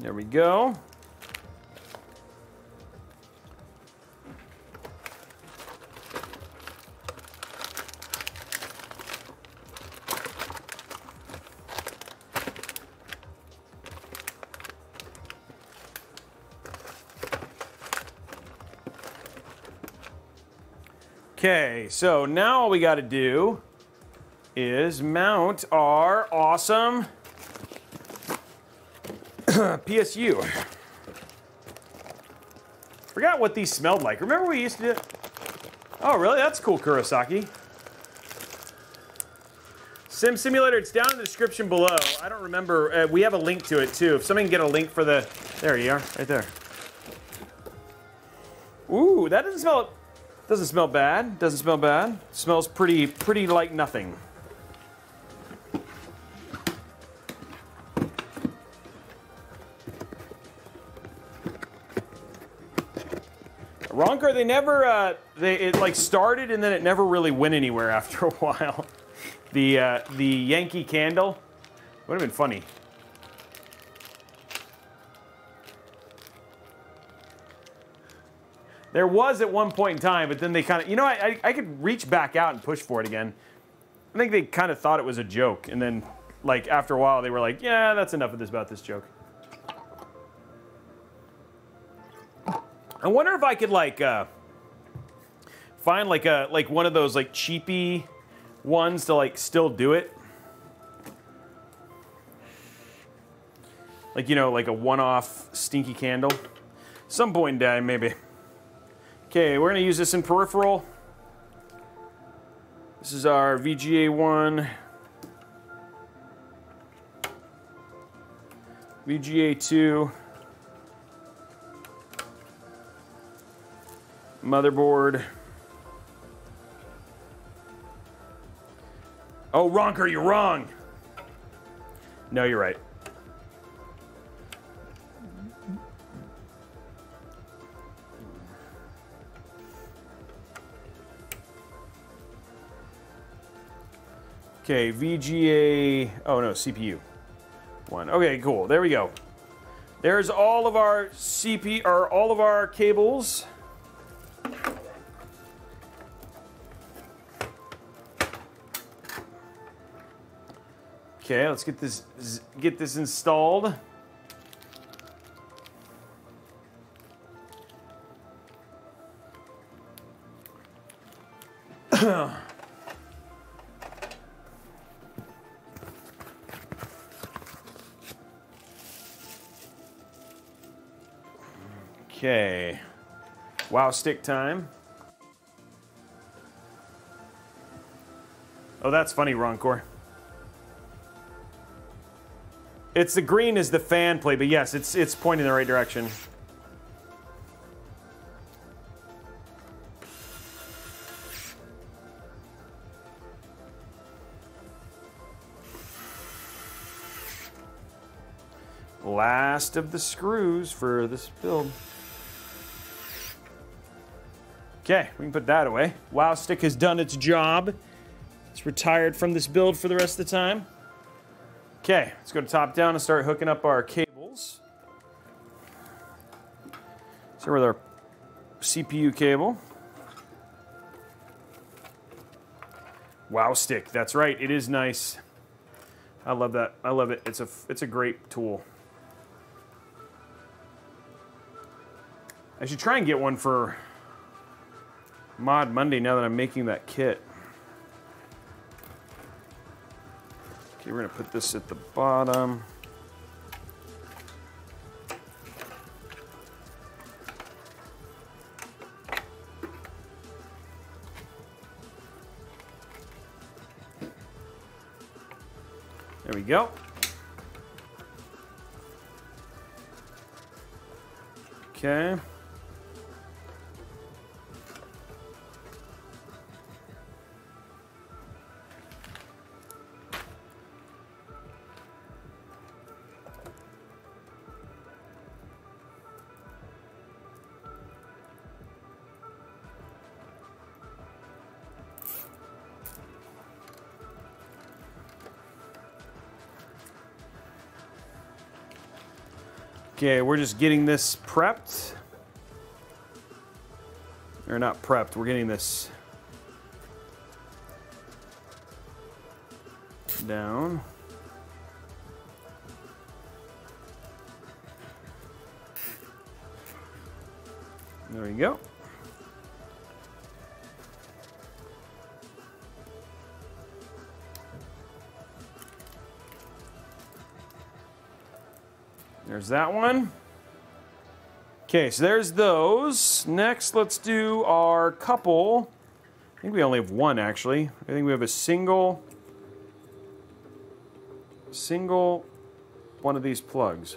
There we go. Okay, so now all we got to do is mount our awesome P S U. Forgot what these smelled like. Remember we used to do... Oh, really? That's cool, Kurosaki. Sim Simulator, it's down in the description below. I don't remember. Uh, we have a link to it, too. If somebody can get a link for the... There you are, right there. Ooh, that doesn't smell... Doesn't smell bad. Doesn't smell bad. Smells pretty, pretty like nothing. Ronker, they never, uh, they it like started and then it never really went anywhere after a while. The uh, the Yankee Candle would have been funny. There was at one point in time, but then they kind of, you know, I, I I could reach back out and push for it again. I think they kind of thought it was a joke, and then like after a while they were like, yeah, that's enough of this about this joke. I wonder if I could like uh, find like a like one of those like cheapy ones to like still do it. Like, you know, like a one-off stinky candle. Some point in time, maybe. Okay, we're gonna use this in peripheral. This is our V G A one, V G A two. motherboard. Oh, Ronker, you're wrong. No, you're right. Okay, V G A, oh no, C P U one. Okay, cool, there we go. There's all of our C P U, or all of our cables. Okay, let's get this, get this installed. Okay, wow, stick time. Oh, that's funny, Roncor. It's the green is the fan plate, but yes, it's it's pointing in the right direction. Last of the screws for this build. Okay, we can put that away. Wow stick has done its job. It's retired from this build for the rest of the time. Okay, let's go to top down and start hooking up our cables. So with our C P U cable. Wow stick, that's right, it is nice. I love that, I love it, it's a, it's a great tool. I should try and get one for Mod Monday now that I'm making that kit. Okay, we're gonna put this at the bottom. There we go. Okay. Okay, we're just getting this prepped. Or not prepped, we're getting this down. There we go. There's that one. Okay, so there's those. Next, let's do our couple. I think we only have one, actually. I think we have a single, single one of these plugs.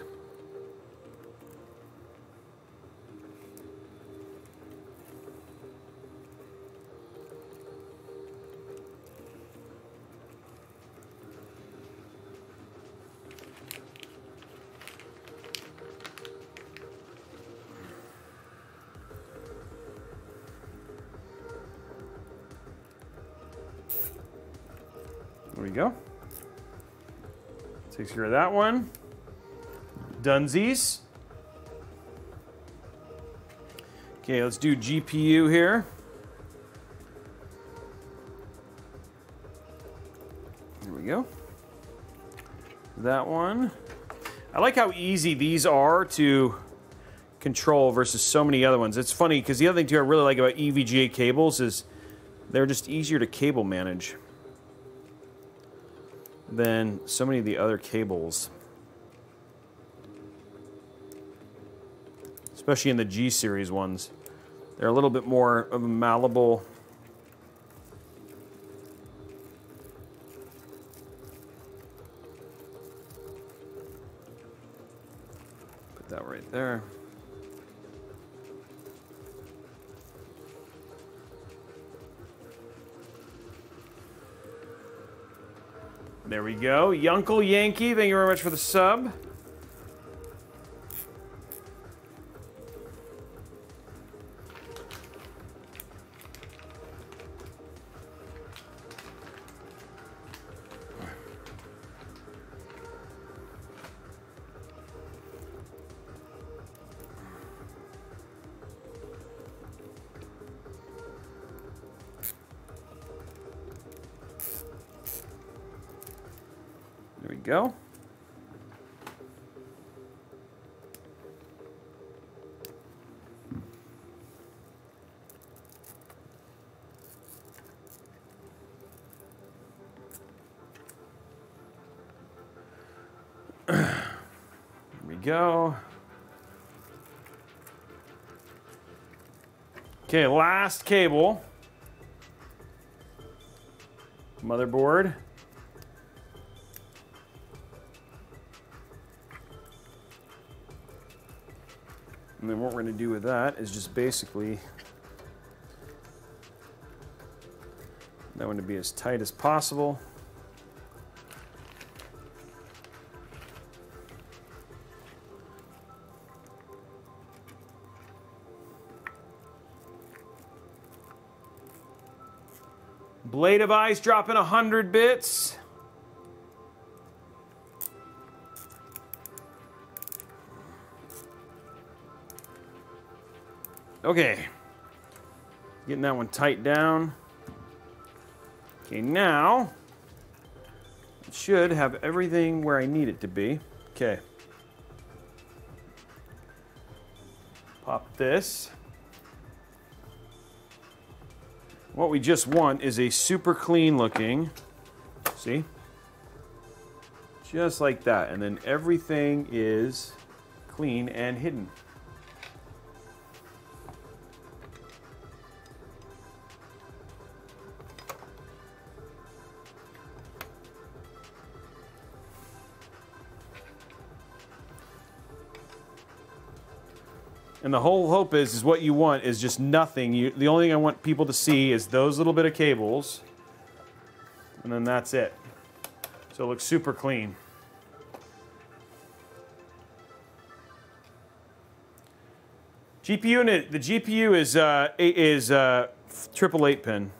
Take care of that one. Dunsies. Okay, let's do G P U here. There we go. That one. I like how easy these are to control versus so many other ones. It's funny because the other thing too I really like about E V G A cables is they're just easier to cable manage than so many of the other cables, especially in the G series ones. They're a little bit more of a malleable. Put that right there. There we go. Yunkle Yankee, thank you very much for the sub. Go. There we go. Okay, last cable. Motherboard. And then what we're going to do with that is just basically that one to be as tight as possible. Blade of Ice dropping a hundred bits. Okay, getting that one tight down. Okay, now it should have everything where I need it to be. Okay. Pop this. What we just want is a super clean looking, see? Just like that, and then everything is clean and hidden. And the whole hope is, is what you want is just nothing. You, the only thing I want people to see is those little bit of cables, and then that's it. So it looks super clean. G P U, and the G P U is uh, is uh, triple eight pin.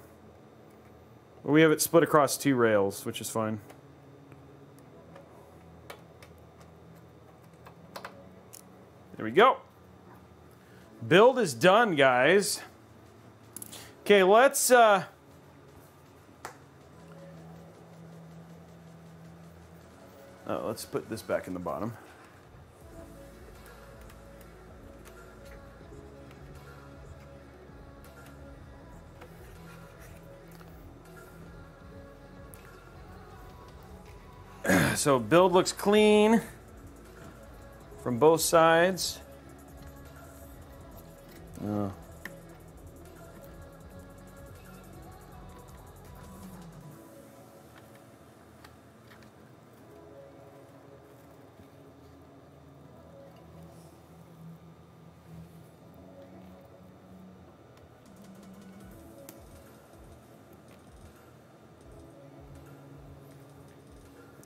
We have it split across two rails, which is fine. There we go. Build is done, guys. Okay, let's uh oh, let's put this back in the bottom. So build looks clean from both sides. Oh.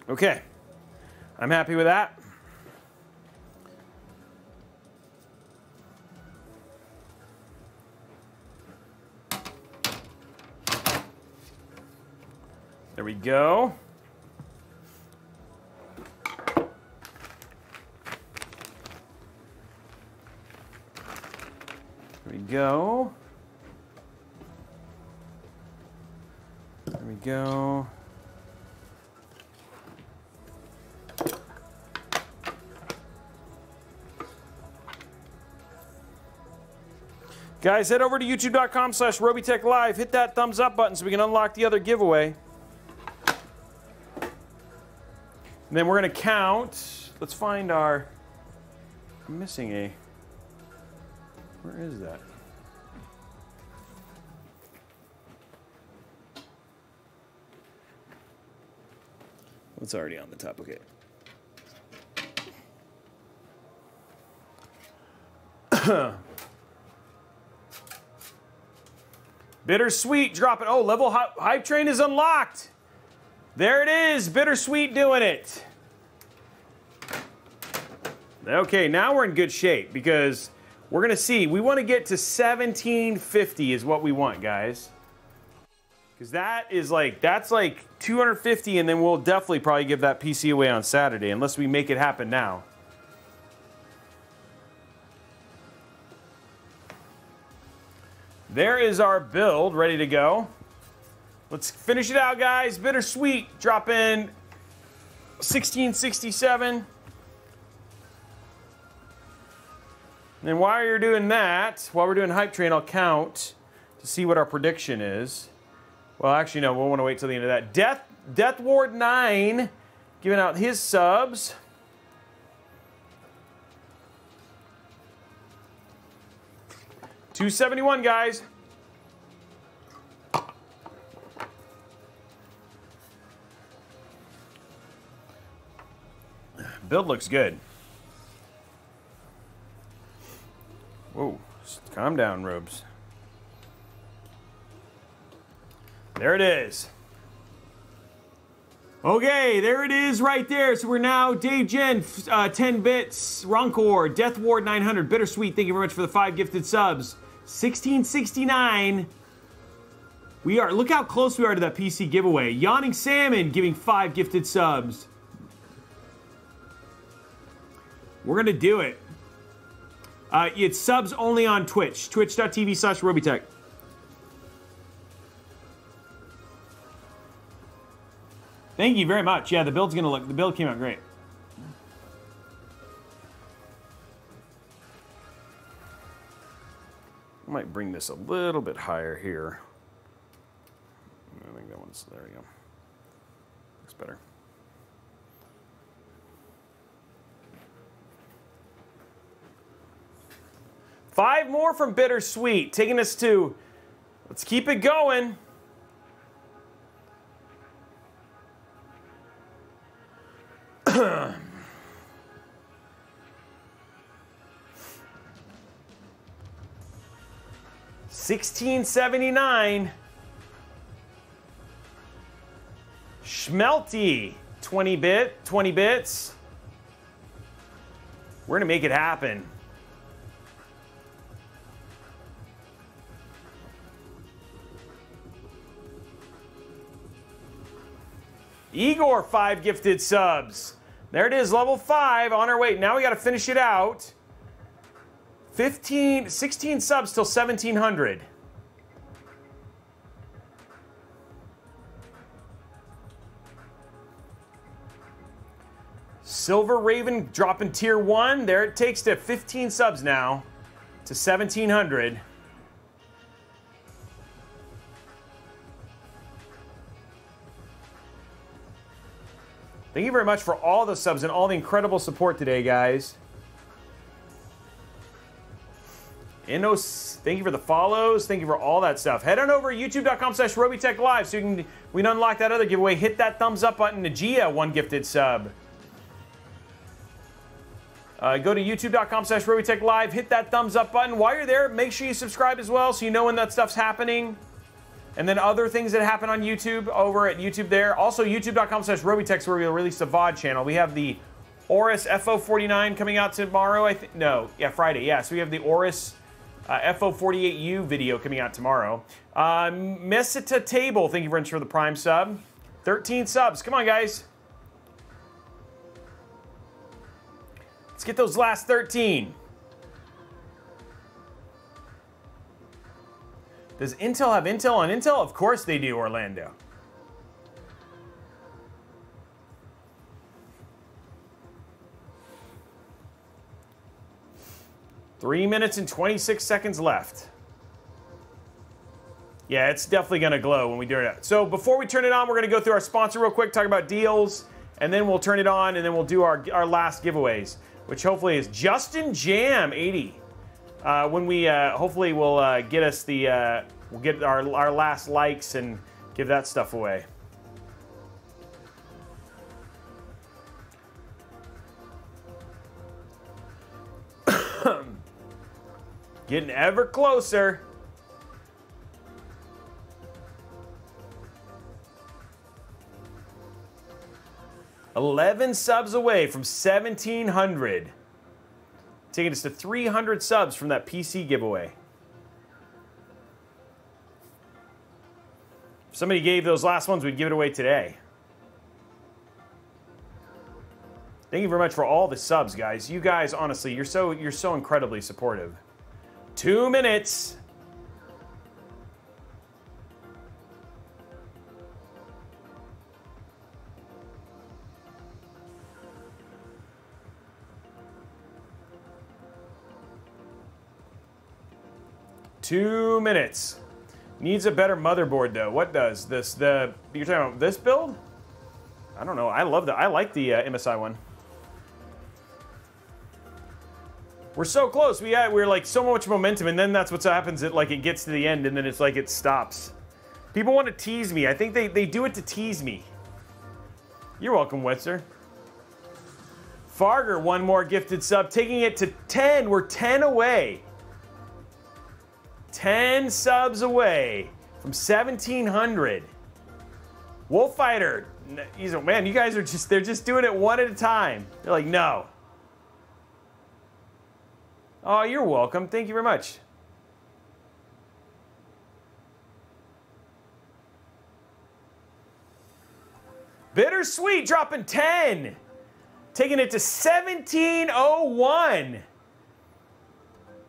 Okay, I'm happy with that. There we go. There we go. There we go. Guys, head over to youtube.com slash Robeytech Live. Hit that thumbs up button so we can unlock the other giveaway. And then we're going to count. Let's find our. I'm missing a. Where is that? It's already on the top. Okay. Bittersweet. Drop it. Oh, level hype train is unlocked. There it is, Bittersweet doing it. Okay, now we're in good shape because we're gonna see, we wanna get to seventeen fifty is what we want, guys. Because that is like, that's like two hundred fifty, and then we'll definitely probably give that P C away on Saturday, unless we make it happen now. There is our build ready to go. Let's finish it out, guys. Bittersweet, drop in sixteen sixty-seven. And while you're doing that, while we're doing Hype Train, I'll count to see what our prediction is. Well, actually, no, we'll want to wait till the end of that. Death, Death Ward nine, giving out his subs. two seventy-one, guys. Build looks good. Whoa, calm down, Robes. There it is. Okay, there it is right there. So we're now Dave Jen, uh, ten bits, Roncor, Death Ward nine hundred, Bittersweet. Thank you very much for the five gifted subs. sixteen sixty-nine. We are, look how close we are to that P C giveaway. Yawning Salmon giving five gifted subs. We're gonna do it. Uh, it's subs only on Twitch. Twitch.tv slash Robeytech. Thank you very much. Yeah, the build's gonna look, the build came out great. I might bring this a little bit higher here. I think that one's, there we go. Looks better. Five more from Bittersweet, taking us to, let's keep it going. sixteen seventy-nine. Schmelty, twenty bit, twenty bits. We're gonna make it happen. Igor, five gifted subs. There it is, level five, on our way. Now we gotta finish it out. fifteen, sixteen subs till seventeen hundred. Silver Raven dropping tier one. There it takes to fifteen subs now to seventeen hundred. Thank you very much for all the subs and all the incredible support today, guys. Inos, thank you for the follows. Thank you for all that stuff. Head on over to youtube.com slash Robeytech Live so you can, we can unlock that other giveaway. Hit that thumbs up button. Nagia, one gifted sub. Uh, go to youtube.com slash Robeytech Live. Hit that thumbs up button. While you're there, make sure you subscribe as well so you know when that stuff's happening. And then other things that happen on YouTube, over at YouTube there. Also, youtube.com slash Robeytech, where we'll release the V O D channel. We have the Aorus F O forty-nine coming out tomorrow, I think. No, yeah, Friday, yeah. So we have the Aorus uh, F O forty-eight U video coming out tomorrow. Uh, Mesita Table, thank you very much for the Prime sub. thirteen subs, come on, guys. Let's get those last thirteen. Does Intel have Intel on Intel? Of course they do, Orlando. Three minutes and twenty-six seconds left. Yeah, it's definitely gonna glow when we do it. So before we turn it on, we're gonna go through our sponsor real quick, talk about deals, and then we'll turn it on, and then we'll do our, our last giveaways, which hopefully is Justin Jam eighty. Uh, when we uh, hopefully will uh, get us the uh, we'll get our our last likes and give that stuff away. Getting ever closer. eleven subs away from seventeen hundred. Taking us to three hundred subs from that P C giveaway. If somebody gave those last ones, we'd give it away today. Thank you very much for all the subs, guys. You guys, honestly, you're so you're so incredibly supportive. Two minutes. Two minutes. Needs a better motherboard though. What does this? The you're talking about this build? I don't know. I love the. I like the uh, M S I one. We're so close. We had, we're like so much momentum, and then that's what happens. It like it gets to the end, and then it's like it stops. People want to tease me. I think they they do it to tease me. You're welcome, Wetzer. Farger, one more gifted sub, taking it to ten. We're ten away. ten subs away from seventeen hundred. Wolffighter, he's a man. You guys are just—they're just doing it one at a time. They're like, no. Oh, you're welcome. Thank you very much. Bittersweet dropping ten. Taking it to seventeen oh one.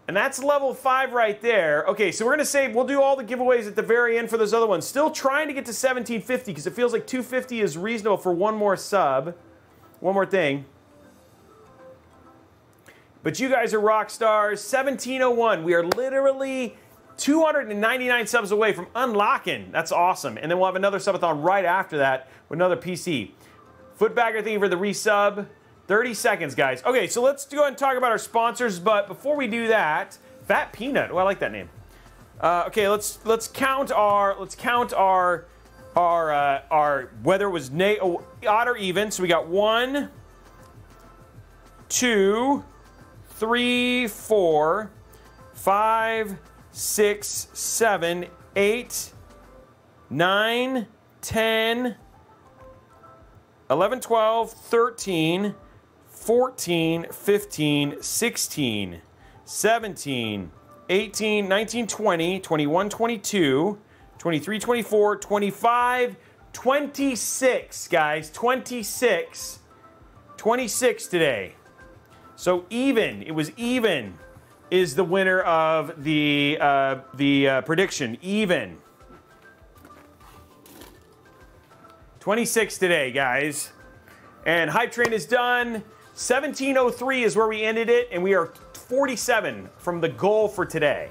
And that's level five right there. Okay, so we're gonna save, we'll do all the giveaways at the very end for those other ones. Still trying to get to seventeen fifty because it feels like two fifty is reasonable for one more sub. One more thing. But you guys are rock stars. seventeen oh one. We are literally two hundred ninety-nine subs away from unlocking. That's awesome. And then we'll have another subathon right after that with another P C. Footbagger, thank you for the resub. thirty seconds, guys. Okay, so let's go and talk about our sponsors. But before we do that, Fat Peanut. Oh, I like that name. Uh, okay, let's let's count our let's count our our uh, our whether it was nay, oh, odd or even. So we got one, two. Three, four, five, six, seven, eight, nine, ten, eleven, twelve, thirteen, fourteen, fifteen, sixteen, seventeen, eighteen, nineteen, twenty, twenty-one, twenty-two, twenty-three, twenty-four, twenty-five, twenty-six, guys, twenty-six, twenty-six today. So even, it was even, is the winner of the uh, the uh, prediction. Even. twenty-six today, guys. And Hype Train is done. seventeen oh three is where we ended it, and we are forty-seven from the goal for today.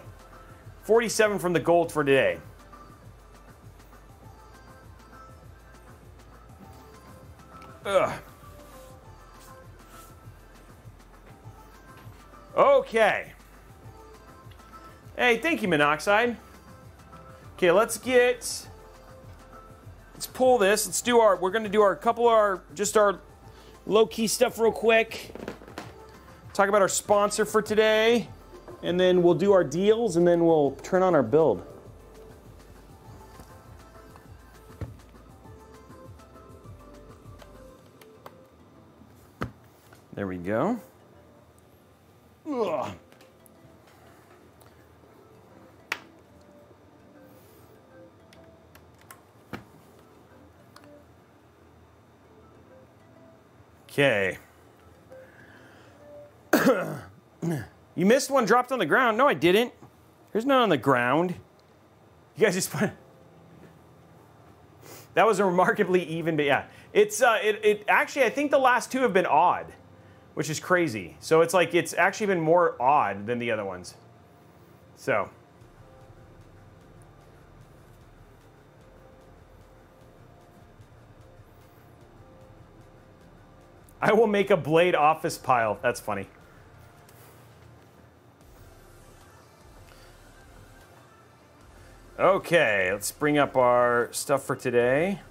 forty-seven from the goal for today. Ugh. Okay. Hey, thank you, Monoxide. Okay, let's get, let's pull this. Let's do our, we're gonna do our couple of our, just our low-key stuff real quick. Talk about our sponsor for today, and then we'll do our deals, and then we'll turn on our build. There we go. Ugh. Okay. You missed one dropped on the ground. No, I didn't. There's none on the ground. You guys just put. That was a remarkably even, but yeah. It's uh it, it actually I think the last two have been odd, which is crazy. So it's like, it's actually been more odd than the other ones. So. I will make a Blade office pile. That's funny. Okay, let's bring up our stuff for today.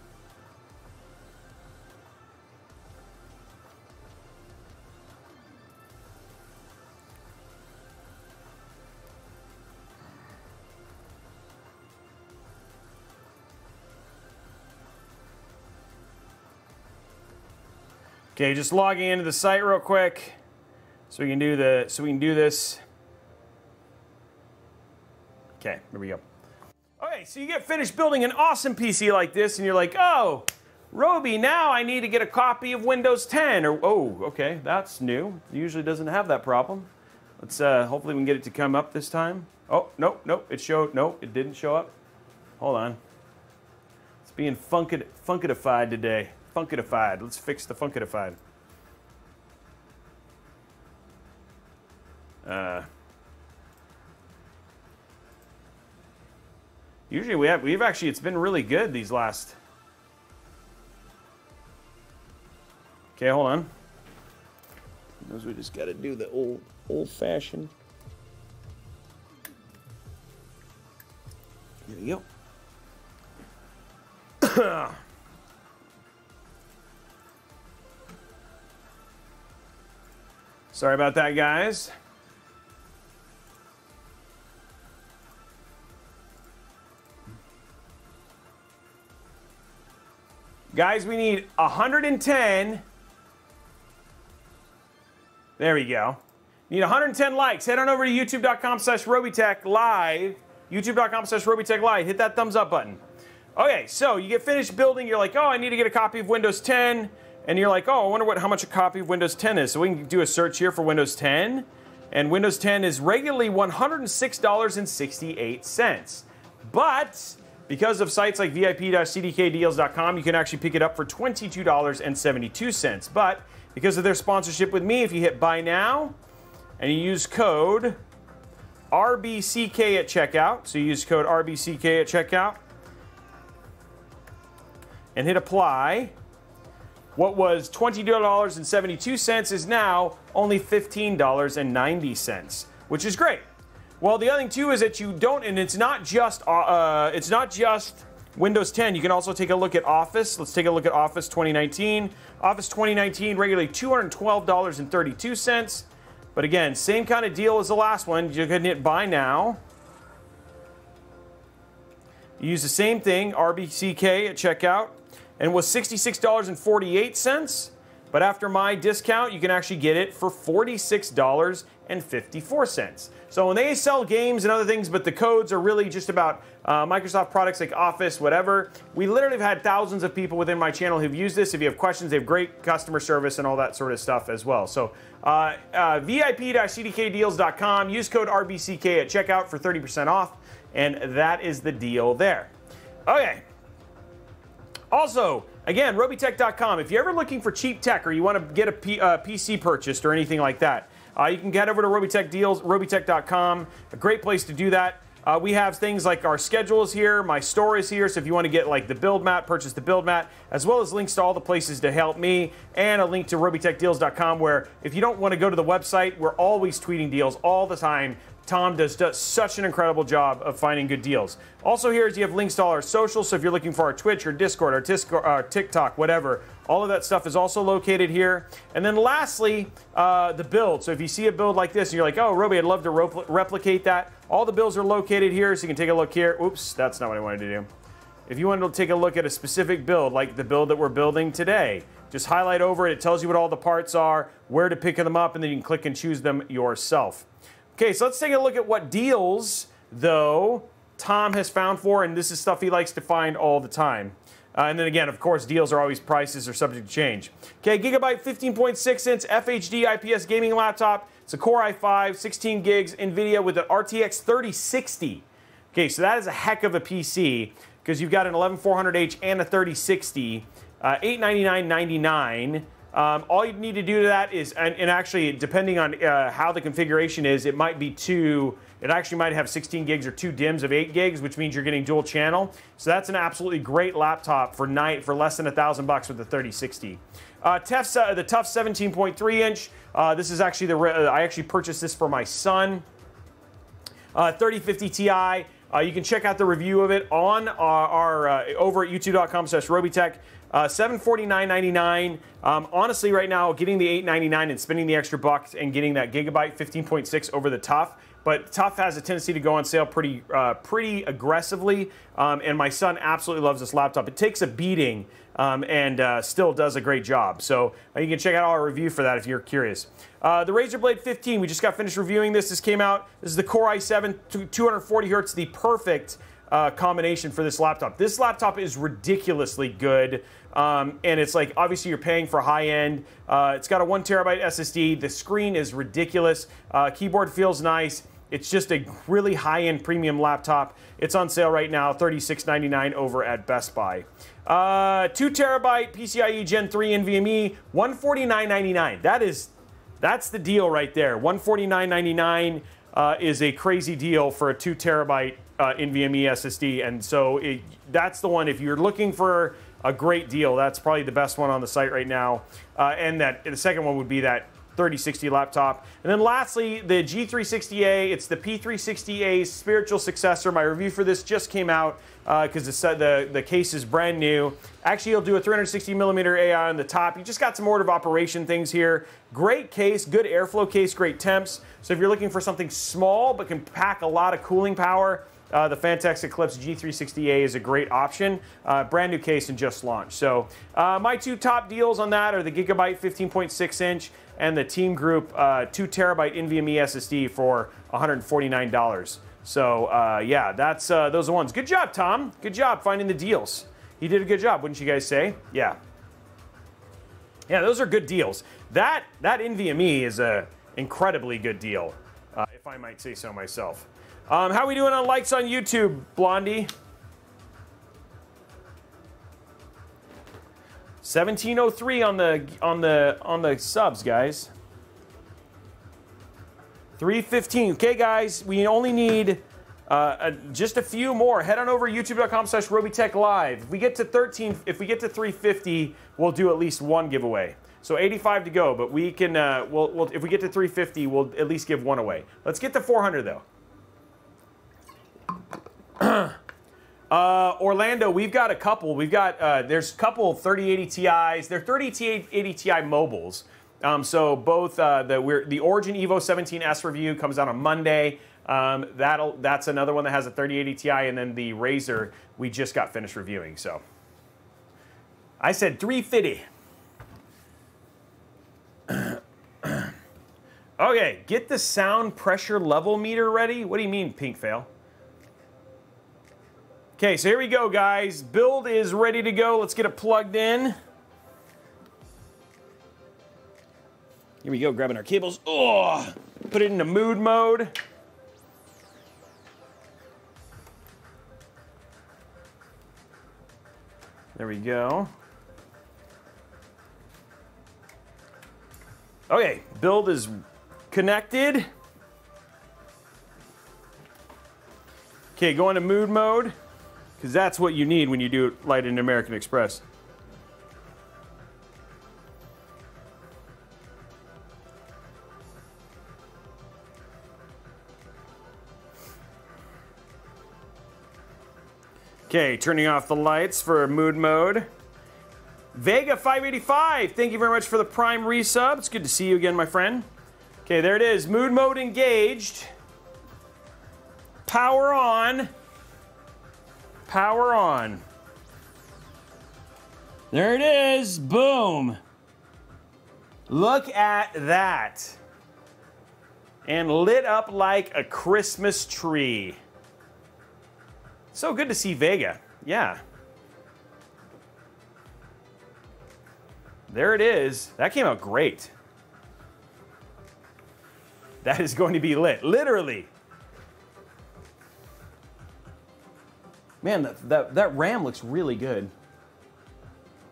Okay, just logging into the site real quick so we can do the so we can do this. Okay, here we go. Okay, so you get finished building an awesome P C like this, and you're like, oh, Roby, now I need to get a copy of Windows ten. Or oh, okay, that's new. It usually doesn't have that problem. Let's uh, hopefully we can get it to come up this time. Oh, nope, nope, it showed, nope, it didn't show up. Hold on. It's being funked, funkedified today. Funkedified. Let's fix the funkedified. Uh, usually we have, we've actually, it's been really good these last. Okay, hold on. Sometimes we just gotta do the old, old-fashioned. There you go. Sorry about that, guys. Guys, we need one hundred ten. There we go. Need one hundred ten likes. Head on over to youtube.com slash Robeytech live. YouTube.com slash Robeytech Live. Hit that thumbs up button. Okay, so you get finished building. You're like, oh, I need to get a copy of Windows ten. And you're like, oh, I wonder what how much a copy of Windows ten is. So we can do a search here for Windows ten. And Windows ten is regularly one hundred six dollars and sixty-eight cents. But because of sites like vip dot c d k deals dot com, you can actually pick it up for twenty-two dollars and seventy-two cents. But because of their sponsorship with me, if you hit buy now and you use code R B C K at checkout, so you use code R B C K at checkout and hit apply, what was twenty dollars and seventy-two cents is now only fifteen dollars and ninety cents, which is great. Well, the other thing too is that you don't, and it's not just uh, it's not just Windows ten. You can also take a look at Office. Let's take a look at Office twenty nineteen. Office twenty nineteen, regularly two hundred twelve dollars and thirty-two cents. But again, same kind of deal as the last one. You can hit buy now. You use the same thing, R B C K at checkout, and it was sixty-six dollars and forty-eight cents. But after my discount, you can actually get it for forty-six dollars and fifty-four cents. So when they sell games and other things, but the codes are really just about uh, Microsoft products like Office, whatever. We literally have had thousands of people within my channel who've used this. If you have questions, they have great customer service and all that sort of stuff as well. So uh, uh, vip dot c d k deals dot com, use code R B C K at checkout for thirty percent off, and that is the deal there. Okay. Also, again, Robeytech dot com. If you're ever looking for cheap tech or you want to get a P, uh, P C purchased or anything like that, uh, you can get over to Robeytech Deals, Robeytech dot com. A great place to do that. Uh, we have things like our schedules here, my store is here, so if you want to get like the BuildMat, purchase the BuildMat, as well as links to all the places to help me, and a link to Robeytech deals dot com where if you don't want to go to the website, we're always tweeting deals all the time. Tom does, does such an incredible job of finding good deals. Also here is you have links to all our socials, so if you're looking for our Twitch or Discord or Discord, uh, TikTok, whatever, all of that stuff is also located here. And then lastly, uh, the build. So if you see a build like this and you're like, oh, Roby, I'd love to repl replicate that, all the builds are located here, so you can take a look here. Oops, that's not what I wanted to do. If you wanted to take a look at a specific build, like the build that we're building today, just highlight over it, it tells you what all the parts are, where to pick them up, and then you can click and choose them yourself. Okay, so let's take a look at what deals, though, Tom has found for, and this is stuff he likes to find all the time. Uh, and then again, of course, deals are always prices are subject to change. Okay, Gigabyte fifteen point six inch F H D I P S gaming laptop. It's a Core i five, sixteen gigs, NVIDIA with an R T X thirty sixty. Okay, so that is a heck of a P C because you've got an eleven four hundred H and a thirty sixty, uh, eight ninety-nine ninety-nine. Um, all you need to do to that is, and, and actually depending on uh, how the configuration is, it might be two, it actually might have sixteen gigs or two DIMMs of eight gigs, which means you're getting dual channel. So that's an absolutely great laptop for night for less than a thousand bucks with the thirty sixty. Uh, Tuf's, uh, the Tuff seventeen point three inch, uh, this is actually the, uh, I actually purchased this for my son. Uh, thirty fifty T I, uh, you can check out the review of it on our, our uh, over at youtube.com slash Robeytech. Uh, seven forty-nine ninety-nine. Um, honestly, right now, getting the eight ninety-nine and spending the extra bucks and getting that Gigabyte fifteen point six over the T U F But TUFF has a tendency to go on sale pretty uh, pretty aggressively, um, and my son absolutely loves this laptop. It takes a beating um, and uh, still does a great job. So uh, you can check out our review for that if you're curious. Uh, the Razer Blade fifteen, we just got finished reviewing this. This came out. This is the Core i seven two forty hertz, the perfect uh, combination for this laptop. This laptop is ridiculously good. Um, and it's like, obviously you're paying for high end. Uh, it's got a one terabyte S S D. The screen is ridiculous. Uh, keyboard feels nice. It's just a really high-end premium laptop. It's on sale right now, thirty-six ninety-nine over at Best Buy. Uh, two terabyte PCIe Gen three NVMe, one forty-nine ninety-nine. That is, that's the deal right there. one forty-nine ninety-nine uh, is a crazy deal for a two terabyte uh, NVMe S S D, and so it, that's the one if you're looking for a great deal. That's probably the best one on the site right now. Uh, and that the second one would be that thirty sixty laptop. And then lastly, the G three sixty A, it's the P three sixty A's spiritual successor. My review for this just came out because uh, the, the case is brand new. Actually, you'll do a three sixty millimeter A I on the top. You just got some order of operation things here. Great case, good airflow case, great temps. So if you're looking for something small but can pack a lot of cooling power, Uh, the Phanteks Eclipse G three sixty A is a great option. Uh, brand new case and just launched. So uh, my two top deals on that are the Gigabyte fifteen point six inch and the Team Group uh, two terabyte NVMe S S D for one forty-nine dollars. So uh, yeah, that's uh, those are the ones. Good job, Tom. Good job finding the deals. He did a good job, wouldn't you guys say? Yeah. Yeah, those are good deals. That that NVMe is a incredibly good deal, uh, if I might say so myself. Um, how are we doing on likes on YouTube, Blondie? seventeen oh three on the on the on the subs, guys. three fifteen. Okay, guys, we only need uh, a, just a few more. Head on over to youtube dot com slash Robeytech Live. If we get to thirteen, if we get to three fifty, we'll do at least one giveaway. So eighty-five to go, but we can. Uh, we'll, we'll if we get to three fifty, we'll at least give one away. Let's get to four hundred though. uh, Orlando, we've got a couple. We've got, uh, there's a couple thirty eighty T Is. They're thirty eighty T I mobiles. Um, so both uh, the, we're, the Origin Evo seventeen S review comes out on Monday. Um, that'll, that's another one that has a thirty eighty T I. And then the Razer we just got finished reviewing. So I said three fifty. Okay, get the sound pressure level meter ready. What do you mean, Pink Fail? Okay, so here we go, guys. Build is ready to go. Let's get it plugged in. Here we go, grabbing our cables. Oh, put it into mood mode. There we go. Okay, build is connected. Okay, go into mood mode. Because that's what you need when you do it like an American Express. Okay, turning off the lights for mood mode. Vega five eighty-five, thank you very much for the Prime resub. It's good to see you again, my friend. Okay, there it is. Mood mode engaged. Power on. Power on. There it is. Boom. Look at that. And lit up like a Christmas tree. So good to see Vega. Yeah. There it is. That came out great. That is going to be lit. Literally. Man, that, that, that RAM looks really good.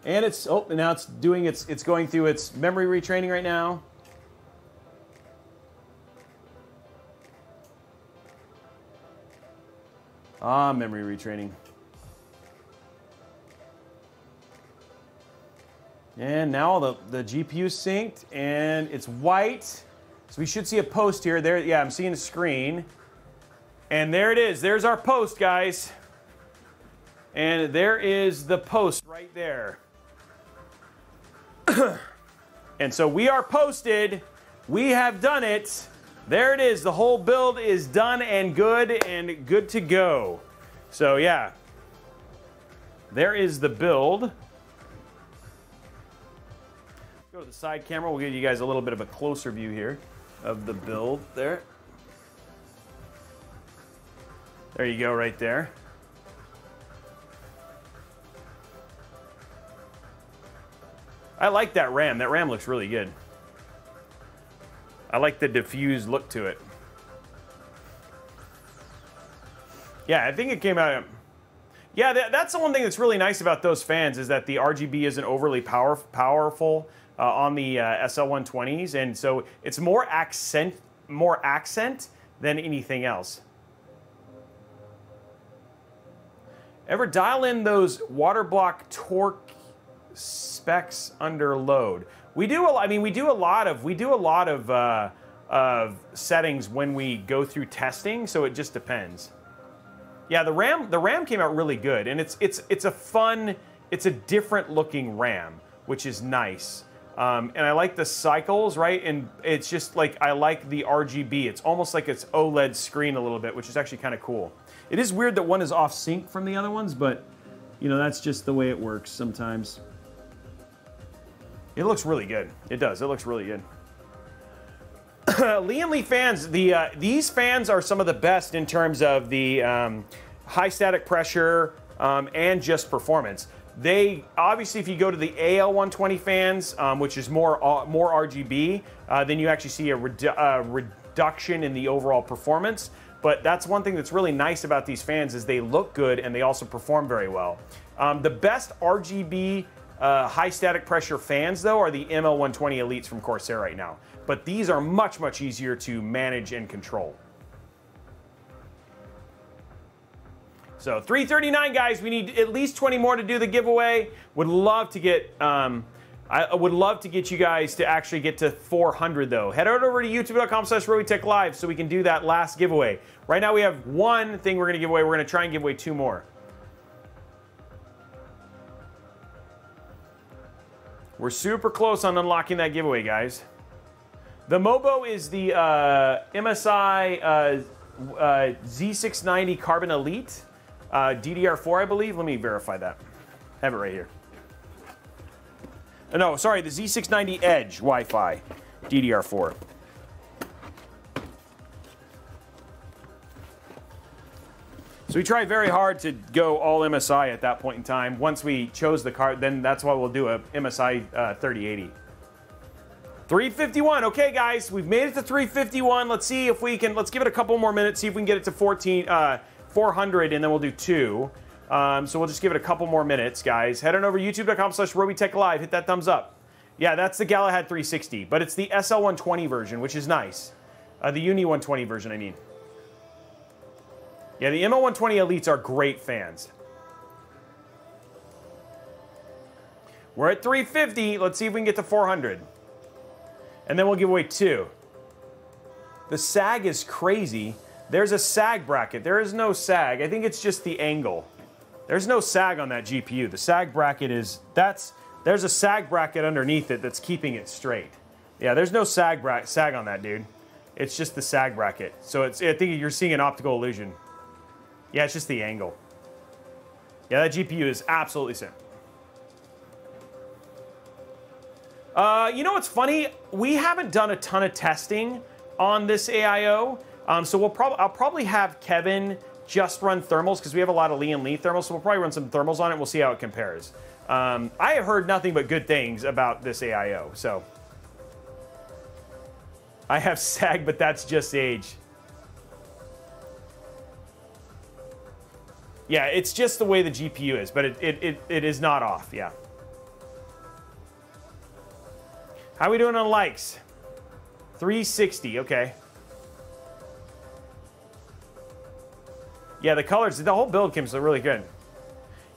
And it's, oh, and now it's doing its, it's going through its memory retraining right now. Ah, memory retraining. And now the, the G P U synced and it's white. So we should see a post here. There, yeah, I'm seeing a screen. And there it is. There's our post, guys. And there is the post right there. And so we are posted. We have done it. There it is. The whole build is done and good and good to go. So yeah, there is the build. Go to the side camera. We'll give you guys a little bit of a closer view here of the build there. There you go right there. I like that RAM. That RAM looks really good. I like the diffused look to it. Yeah, I think it came out. Yeah, that, that's the one thing that's really nice about those fans is that the R G B isn't overly power, powerful uh, on the uh, S L one twenties, and so it's more accent, more accent than anything else. Ever dial in those water block torque specs under load? We do. A, I mean, we do a lot of we do a lot of uh, of settings when we go through testing, so it just depends. Yeah, the RAM the RAM came out really good, and it's it's it's a fun, it's a different looking RAM, which is nice. Um, and I like the cycles, right? And it's just like I like the R G B. It's almost like it's OLED screen a little bit, which is actually kind of cool. It is weird that one is off sync from the other ones, but you know that's just the way it works sometimes. It looks really good. It does. It looks really good. Lian Li fans, the uh, these fans are some of the best in terms of the um, high static pressure um, and just performance. They obviously, if you go to the A L one twenty fans, um, which is more uh, more R G B, uh, then you actually see a redu uh, reduction in the overall performance. But that's one thing that's really nice about these fans is they look good and they also perform very well. Um, the best R G B Uh, high static pressure fans, though, are the M L one twenty Elites from Corsair right now. But these are much, much easier to manage and control. So three thirty-nine, guys, we need at least twenty more to do the giveaway. Would love to get, um, I would love to get you guys to actually get to four hundred, though. Head on over to youtube dot com slash Robeytech Live so we can do that last giveaway. Right now we have one thing we're going to give away. We're going to try and give away two more. We're super close on unlocking that giveaway, guys. The Mobo is the uh, M S I uh, uh, Z six ninety Carbon Elite, uh, D D R four, I believe. Let me verify that. I have it right here. Oh, no, sorry, the Z six ninety Edge Wi-Fi D D R four. So we try very hard to go all M S I at that point in time. Once we chose the card, then that's why we'll do a M S I uh, thirty eighty. three fifty-one, okay guys, we've made it to three fifty-one. Let's see if we can, let's give it a couple more minutes, see if we can get it to fourteen, uh, four hundred, and then we'll do two. Um, so we'll just give it a couple more minutes, guys. Head on over to youtube dot com slash Robeytech Live, hit that thumbs up. Yeah, that's the Galahad three sixty, but it's the S L one twenty version, which is nice. Uh, the Uni one twenty version, I mean. Yeah, the M L one twenty Elites are great fans. We're at three fifty. Let's see if we can get to four hundred. And then we'll give away two. The sag is crazy. There's a sag bracket. There is no sag. I think it's just the angle. There's no sag on that G P U. The sag bracket is, that's, there's a sag bracket underneath it that's keeping it straight. Yeah, there's no sag, bra sag on that, dude. It's just the sag bracket. So it's, I think you're seeing an optical illusion. Yeah, it's just the angle. Yeah, that G P U is absolutely sick. Uh, you know what's funny? We haven't done a ton of testing on this A I O, um, so we'll probably I'll probably have Kevin just run thermals because we have a lot of Lian Li thermals, so we'll probably run some thermals on it. We'll see how it compares. Um, I have heard nothing but good things about this A I O, so I have sag, but that's just age. Yeah, it's just the way the G P U is, but it, it, it, it is not off, yeah. How are we doing on likes? three sixty, okay. Yeah, the colors, the whole build comes really good.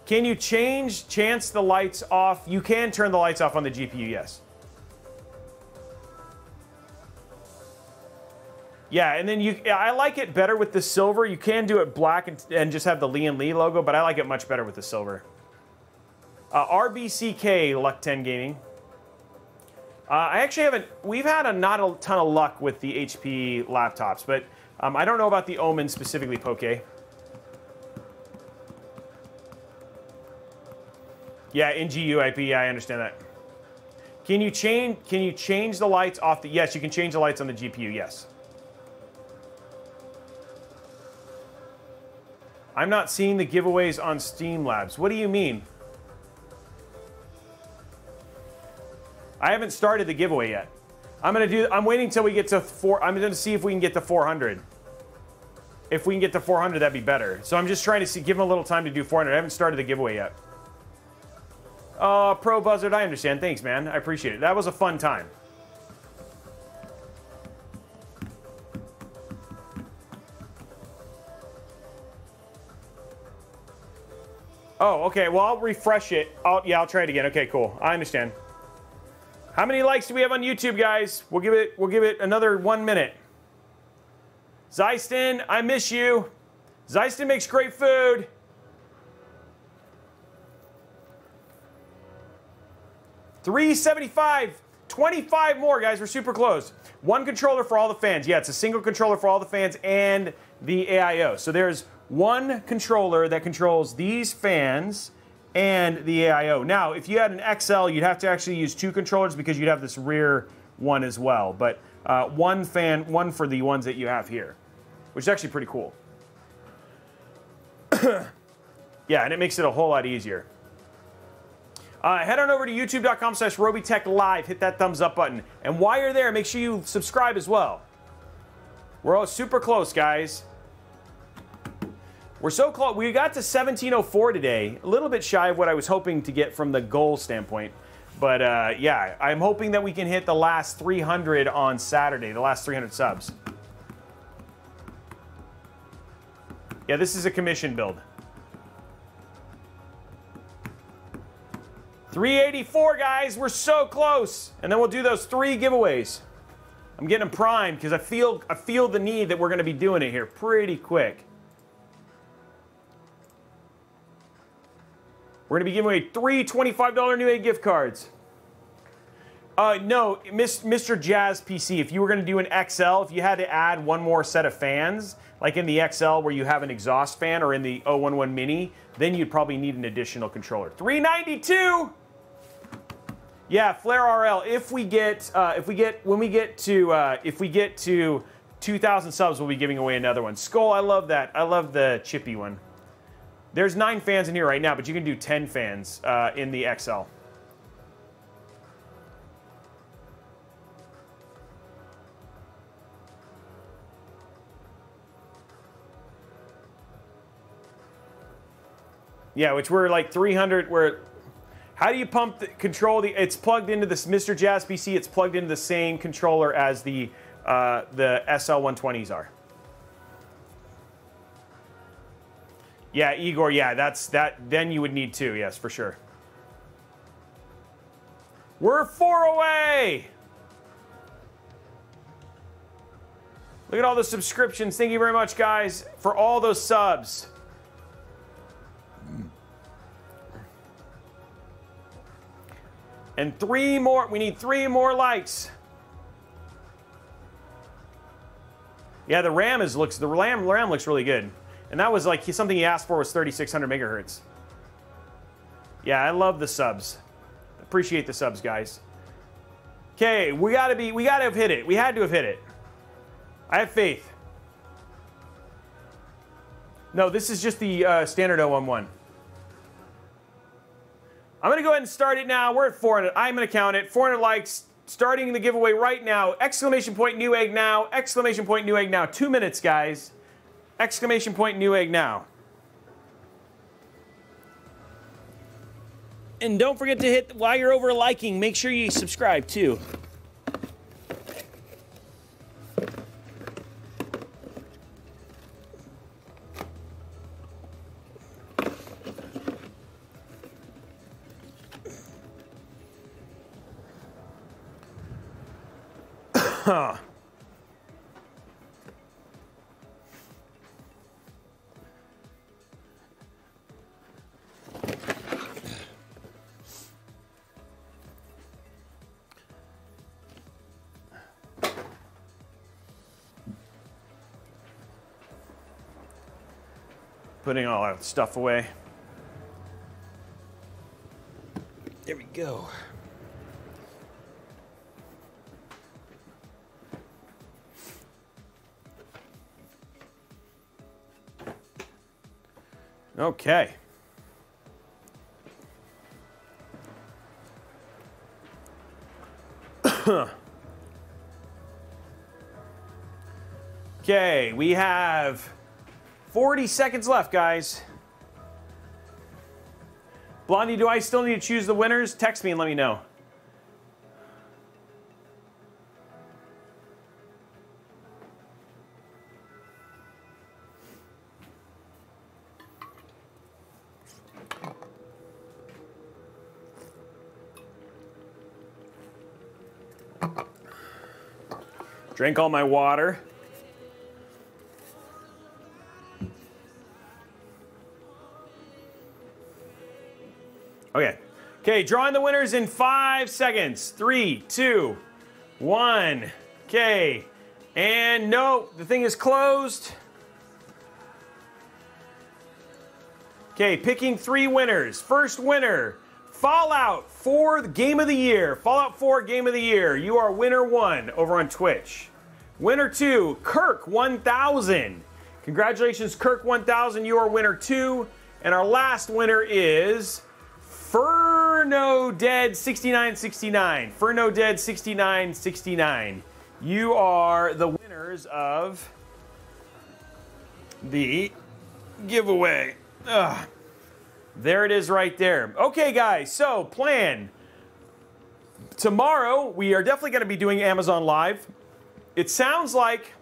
Can you change, chance the lights off? You can turn the lights off on the G P U, yes. Yeah, and then you, I like it better with the silver. You can do it black and, and just have the Lian Li logo, but I like it much better with the silver. Uh, R B C K Luck ten Gaming. Uh, I actually haven't, we've had a not a ton of luck with the H P laptops, but um, I don't know about the Omen specifically, Poké. Yeah, N G U I P, yeah, I understand that. Can you change, can you change the lights off the, yes, you can change the lights on the G P U, yes. I'm not seeing the giveaways on Steam Labs. What do you mean? I haven't started the giveaway yet. I'm gonna do, I'm waiting until we get to four, I'm gonna see if we can get to four hundred. If we can get to four hundred, that'd be better. So I'm just trying to see, give them a little time to do four hundred. I haven't started the giveaway yet. Uh, Pro Buzzard, I understand. Thanks, man. I appreciate it. That was a fun time. Oh, okay. Well, I'll refresh it. I'll, yeah, I'll try it again. Okay, cool. I understand. How many likes do we have on YouTube, guys? We'll give it, we'll give it another one minute. Zeiston, I miss you. Zeiston makes great food. three seventy-five, twenty-five more, guys. We're super close. One controller for all the fans. Yeah, it's a single controller for all the fans and the A I O. So there's one controller that controls these fans and the A I O. Now, if you had an X L, you'd have to actually use two controllers because you'd have this rear one as well. But uh, one fan, one for the ones that you have here, which is actually pretty cool. Yeah, and it makes it a whole lot easier. Uh, head on over to youtube dot com slash Robeytech Live. Hit that thumbs up button. And while you're there, make sure you subscribe as well. We're all super close, guys. We're so close. We got to seventeen oh four today. A little bit shy of what I was hoping to get from the goal standpoint. But uh, yeah, I'm hoping that we can hit the last three hundred on Saturday, the last three hundred subs. Yeah, this is a commission build. three eighty-four, guys. We're so close. And then we'll do those three giveaways. I'm getting them primed because I feel, I feel the need that we're going to be doing it here pretty quick. We're going to be giving away three twenty-five dollar Newegg gift cards. Uh, no, Mister Jazz P C, if you were going to do an X L, if you had to add one more set of fans, like in the X L where you have an exhaust fan or in the oh one one Mini, then you'd probably need an additional controller. three ninety-two! Yeah, Flare R L, if we get, uh, if we get, when we get to, uh, if we get to two thousand subs, we'll be giving away another one. Skull, I love that. I love the chippy one. There's nine fans in here right now, but you can do ten fans uh, in the X L. Yeah, which we're like three hundred, where, how do you pump, the, control the, it's plugged into this Mister Jazz P C, it's plugged into the same controller as the, uh, the S L one twenties are. Yeah, Igor, yeah, that's that. Then you would need two, yes, for sure. We're four away! Look at all the subscriptions. Thank you very much, guys, for all those subs. And three more, we need three more likes. Yeah, the RAM is looks, the RAM, RAM looks really good. And that was like something he asked for was thirty-six hundred megahertz. Yeah, I love the subs. Appreciate the subs, guys. Okay, we gotta be, we gotta have hit it. We had to have hit it. I have faith. No, this is just the uh, standard oh one one. I'm gonna go ahead and start it now. We're at four hundred. I'm gonna count it. four hundred likes. Starting the giveaway right now. Exclamation point Newegg now. Exclamation point Newegg now. Two minutes, guys. Exclamation point Newegg now. And don't forget to hit, while you're over liking, make sure you subscribe too. Huh. putting all our stuff away. There we go. Okay. Okay, we have forty seconds left, guys. Blondie, do I still need to choose the winners? Text me and let me know. Drink all my water. Okay. Okay, drawing the winners in five seconds. Three, two, one. Okay. And no, the thing is closed. Okay, picking three winners. First winner, Fallout four Game of the Year. Fallout four Game of the Year. You are winner one over on Twitch. Winner two, Kirk one thousand. Congratulations, Kirk one thousand. You are winner two. And our last winner is Ferno Dead sixty-nine sixty-nine. Ferno Dead sixty-nine sixty-nine. You are the winners of the giveaway. Ugh. There it is right there. Okay, guys, so plan. Tomorrow, we are definitely going to be doing Amazon Live. It sounds like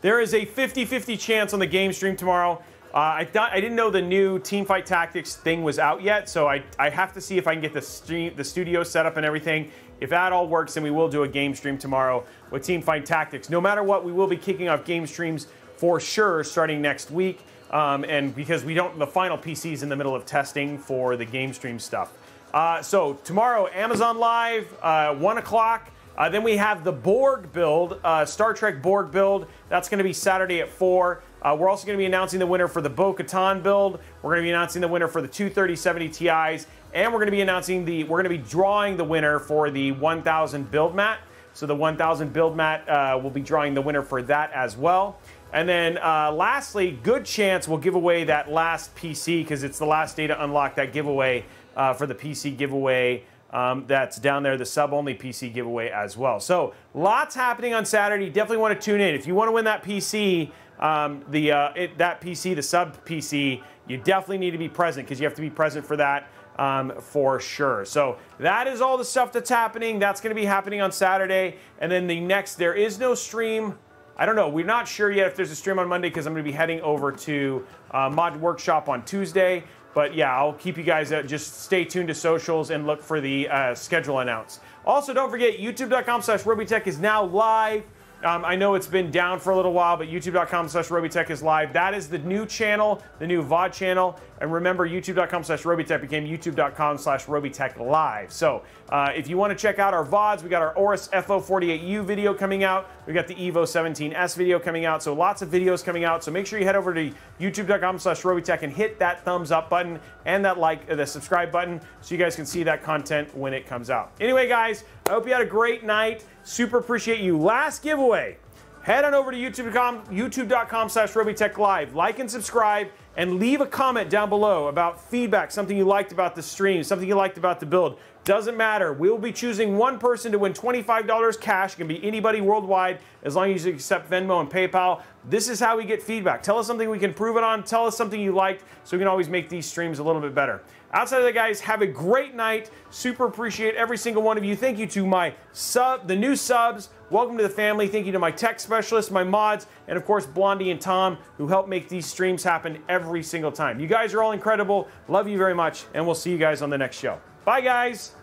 there is a fifty fifty chance on the game stream tomorrow. Uh, I, thought, I didn't know the new Teamfight Tactics thing was out yet, so I, I have to see if I can get the, stream, the studio set up and everything. If that all works, then we will do a game stream tomorrow with Teamfight Tactics. No matter what, we will be kicking off game streams for sure starting next week, um, and because we don't, the final P C is in the middle of testing for the game stream stuff. Uh, so tomorrow, Amazon Live, uh, one o'clock. Uh, then we have the Borg build, uh, Star Trek Borg build. That's going to be Saturday at four. Uh, we're also going to be announcing the winner for the Bo-Katan build. We're going to be announcing the winner for the two thirty seventy T Is, and we're going to be announcing the we're going to be drawing the winner for the one thousand BuildMat. So the one thousand BuildMat uh, will be drawing the winner for that as well. And then uh, lastly, good chance we'll give away that last P C because it's the last day to unlock that giveaway uh, for the P C giveaway. Um, that's down there, the sub-only P C giveaway as well. So lots happening on Saturday. Definitely want to tune in. If you want to win that P C, um, the uh, it, that P C, the sub-P C, you definitely need to be present because you have to be present for that um, for sure. So that is all the stuff that's happening. That's going to be happening on Saturday. And then the next, there is no stream. I don't know. We're not sure yet if there's a stream on Monday because I'm going to be heading over to uh, Mod Workshop on Tuesday. But yeah, I'll keep you guys, uh, just stay tuned to socials and look for the uh, schedule announced. Also, don't forget, youtube.com slash Robeytech is now live. Um, I know it's been down for a little while, but youtube.com slash Robeytech is live. That is the new channel, the new V O D channel. And remember, youtube.com slash Robeytech became youtube.com slash Robeytech live. So uh, if you want to check out our V O Ds, we got our Aorus F O forty-eight U video coming out. We got the Evo seventeen S video coming out. So lots of videos coming out. So make sure you head over to youtube.com slash Robeytech and hit that thumbs up button and that like, uh, the subscribe button so you guys can see that content when it comes out. Anyway, guys, I hope you had a great night. Super appreciate you. Last giveaway. Head on over to youtube.com youtube.com slash Robeytech live. Like and subscribe and leave a comment down below about feedback, something you liked about the stream, something you liked about the build. Doesn't matter. We will be choosing one person to win twenty-five dollars cash. It can be anybody worldwide as long as you accept Venmo and PayPal. This is how we get feedback. Tell us something we can prove it on. Tell us something you liked so we can always make these streams a little bit better. Outside of that, guys, have a great night. Super appreciate every single one of you. Thank you to my sub, the new subs. Welcome to the family. Thank you to my tech specialists, my mods, and of course, Blondie and Tom, who help make these streams happen every single time. You guys are all incredible. Love you very much, and we'll see you guys on the next show. Bye, guys.